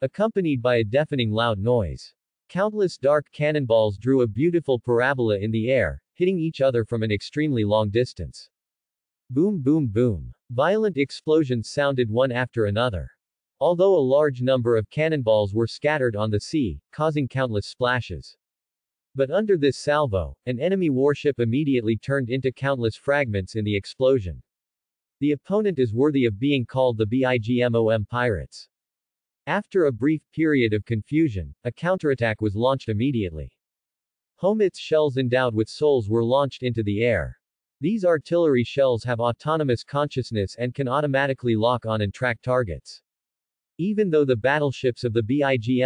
accompanied by a deafening loud noise. Countless dark cannonballs drew a beautiful parabola in the air, hitting each other from an extremely long distance. Boom, boom, boom. Violent explosions sounded one after another. Although a large number of cannonballs were scattered on the sea, causing countless splashes. But under this salvo, an enemy warship immediately turned into countless fragments in the explosion. The opponent is worthy of being called the Big Mom Pirates. After a brief period of confusion, a counterattack was launched immediately. Homet's shells endowed with souls were launched into the air. These artillery shells have autonomous consciousness and can automatically lock on and track targets. Even though the battleships of the Big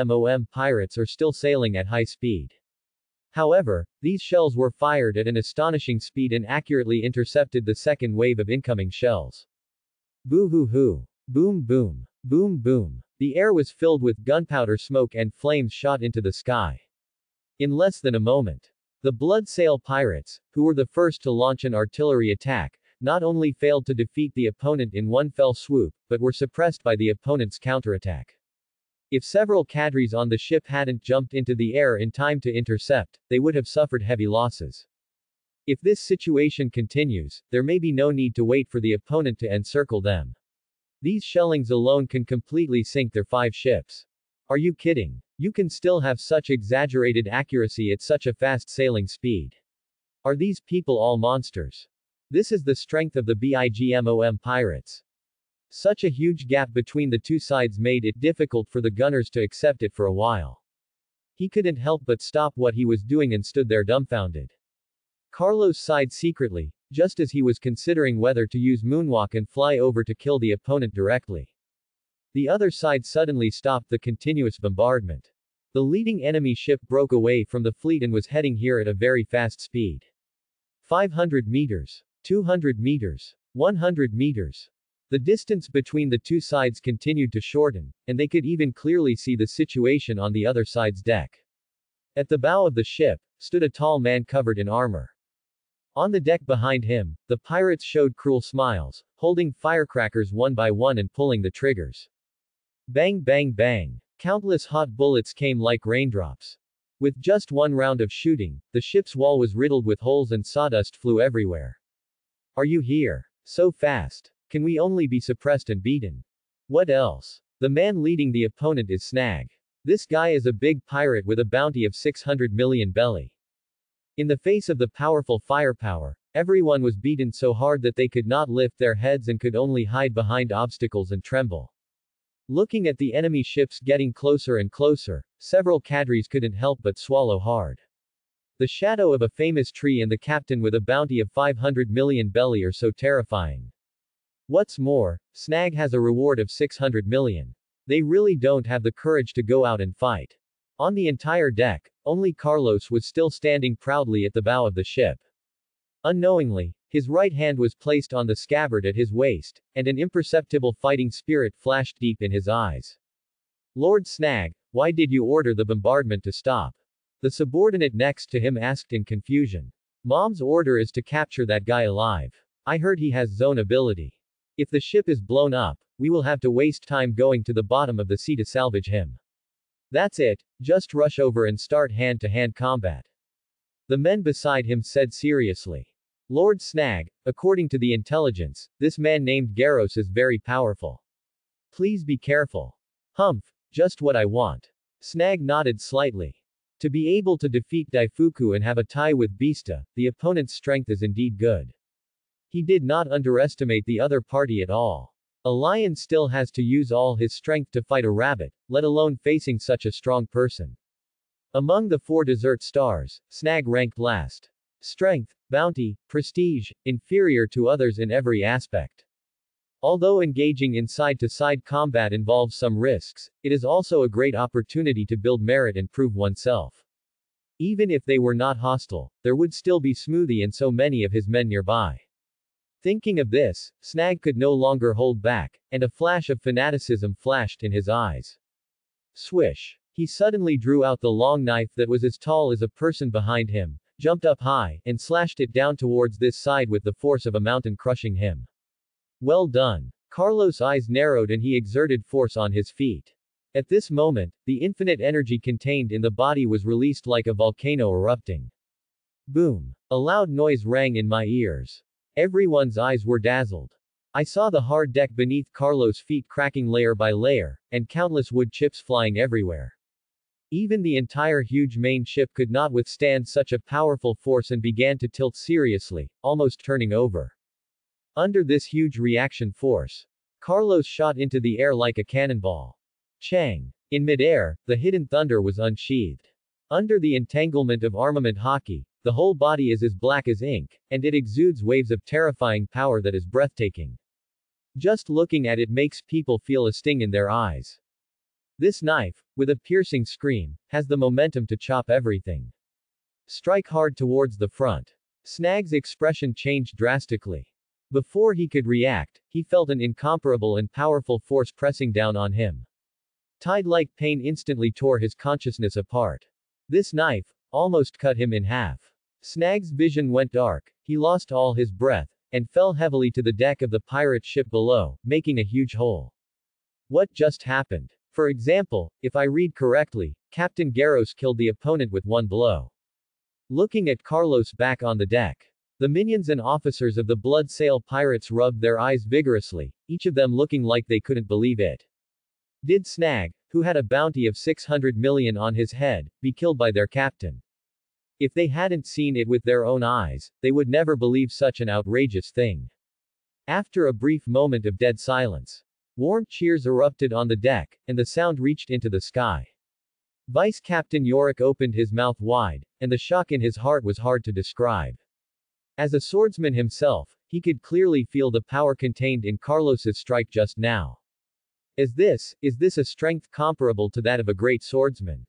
Mom Pirates are still sailing at high speed. However, these shells were fired at an astonishing speed and accurately intercepted the second wave of incoming shells. Boo hoo hoo. Boom boom. Boom boom. The air was filled with gunpowder smoke and flames shot into the sky. In less than a moment. The Bloodsail Pirates, who were the first to launch an artillery attack, not only failed to defeat the opponent in one fell swoop, but were suppressed by the opponent's counterattack. If several cadres on the ship hadn't jumped into the air in time to intercept, they would have suffered heavy losses. If this situation continues, there may be no need to wait for the opponent to encircle them. These shellings alone can completely sink their 5 ships. Are you kidding? You can still have such exaggerated accuracy at such a fast sailing speed. Are these people all monsters? This is the strength of the Big Mom Pirates. Such a huge gap between the two sides made it difficult for the gunners to accept it for a while. He couldn't help but stop what he was doing and stood there dumbfounded. Carlos sighed secretly, just as he was considering whether to use moonwalk and fly over to kill the opponent directly. The other side suddenly stopped the continuous bombardment. The leading enemy ship broke away from the fleet and was heading here at a very fast speed. 500 meters. 200 meters. 100 meters. The distance between the two sides continued to shorten, and they could even clearly see the situation on the other side's deck. At the bow of the ship, stood a tall man covered in armor. On the deck behind him, the pirates showed cruel smiles, holding firecrackers one by one and pulling the triggers. Bang bang bang. Countless hot bullets came like raindrops. With just one round of shooting, the ship's wall was riddled with holes and sawdust flew everywhere. Are you here? So fast. Can we only be suppressed and beaten? What else? The man leading the opponent is Snack. This guy is a big pirate with a bounty of 600 million belly. In the face of the powerful firepower, everyone was beaten so hard that they could not lift their heads and could only hide behind obstacles and tremble. Looking at the enemy ships getting closer and closer, several cadres couldn't help but swallow hard. The shadow of a famous tree and the captain with a bounty of 500 million belly are so terrifying. What's more, Snag has a reward of 600 million. They really don't have the courage to go out and fight. On the entire deck, only Carlos was still standing proudly at the bow of the ship. Unknowingly, his right hand was placed on the scabbard at his waist, and an imperceptible fighting spirit flashed deep in his eyes. Lord Snag, why did you order the bombardment to stop? The subordinate next to him asked in confusion. Mom's order is to capture that guy alive. I heard he has zone ability. If the ship is blown up, we will have to waste time going to the bottom of the sea to salvage him. That's it, just rush over and start hand-to-hand combat. The men beside him said seriously. Lord Snag, according to the intelligence, this man named Garros is very powerful. Please be careful. Humph, just what I want. Snag nodded slightly. To be able to defeat Daifuku and have a tie with Vista, the opponent's strength is indeed good. He did not underestimate the other party at all. A lion still has to use all his strength to fight a rabbit, let alone facing such a strong person. Among the 4 dessert stars, Snag ranked last. Strength, bounty, prestige, inferior to others in every aspect. Although engaging in side-to-side combat involves some risks, it is also a great opportunity to build merit and prove oneself. Even if they were not hostile, there would still be Smoothie and so many of his men nearby. Thinking of this, Snag could no longer hold back, and a flash of fanaticism flashed in his eyes. Swish! He suddenly drew out the long knife that was as tall as a person behind him, jumped up high, and slashed it down towards this side with the force of a mountain crushing him. Well done. Carlos' eyes narrowed and he exerted force on his feet. At this moment, the infinite energy contained in the body was released like a volcano erupting. Boom! A loud noise rang in my ears. Everyone's eyes were dazzled. I saw the hard deck beneath Carlos' feet cracking layer by layer, and countless wood chips flying everywhere. Even the entire huge main ship could not withstand such a powerful force and began to tilt seriously, almost turning over. Under this huge reaction force, Carlos shot into the air like a cannonball. Chang! In midair, the hidden thunder was unsheathed. Under the entanglement of armament hockey, the whole body is as black as ink, and it exudes waves of terrifying power that is breathtaking. Just looking at it makes people feel a sting in their eyes. This knife, with a piercing scream, has the momentum to chop everything. Strike hard towards the front. Snag's expression changed drastically. Before he could react, he felt an incomparable and powerful force pressing down on him. Tide-like pain instantly tore his consciousness apart. This knife almost cut him in half. Snag's vision went dark, he lost all his breath, and fell heavily to the deck of the pirate ship below, making a huge hole. What just happened? For example, if I read correctly, Captain Garros killed the opponent with one blow. Looking at Carlos back on the deck, the minions and officers of the Bloodsail Pirates rubbed their eyes vigorously, each of them looking like they couldn't believe it. Did Snag, who had a bounty of 600 million on his head, be killed by their captain? If they hadn't seen it with their own eyes, they would never believe such an outrageous thing. After a brief moment of dead silence, warm cheers erupted on the deck, and the sound reached into the sky. Vice Captain Yorick opened his mouth wide, and the shock in his heart was hard to describe. As a swordsman himself, he could clearly feel the power contained in Carlos's strike just now. Is this a strength comparable to that of a great swordsman?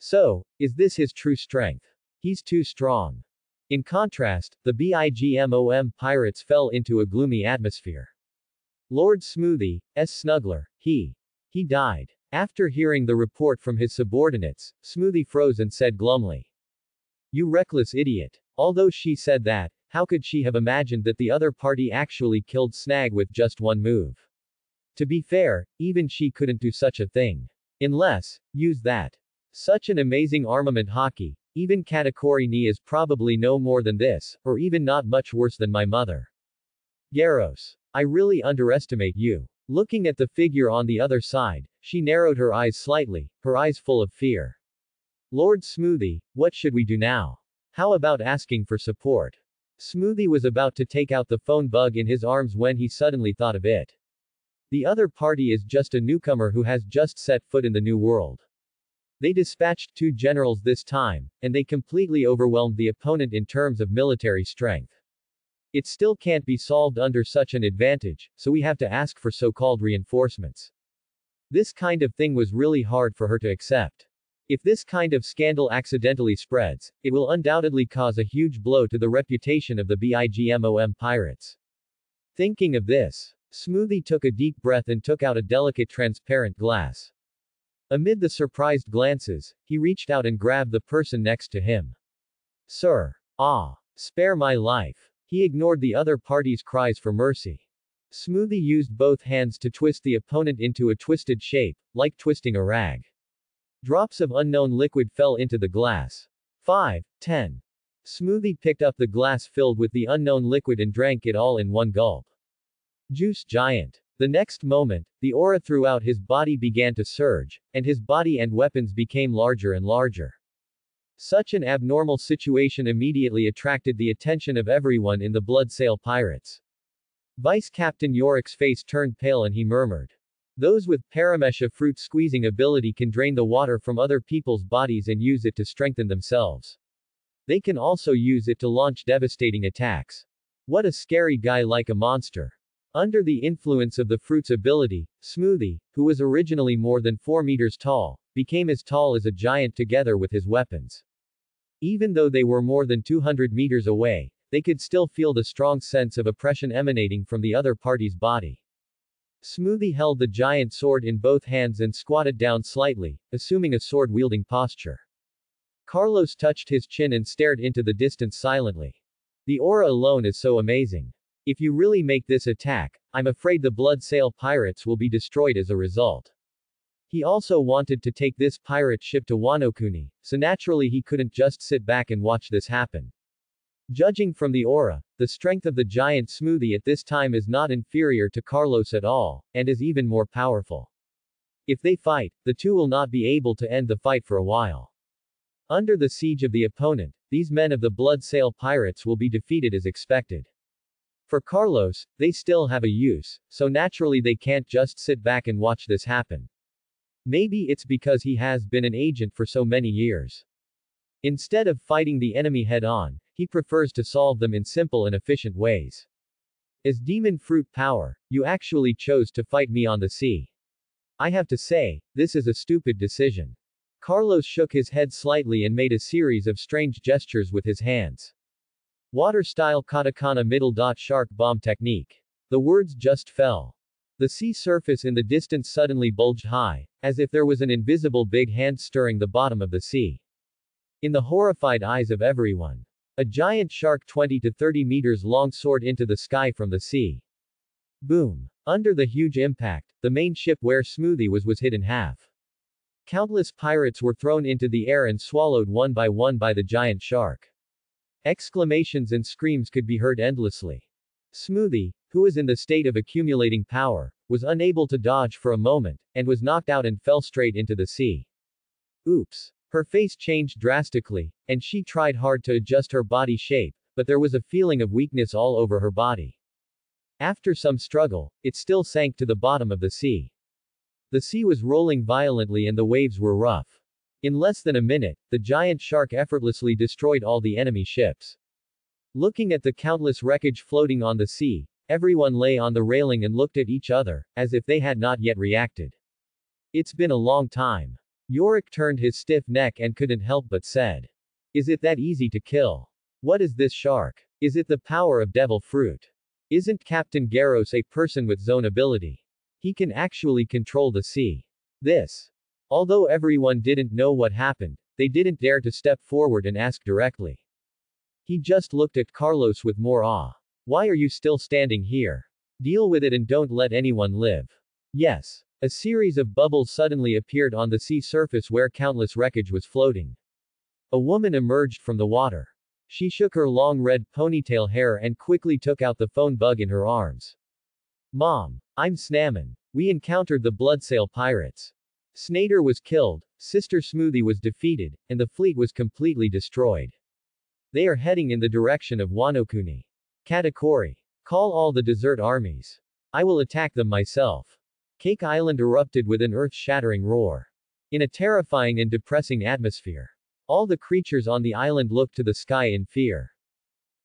So, is this his true strength? He's too strong. In contrast, the Big Mom Pirates fell into a gloomy atmosphere. Lord Smoothie, snuggler, he died. After hearing the report from his subordinates, Smoothie froze and said glumly, "You reckless idiot." Although she said that, how could she have imagined that the other party actually killed Snag with just one move? To be fair, even she couldn't do such a thing. Unless, use that. Such an amazing armament hockey, even Katakuri ni is probably no more than this, or even not much worse than my mother. Garros. I really underestimate you. Looking at the figure on the other side, she narrowed her eyes slightly, her eyes full of fear. Lord Smoothie, what should we do now? How about asking for support? Smoothie was about to take out the phone bug in his arms when he suddenly thought of it. The other party is just a newcomer who has just set foot in the New World. They dispatched 2 generals this time, and they completely overwhelmed the opponent in terms of military strength. It still can't be solved under such an advantage, so we have to ask for so-called reinforcements. This kind of thing was really hard for her to accept. If this kind of scandal accidentally spreads, it will undoubtedly cause a huge blow to the reputation of the Big Mom Pirates. Thinking of this, Smoothie took a deep breath and took out a delicate transparent glass. Amid the surprised glances, he reached out and grabbed the person next to him. "Sir. Ah. Spare my life." He ignored the other party's cries for mercy. Smoothie used both hands to twist the opponent into a twisted shape, like twisting a rag. Drops of unknown liquid fell into the glass. 5, 10. Smoothie picked up the glass filled with the unknown liquid and drank it all in one gulp. Juice giant. The next moment, the aura throughout his body began to surge, and his body and weapons became larger and larger. Such an abnormal situation immediately attracted the attention of everyone in the Bloodsail Pirates. Vice Captain Yorick's face turned pale and he murmured, "Those with paramecium fruit squeezing ability can drain the water from other people's bodies and use it to strengthen themselves. They can also use it to launch devastating attacks. What a scary guy, like a monster." Under the influence of the fruit's ability, Smoothie, who was originally more than 4 meters tall, became as tall as a giant together with his weapons. Even though they were more than 200 meters away, they could still feel the strong sense of oppression emanating from the other party's body. Smoothie held the giant sword in both hands and squatted down slightly, assuming a sword-wielding posture. Carlos touched his chin and stared into the distance silently. The aura alone is so amazing. If you really make this attack, I'm afraid the Bloodsail Pirates will be destroyed as a result. He also wanted to take this pirate ship to Wanokuni, so naturally he couldn't just sit back and watch this happen. Judging from the aura, the strength of the giant Smoothie at this time is not inferior to Carlos at all, and is even more powerful. If they fight, the two will not be able to end the fight for a while. Under the siege of the opponent, these men of the Bloodsail Pirates will be defeated as expected. For Carlos, they still have a use, so naturally they can't just sit back and watch this happen. Maybe it's because he has been an agent for so many years. Instead of fighting the enemy head-on, he prefers to solve them in simple and efficient ways. As Demon Fruit Power, you actually chose to fight me on the sea. I have to say, this is a stupid decision. Carlos shook his head slightly and made a series of strange gestures with his hands. Water-style katakana middle-dot-shark bomb technique. The words just fell. The sea surface in the distance suddenly bulged high, as if there was an invisible big hand stirring the bottom of the sea. In the horrified eyes of everyone. A giant shark 20 to 30 meters long soared into the sky from the sea. Boom! Under the huge impact, the main ship where Smoothie was hit in half. Countless pirates were thrown into the air and swallowed one by the giant shark. Exclamations and screams could be heard endlessly. Smoothie, who was in the state of accumulating power, was unable to dodge for a moment, and was knocked out and fell straight into the sea. Oops! Her face changed drastically, and she tried hard to adjust her body shape, but there was a feeling of weakness all over her body. After some struggle, it still sank to the bottom of the sea. The sea was rolling violently and the waves were rough. In less than a minute, the giant shark effortlessly destroyed all the enemy ships. Looking at the countless wreckage floating on the sea, everyone lay on the railing and looked at each other, as if they had not yet reacted. It's been a long time. Yorick turned his stiff neck and couldn't help but said. Is it that easy to kill? What is this shark? Is it the power of devil fruit? Isn't Captain Garros a person with zone ability? He can actually control the sea. This. Although everyone didn't know what happened, they didn't dare to step forward and ask directly. He just looked at Carlos with more awe. Why are you still standing here? Deal with it and don't let anyone live. Yes. A series of bubbles suddenly appeared on the sea surface where countless wreckage was floating. A woman emerged from the water. She shook her long red ponytail hair and quickly took out the phone bug in her arms. Mom, I'm Snammon. We encountered the Bloodsail Pirates. Snader was killed, Sister Smoothie was defeated, and the fleet was completely destroyed. They are heading in the direction of Wanokuni. Katakuri. Call all the desert armies. I will attack them myself. Cake Island erupted with an earth-shattering roar. In a terrifying and depressing atmosphere. All the creatures on the island looked to the sky in fear.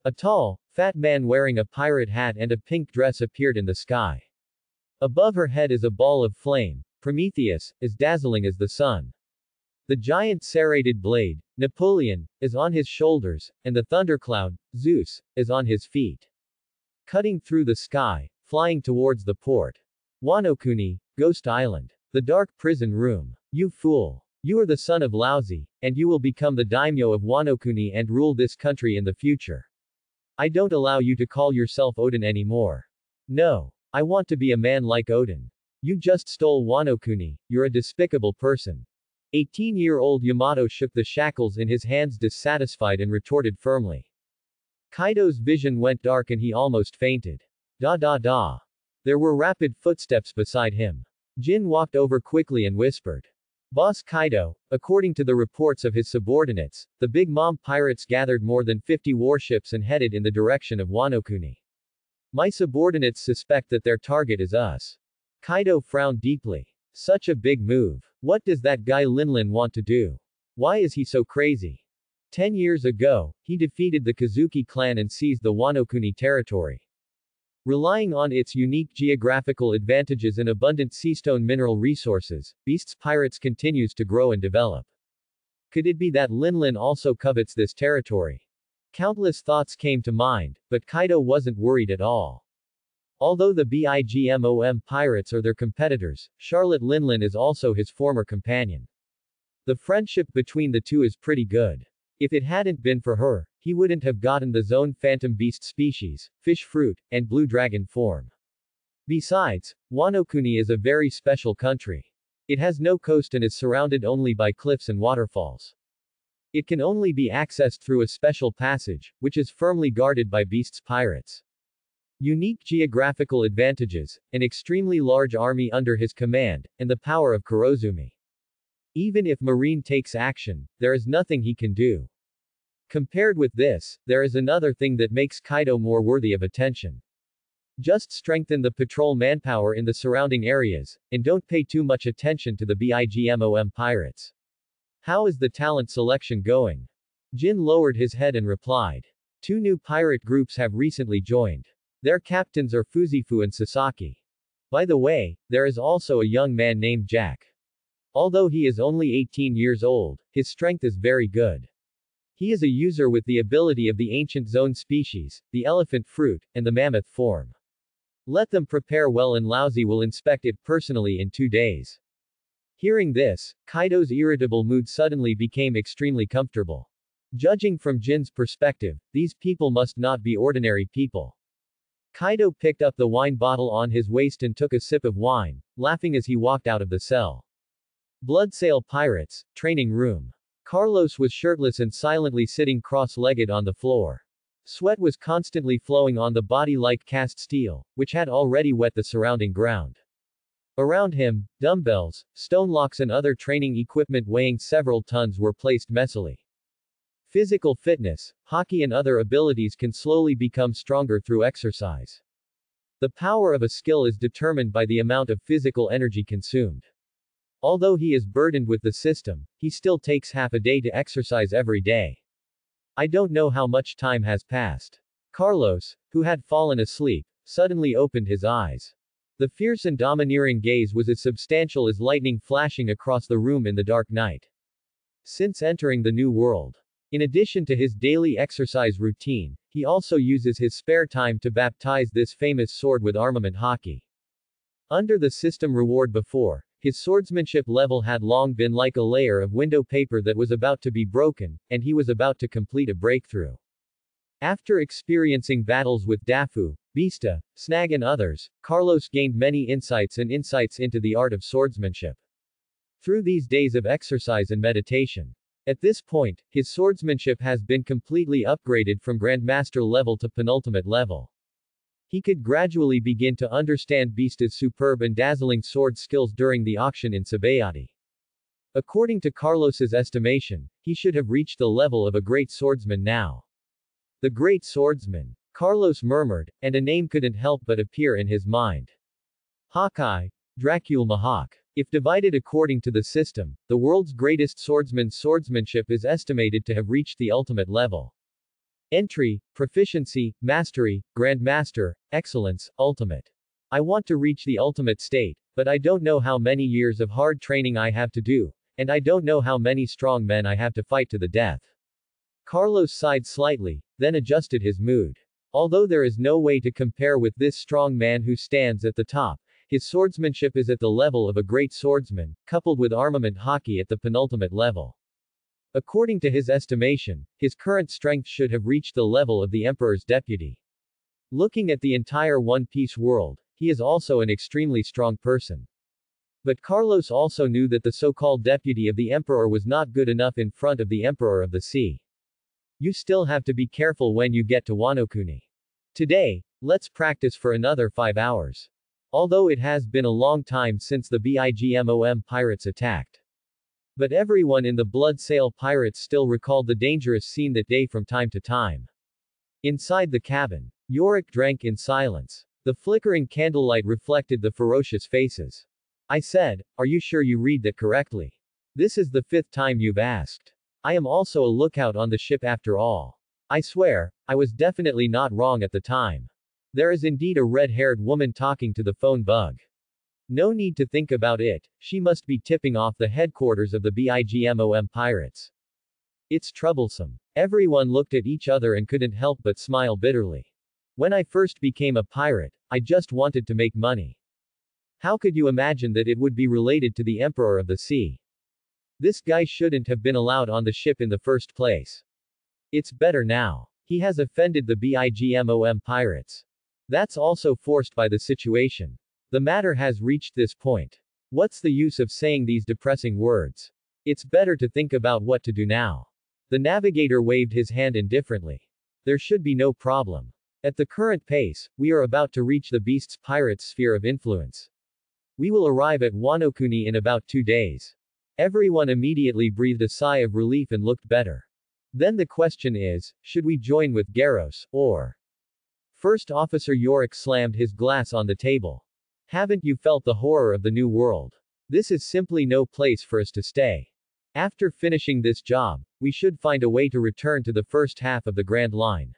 A tall, fat man wearing a pirate hat and a pink dress appeared in the sky. Above her head is a ball of flame, Prometheus, as dazzling as the sun. The giant serrated blade, Napoleon, is on his shoulders, and the thundercloud, Zeus, is on his feet. Cutting through the sky, flying towards the port. Wanokuni, Ghost Island. The dark prison room. You fool. You are the son of Lousy, and you will become the daimyo of Wanokuni and rule this country in the future. I don't allow you to call yourself Odin anymore. No. I want to be a man like Odin. You just stole Wanokuni, you're a despicable person. 18-year-old Yamato shook the shackles in his hands dissatisfied and retorted firmly. Kaido's vision went dark and he almost fainted. There were rapid footsteps beside him. Jin walked over quickly and whispered. Boss Kaido, according to the reports of his subordinates, the Big Mom Pirates gathered more than 50 warships and headed in the direction of Wanokuni. My subordinates suspect that their target is us. Kaido frowned deeply. Such a big move. What does that guy Linlin want to do? Why is he so crazy? 10 years ago, he defeated the Kazuki clan and seized the Wanokuni territory. Relying on its unique geographical advantages and abundant seastone mineral resources, Beast's Pirates continues to grow and develop. Could it be that Linlin also covets this territory? Countless thoughts came to mind, but Kaido wasn't worried at all. Although the Big Mom Pirates are their competitors, Charlotte Linlin is also his former companion. The friendship between the two is pretty good. If it hadn't been for her, he wouldn't have gotten the Zone Phantom Beast species, fish fruit, and blue dragon form. Besides, Wanokuni is a very special country. It has no coast and is surrounded only by cliffs and waterfalls. It can only be accessed through a special passage, which is firmly guarded by Beast's Pirates. Unique geographical advantages, an extremely large army under his command, and the power of Kurozumi. Even if Marine takes action, there is nothing he can do. Compared with this, there is another thing that makes Kaido more worthy of attention. Just strengthen the patrol manpower in the surrounding areas, and don't pay too much attention to the Big Mom Pirates. How is the talent selection going? Jin lowered his head and replied. 2 new pirate groups have recently joined. Their captains are Fuzifu and Sasaki. By the way, there is also a young man named Jack. Although he is only 18 years old, his strength is very good. He is a user with the ability of the Ancient Zone species, the elephant fruit, and the mammoth form. Let them prepare well and Lousy will inspect it personally in 2 days. Hearing this, Kaido's irritable mood suddenly became extremely comfortable. Judging from Jin's perspective, these people must not be ordinary people. Kaido picked up the wine bottle on his waist and took a sip of wine, laughing as he walked out of the cell. Bloodsail Pirates, training room. Carlos was shirtless and silently sitting cross-legged on the floor. Sweat was constantly flowing on the body like cast steel, which had already wet the surrounding ground. Around him, dumbbells, stonelocks and other training equipment weighing several tons were placed messily. Physical fitness, hockey and other abilities can slowly become stronger through exercise. The power of a skill is determined by the amount of physical energy consumed. Although he is burdened with the system, he still takes half a day to exercise every day. I don't know how much time has passed. Carlos, who had fallen asleep, suddenly opened his eyes. The fierce and domineering gaze was as substantial as lightning flashing across the room in the dark night. Since entering the New World, in addition to his daily exercise routine, he also uses his spare time to baptize this famous sword with armament hockey. Under the system reward before, his swordsmanship level had long been like a layer of window paper that was about to be broken, and he was about to complete a breakthrough. After experiencing battles with Daifu, Vista, Snack and others, Carlos gained many insights into the art of swordsmanship. Through these days of exercise and meditation. At this point, his swordsmanship has been completely upgraded from Grandmaster level to penultimate level. He could gradually begin to understand Beast's superb and dazzling sword skills during the auction in Sabaody. According to Carlos's estimation, he should have reached the level of a great swordsman now. The great swordsman, Carlos murmured, and a name couldn't help but appear in his mind. Hawkeye, Dracul Mahawk. If divided according to the system, the world's greatest swordsman's swordsmanship is estimated to have reached the ultimate level. Entry, proficiency, mastery, grandmaster, excellence, ultimate. I want to reach the ultimate state, but I don't know how many years of hard training I have to do, and I don't know how many strong men I have to fight to the death. Carlos sighed slightly, then adjusted his mood. Although there is no way to compare with this strong man who stands at the top, his swordsmanship is at the level of a great swordsman, coupled with armament hockey at the penultimate level. According to his estimation, his current strength should have reached the level of the Emperor's deputy. Looking at the entire One Piece world, he is also an extremely strong person. But Carlos also knew that the so-called deputy of the Emperor was not good enough in front of the Emperor of the Sea. You still have to be careful when you get to Wanokuni. Today, let's practice for another 5 hours. Although it has been a long time since the Big Mom Pirates attacked. But everyone in the Bloodsail Pirates still recalled the dangerous scene that day from time to time. Inside the cabin, Yorick drank in silence. The flickering candlelight reflected the ferocious faces. I said, are you sure you read that correctly? This is the 5th time you've asked. I am also a lookout on the ship after all. I swear, I was definitely not wrong at the time. There is indeed a red-haired woman talking to the phone bug. No need to think about it, she must be tipping off the headquarters of the BIGMOM pirates. It's troublesome. Everyone looked at each other and couldn't help but smile bitterly. When I first became a pirate, I just wanted to make money. How could you imagine that it would be related to the Emperor of the Sea? This guy shouldn't have been allowed on the ship in the first place. It's better now. He has offended the BIGMOM pirates. That's also forced by the situation. The matter has reached this point. What's the use of saying these depressing words? It's better to think about what to do now. The navigator waved his hand indifferently. There should be no problem. At the current pace, we are about to reach the Beast's Pirates' sphere of influence. We will arrive at Wanokuni in about 2 days. Everyone immediately breathed a sigh of relief and looked better. Then the question is, should we join with Garros, or... First Officer Yorick slammed his glass on the table. Haven't you felt the horror of the New World? This is simply no place for us to stay. After finishing this job, we should find a way to return to the first half of the Grand Line.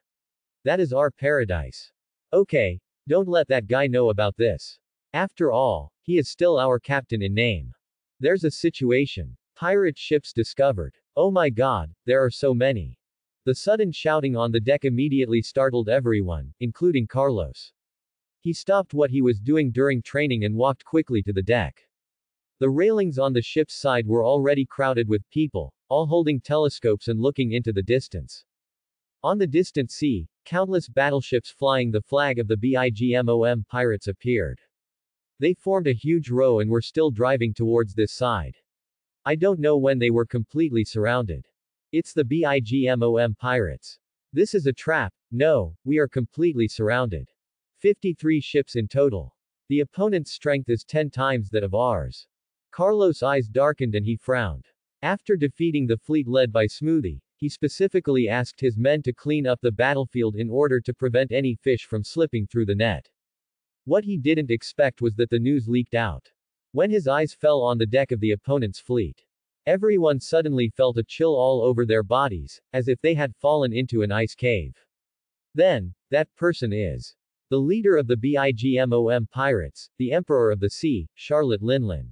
That is our paradise. Okay, don't let that guy know about this. After all, he is still our captain in name. There's a situation. Pirate ships discovered. Oh my god, there are so many. The sudden shouting on the deck immediately startled everyone, including Carlos. He stopped what he was doing during training and walked quickly to the deck. The railings on the ship's side were already crowded with people, all holding telescopes and looking into the distance. On the distant sea, countless battleships flying the flag of the BIGMOM pirates appeared. They formed a huge row and were still driving towards this side. I don't know when they were completely surrounded. It's the BIGMOM pirates. This is a trap. No, we are completely surrounded. 53 ships in total. The opponent's strength is 10 times that of ours. Carlos' eyes darkened and he frowned. After defeating the fleet led by Smoothie, he specifically asked his men to clean up the battlefield in order to prevent any fish from slipping through the net. What he didn't expect was that the news leaked out. When his eyes fell on the deck of the opponent's fleet, everyone suddenly felt a chill all over their bodies, as if they had fallen into an ice cave. Then, that person is the leader of the BIGMOM pirates, the Emperor of the Sea, Charlotte Linlin.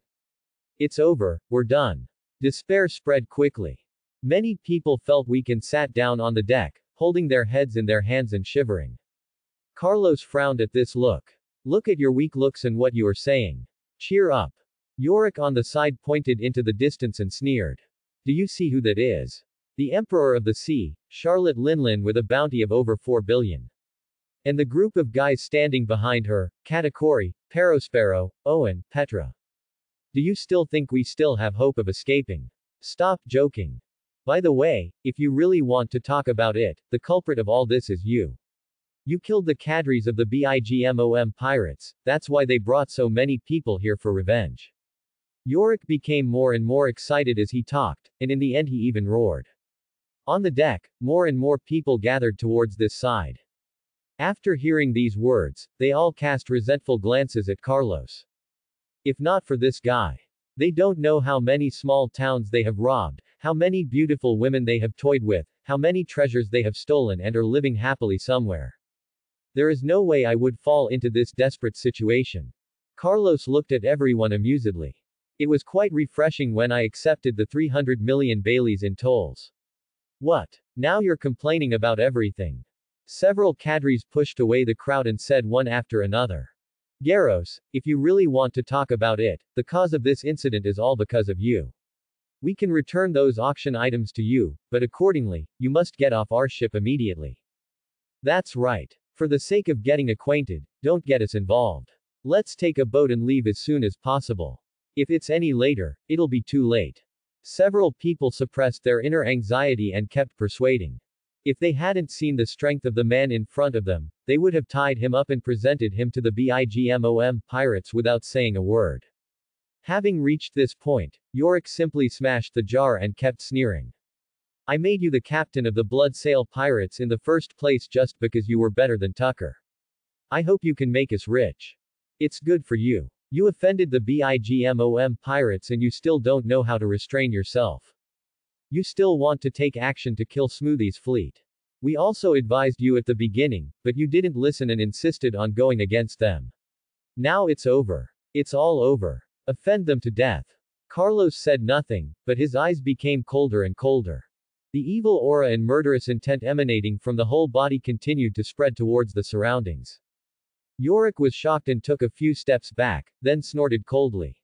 It's over, we're done. Despair spread quickly. Many people felt weak and sat down on the deck, holding their heads in their hands and shivering. Carlos frowned at this look. Look at your weak looks and what you are saying. Cheer up. Yorick on the side pointed into the distance and sneered. Do you see who that is? The Emperor of the Sea, Charlotte Linlin, with a bounty of over 4 billion. And the group of guys standing behind her, Katakori, Perospero, Owen, Petra. Do you still think we still have hope of escaping? Stop joking. By the way, if you really want to talk about it, the culprit of all this is you. You killed the cadres of the BIGMOM pirates, that's why they brought so many people here for revenge. Yorick became more and more excited as he talked, and in the end he even roared. On the deck, more and more people gathered towards this side. After hearing these words, they all cast resentful glances at Carlos. If not for this guy, they don't know how many small towns they have robbed, how many beautiful women they have toyed with, how many treasures they have stolen and are living happily somewhere. There is no way I would fall into this desperate situation. Carlos looked at everyone amusedly. It was quite refreshing when I accepted the 300 million baileys in tolls. What? Now you're complaining about everything. Several cadres pushed away the crowd and said one after another. Garros, if you really want to talk about it, the cause of this incident is all because of you. We can return those auction items to you, but accordingly, you must get off our ship immediately. That's right. For the sake of getting acquainted, don't get us involved. Let's take a boat and leave as soon as possible. If it's any later, it'll be too late. Several people suppressed their inner anxiety and kept persuading. If they hadn't seen the strength of the man in front of them, they would have tied him up and presented him to the BIGMOM pirates without saying a word. Having reached this point, Yorick simply smashed the jar and kept sneering. I made you the captain of the Bloodsail Pirates in the first place just because you were better than Tucker. I hope you can make us rich. It's good for you. You offended the BIGMOM pirates and you still don't know how to restrain yourself. You still want to take action to kill Smoothie's fleet. We also advised you at the beginning, but you didn't listen and insisted on going against them. Now it's over. It's all over. Offend them to death. Carlos said nothing, but his eyes became colder and colder. The evil aura and murderous intent emanating from the whole body continued to spread towards the surroundings. Yorick was shocked and took a few steps back, then snorted coldly.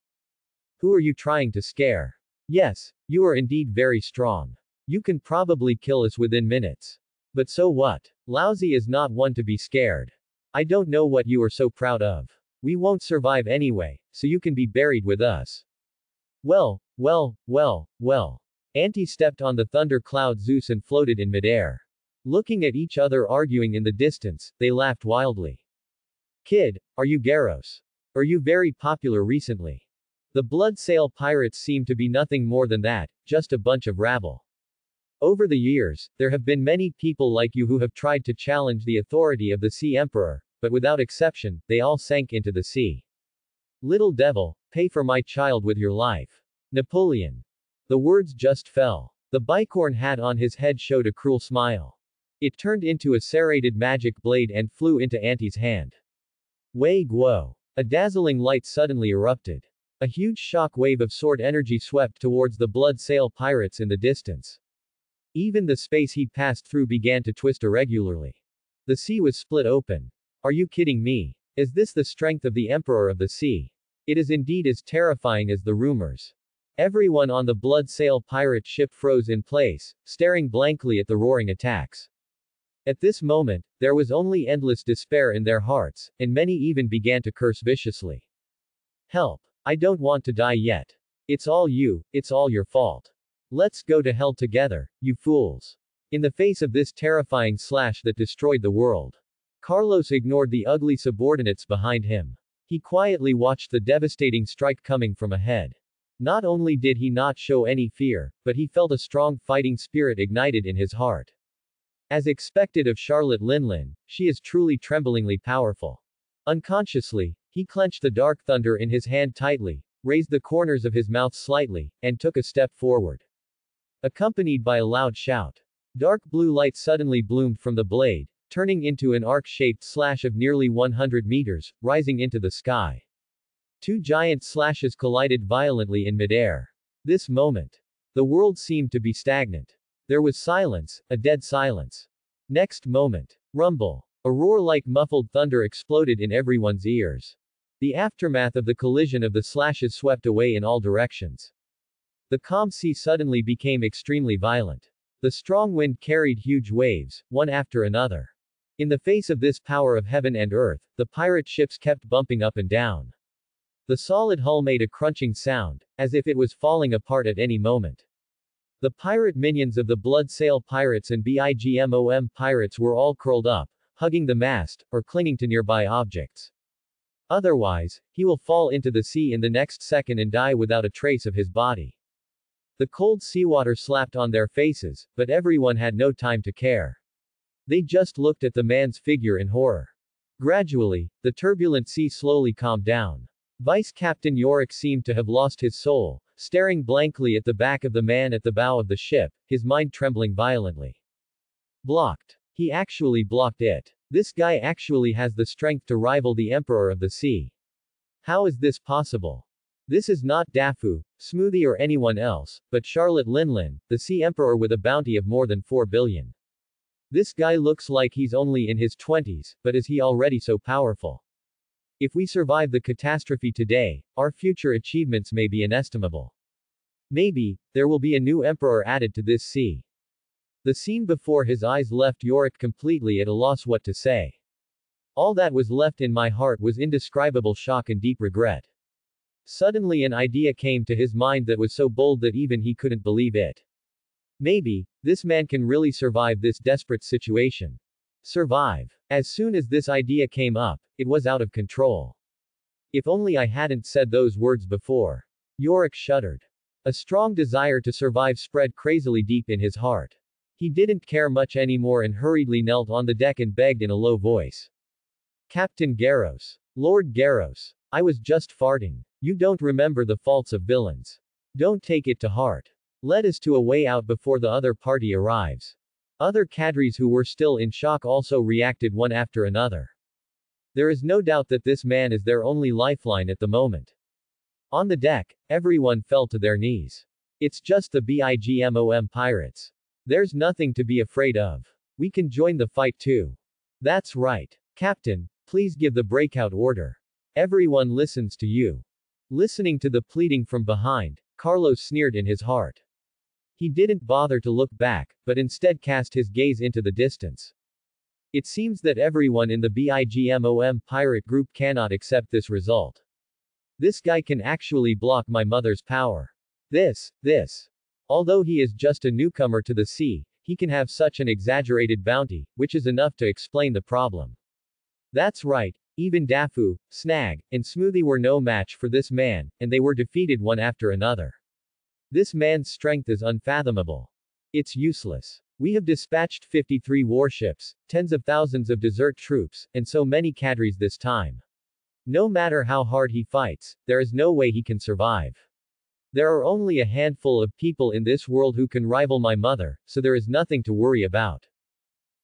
Who are you trying to scare? Yes, you are indeed very strong. You can probably kill us within minutes. But so what? Lousy is not one to be scared. I don't know what you are so proud of. We won't survive anyway, so you can be buried with us. Well. Auntie stepped on the thunder cloud Zeus and floated in midair. Looking at each other arguing in the distance, they laughed wildly. Kid, are you Garros? Are you very popular recently? The Bloodsail Pirates seem to be nothing more than that, just a bunch of rabble. Over the years, there have been many people like you who have tried to challenge the authority of the Sea Emperor, but without exception, they all sank into the sea. Little devil, pay for my child with your life. Napoleon. The words just fell. The bicorn hat on his head showed a cruel smile. It turned into a serrated magic blade and flew into Auntie's hand. Wei Guo. A dazzling light suddenly erupted. A huge shock wave of sword energy swept towards the Bloodsail Pirates in the distance. Even the space he passed through began to twist irregularly. The sea was split open. Are you kidding me? Is this the strength of the Emperor of the Sea? It is indeed as terrifying as the rumors. Everyone on the Bloodsail Pirate ship froze in place, staring blankly at the roaring attacks. At this moment, there was only endless despair in their hearts, and many even began to curse viciously. Help! I don't want to die yet. It's all you, it's all your fault. Let's go to hell together, you fools. In the face of this terrifying slash that destroyed the world, Carlos ignored the ugly subordinates behind him. He quietly watched the devastating strike coming from ahead. Not only did he not show any fear, but he felt a strong fighting spirit ignited in his heart. As expected of Charlotte Linlin, she is truly tremblingly powerful. Unconsciously, he clenched the dark thunder in his hand tightly, raised the corners of his mouth slightly, and took a step forward. Accompanied by a loud shout, dark blue light suddenly bloomed from the blade, turning into an arc-shaped slash of nearly 100 meters, rising into the sky. Two giant slashes collided violently in midair. This moment, the world seemed to be stagnant. There was silence, a dead silence. Next moment, rumble. A roar like muffled thunder exploded in everyone's ears. The aftermath of the collision of the slashes swept away in all directions. The calm sea suddenly became extremely violent. The strong wind carried huge waves, one after another. In the face of this power of heaven and earth, the pirate ships kept bumping up and down. The solid hull made a crunching sound, as if it was falling apart at any moment. The pirate minions of the Bloodsail Pirates and Big Mom Pirates were all curled up, hugging the mast, or clinging to nearby objects. Otherwise, he will fall into the sea in the next second and die without a trace of his body. The cold seawater slapped on their faces, but everyone had no time to care. They just looked at the man's figure in horror. Gradually, the turbulent sea slowly calmed down. Vice Captain Yorick seemed to have lost his soul, staring blankly at the back of the man at the bow of the ship, his mind trembling violently. Blocked. He actually blocked it. This guy actually has the strength to rival the Emperor of the Sea. How is this possible? This is not Daifu, Smoothie or anyone else, but Charlotte Linlin, the Sea Emperor with a bounty of more than 4 billion. This guy looks like he's only in his 20s, but is he already so powerful? If we survive the catastrophe today, our future achievements may be inestimable. Maybe, there will be a new emperor added to this sea. The scene before his eyes left Yorick completely at a loss what to say. All that was left in my heart was indescribable shock and deep regret. Suddenly an idea came to his mind that was so bold that even he couldn't believe it. Maybe, this man can really survive this desperate situation. Survive. As soon as this idea came up, it was out of control. If only I hadn't said those words before. Yorick shuddered. A strong desire to survive spread crazily deep in his heart. He didn't care much anymore and hurriedly knelt on the deck and begged in a low voice. Captain Garros. Lord Garros. I was just farting. You don't remember the faults of villains. Don't take it to heart. Lead us to a way out before the other party arrives. Other cadres who were still in shock also reacted one after another. There is no doubt that this man is their only lifeline at the moment. On the deck, everyone fell to their knees. It's just the Big Mom Pirates. There's nothing to be afraid of. We can join the fight too. That's right. Captain, please give the breakout order. Everyone listens to you. Listening to the pleading from behind, Carlos sneered in his heart. He didn't bother to look back, but instead cast his gaze into the distance. It seems that everyone in the Big Mom Pirate group cannot accept this result. This guy can actually block my mother's power. Although he is just a newcomer to the sea, he can have such an exaggerated bounty, which is enough to explain the problem. That's right, even Daifu, Snag, and Smoothie were no match for this man, and they were defeated one after another. This man's strength is unfathomable. It's useless. We have dispatched 53 warships, tens of thousands of desert troops, and so many cadres this time. No matter how hard he fights, there is no way he can survive. There are only a handful of people in this world who can rival my mother, so there is nothing to worry about.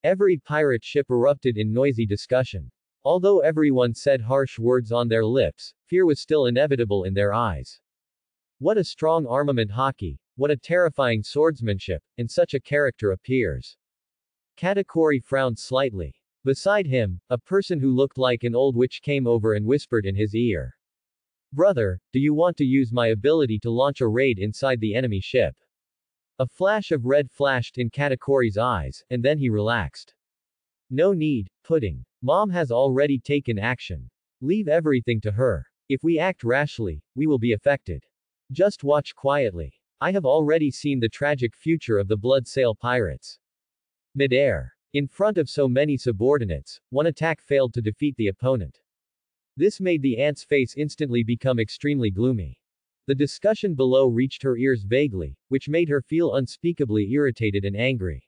Every pirate ship erupted in noisy discussion. Although everyone said harsh words on their lips, fear was still inevitable in their eyes. What a strong armament hockey, what a terrifying swordsmanship, and such a character appears. Katakuri frowned slightly. Beside him, a person who looked like an old witch came over and whispered in his ear. Brother, do you want to use my ability to launch a raid inside the enemy ship? A flash of red flashed in Katakuri's eyes, and then he relaxed. No need, pudding. Mom has already taken action. Leave everything to her. If we act rashly, we will be affected. Just watch quietly. I have already seen the tragic future of the Bloodsail Pirates. Midair. In front of so many subordinates, one attack failed to defeat the opponent. This made the aunt's face instantly become extremely gloomy. The discussion below reached her ears vaguely, which made her feel unspeakably irritated and angry.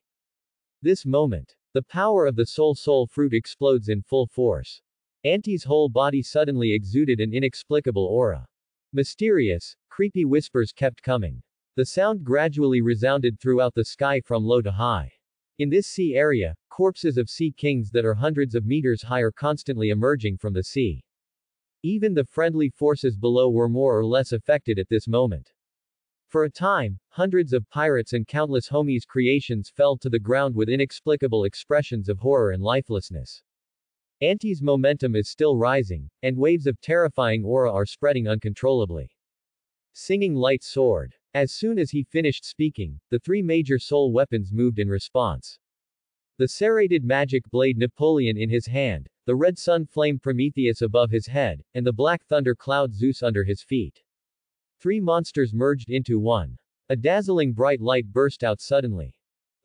This moment, the power of the soul fruit explodes in full force. Auntie's whole body suddenly exuded an inexplicable aura. Mysterious, creepy whispers kept coming. The sound gradually resounded throughout the sky from low to high. In this sea area, corpses of sea kings that are hundreds of meters high are constantly emerging from the sea. Even the friendly forces below were more or less affected at this moment. For a time, hundreds of pirates and countless homies' creations fell to the ground with inexplicable expressions of horror and lifelessness. Auntie's momentum is still rising, and waves of terrifying aura are spreading uncontrollably. Singing Light Sword. As soon as he finished speaking, the three major soul weapons moved in response. The serrated magic blade Napoleon in his hand, the red sun flame Prometheus above his head, and the black thunder cloud Zeus under his feet. Three monsters merged into one. A dazzling bright light burst out suddenly.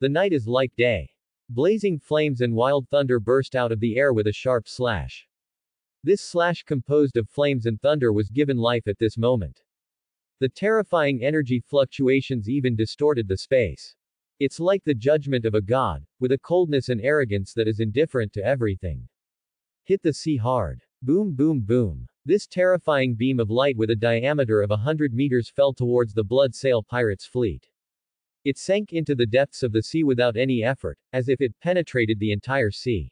The night is like day. Blazing flames and wild thunder burst out of the air with a sharp slash. This slash composed of flames and thunder was given life at this moment. The terrifying energy fluctuations even distorted the space. It's like the judgment of a god, with a coldness and arrogance that is indifferent to everything. Hit the sea hard. Boom boom boom. This terrifying beam of light with a diameter of 100 meters fell towards the Bloodsail Pirates' fleet. It sank into the depths of the sea without any effort, as if it penetrated the entire sea.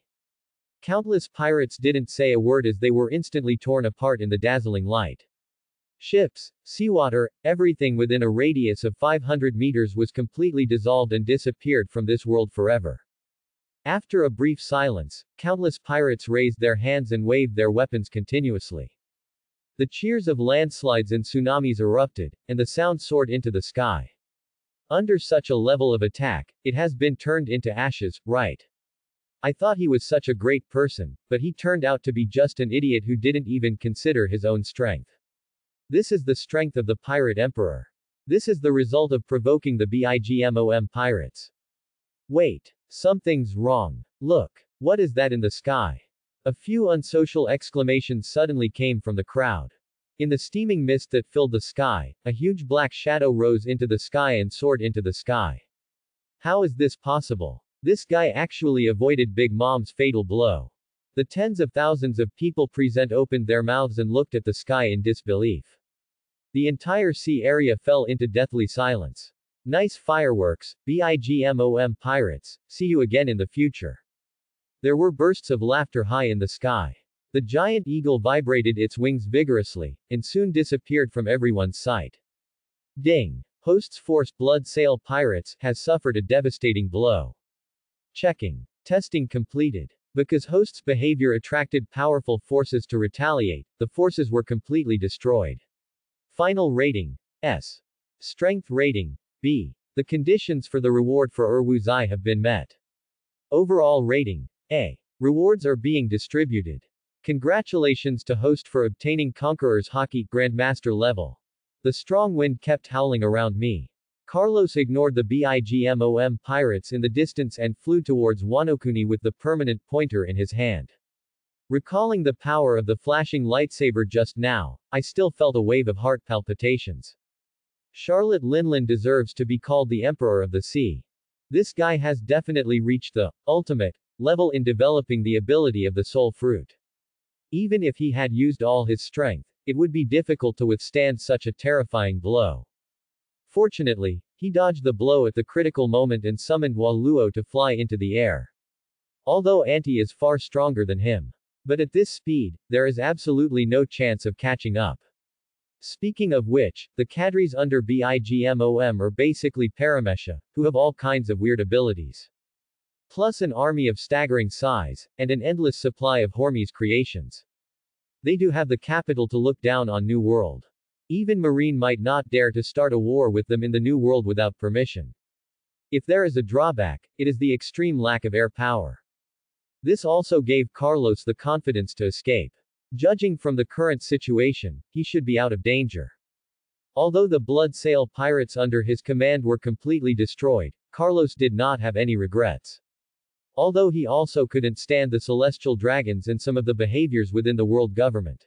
Countless pirates didn't say a word as they were instantly torn apart in the dazzling light. Ships, seawater, everything within a radius of 500 meters was completely dissolved and disappeared from this world forever. After a brief silence, countless pirates raised their hands and waved their weapons continuously. The cheers of landslides and tsunamis erupted, and the sound soared into the sky. Under such a level of attack, it has been turned into ashes, right? I thought he was such a great person, but he turned out to be just an idiot who didn't even consider his own strength. This is the strength of the Pirate Emperor. This is the result of provoking the Big Mom Pirates. Wait. Something's wrong. Look. What is that in the sky? A few unsocial exclamations suddenly came from the crowd. In the steaming mist that filled the sky, a huge black shadow rose into the sky and soared into the sky. How is this possible? This guy actually avoided Big Mom's fatal blow. The tens of thousands of people present opened their mouths and looked at the sky in disbelief. The entire sea area fell into deathly silence. Nice fireworks, Big Mom Pirates, see you again in the future. There were bursts of laughter high in the sky. The giant eagle vibrated its wings vigorously, and soon disappeared from everyone's sight. Ding! Hosts force Bloodsail Pirates has suffered a devastating blow. Checking. Testing completed. Because hosts' behavior attracted powerful forces to retaliate, the forces were completely destroyed. Final rating. S. Strength rating. B. The conditions for the reward for Urwuzai have been met. Overall rating. A. Rewards are being distributed. Congratulations to host for obtaining Conqueror's Haki Grandmaster level. The strong wind kept howling around me. Carlos ignored the Big Mom Pirates in the distance and flew towards Wanokuni with the permanent pointer in his hand. Recalling the power of the flashing lightsaber just now, I still felt a wave of heart palpitations. Charlotte Linlin deserves to be called the Emperor of the Sea. This guy has definitely reached the ultimate level in developing the ability of the soul fruit. Even if he had used all his strength, it would be difficult to withstand such a terrifying blow. Fortunately, he dodged the blow at the critical moment and summoned Waluo to fly into the air. Although Auntie is far stronger than him. But at this speed, there is absolutely no chance of catching up. Speaking of which, the cadres under Big Mom are basically paramesha, who have all kinds of weird abilities. Plus an army of staggering size, and an endless supply of Hormy's creations. They do have the capital to look down on New World. Even Marine might not dare to start a war with them in the New World without permission. If there is a drawback, it is the extreme lack of air power. This also gave Carlos the confidence to escape. Judging from the current situation, he should be out of danger. Although the Bloodsail Pirates under his command were completely destroyed, Carlos did not have any regrets. Although he also couldn't stand the celestial dragons and some of the behaviors within the world government.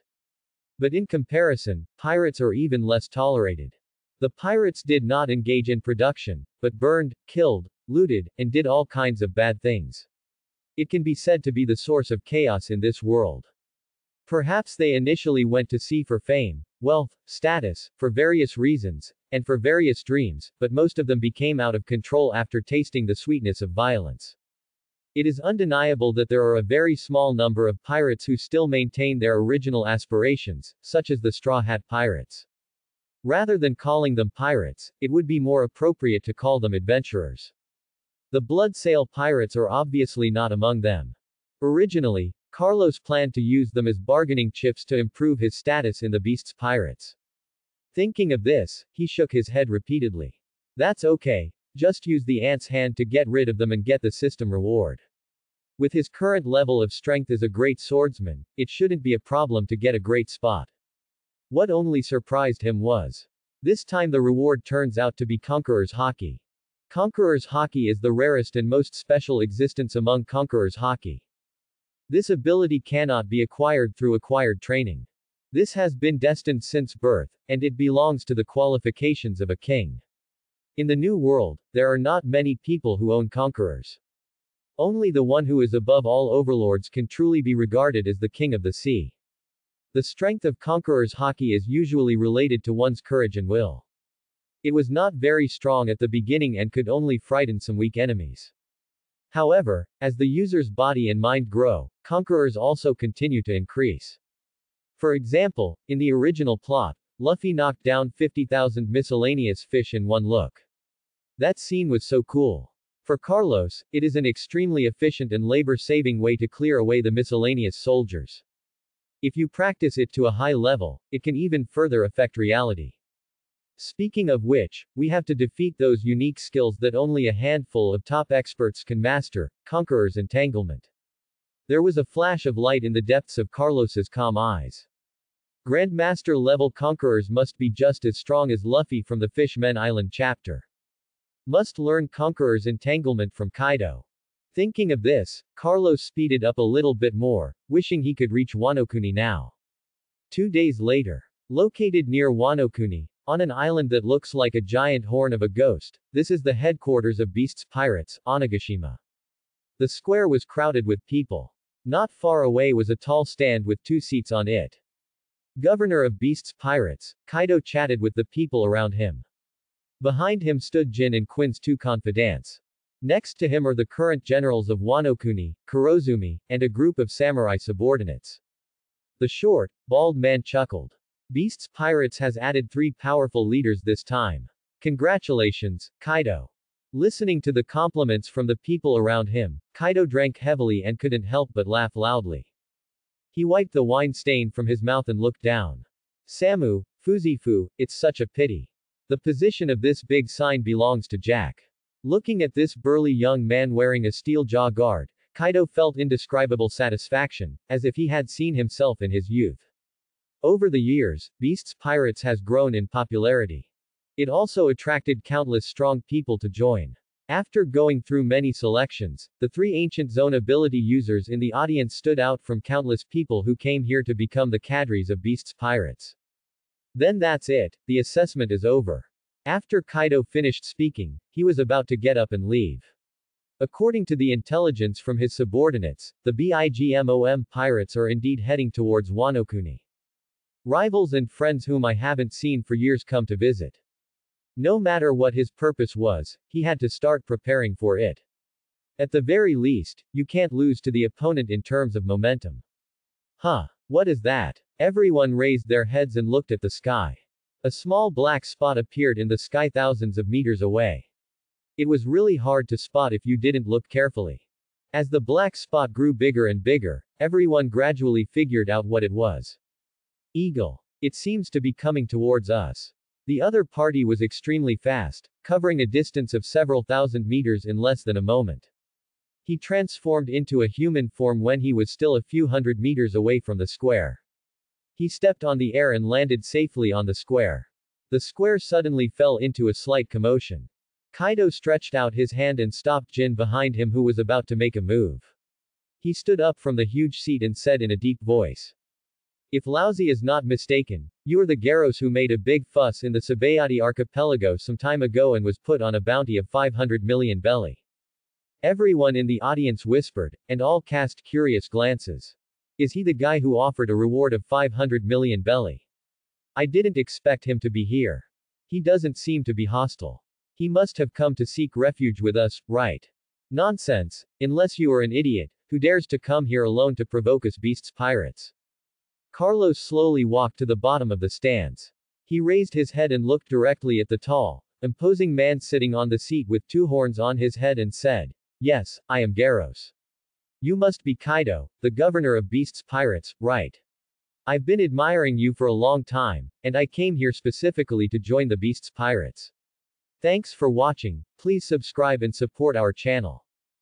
But in comparison, pirates are even less tolerated. The pirates did not engage in production, but burned, killed, looted, and did all kinds of bad things. It can be said to be the source of chaos in this world. Perhaps they initially went to sea for fame, wealth, status, for various reasons, and for various dreams, but most of them became out of control after tasting the sweetness of violence. It is undeniable that there are a very small number of pirates who still maintain their original aspirations, such as the Straw Hat Pirates. Rather than calling them pirates, it would be more appropriate to call them adventurers. The Bloodsail Pirates are obviously not among them. Originally, Carlos planned to use them as bargaining chips to improve his status in the Beast's Pirates. Thinking of this, he shook his head repeatedly. That's okay. Just use the ant's hand to get rid of them and get the system reward. With his current level of strength as a great swordsman, it shouldn't be a problem to get a great spot. What only surprised him was. This time the reward turns out to be Conqueror's Haki. Conqueror's Haki is the rarest and most special existence among Conqueror's Haki. This ability cannot be acquired through acquired training. This has been destined since birth, and it belongs to the qualifications of a king. In the New World, there are not many people who own conquerors. Only the one who is above all overlords can truly be regarded as the king of the sea. The strength of Conqueror's Haki is usually related to one's courage and will. It was not very strong at the beginning and could only frighten some weak enemies. However, as the user's body and mind grow, conquerors also continue to increase. For example, in the original plot, Luffy knocked down 50,000 miscellaneous fish in one look. That scene was so cool. For Carlos, it is an extremely efficient and labor-saving way to clear away the miscellaneous soldiers. If you practice it to a high level, it can even further affect reality. Speaking of which, we have to defeat those unique skills that only a handful of top experts can master, Conqueror's Entanglement. There was a flash of light in the depths of Carlos's calm eyes. Grandmaster-level conquerors must be just as strong as Luffy from the Fishmen Island chapter. Must learn Conqueror's Entanglement from Kaido. Thinking of this, Carlos speeded up a little bit more, wishing he could reach Wanokuni now. 2 days later, located near Wanokuni, on an island that looks like a giant horn of a ghost, this is the headquarters of Beast's Pirates, Onigashima. The square was crowded with people. Not far away was a tall stand with 2 seats on it. Governor of Beast's Pirates, Kaido chatted with the people around him. Behind him stood Jin and Quinn's two confidants. Next to him are the current generals of Wanokuni, Kurozumi, and a group of samurai subordinates. The short, bald man chuckled. Beast's Pirates has added three powerful leaders this time. Congratulations, Kaido. Listening to the compliments from the people around him, Kaido drank heavily and couldn't help but laugh loudly. He wiped the wine stain from his mouth and looked down. Samu, Fuzifu, it's such a pity. The position of this big sign belongs to Jack. Looking at this burly young man wearing a steel jaw guard, Kaido felt indescribable satisfaction, as if he had seen himself in his youth. Over the years, Beast's Pirates has grown in popularity. It also attracted countless strong people to join. After going through many selections, the three Ancient Zone ability users in the audience stood out from countless people who came here to become the cadres of Beast's Pirates. Then that's it, the assessment is over. After Kaido finished speaking, he was about to get up and leave. According to the intelligence from his subordinates, the Big Mom Pirates are indeed heading towards Wanokuni. Rivals and friends whom I haven't seen for years come to visit. No matter what his purpose was, he had to start preparing for it. At the very least, you can't lose to the opponent in terms of momentum. Huh, what is that? Everyone raised their heads and looked at the sky. A small black spot appeared in the sky thousands of meters away. It was really hard to spot if you didn't look carefully. As the black spot grew bigger and bigger, everyone gradually figured out what it was. Eagle. It seems to be coming towards us. The other party was extremely fast, covering a distance of several thousand meters in less than a moment. He transformed into a human form when he was still a few hundred meters away from the square. He stepped on the air and landed safely on the square. The square suddenly fell into a slight commotion. Kaido stretched out his hand and stopped Jin behind him, who was about to make a move. He stood up from the huge seat and said in a deep voice, "If Laozi is not mistaken, you are the Garros who made a big fuss in the Sabaody Archipelago some time ago and was put on a bounty of 500 million belly." Everyone in the audience whispered, and all cast curious glances. Is he the guy who offered a reward of 500 million belly? I didn't expect him to be here. He doesn't seem to be hostile. He must have come to seek refuge with us, right? Nonsense, unless you are an idiot, who dares to come here alone to provoke us Beast's Pirates. Carlos slowly walked to the bottom of the stands. He raised his head and looked directly at the tall, imposing man sitting on the seat with two horns on his head and said, "Yes, I am Garros. You must be Kaido, the governor of Beast's Pirates, right? I've been admiring you for a long time, and I came here specifically to join the Beast's Pirates." Thanks for watching. Please subscribe and support our channel.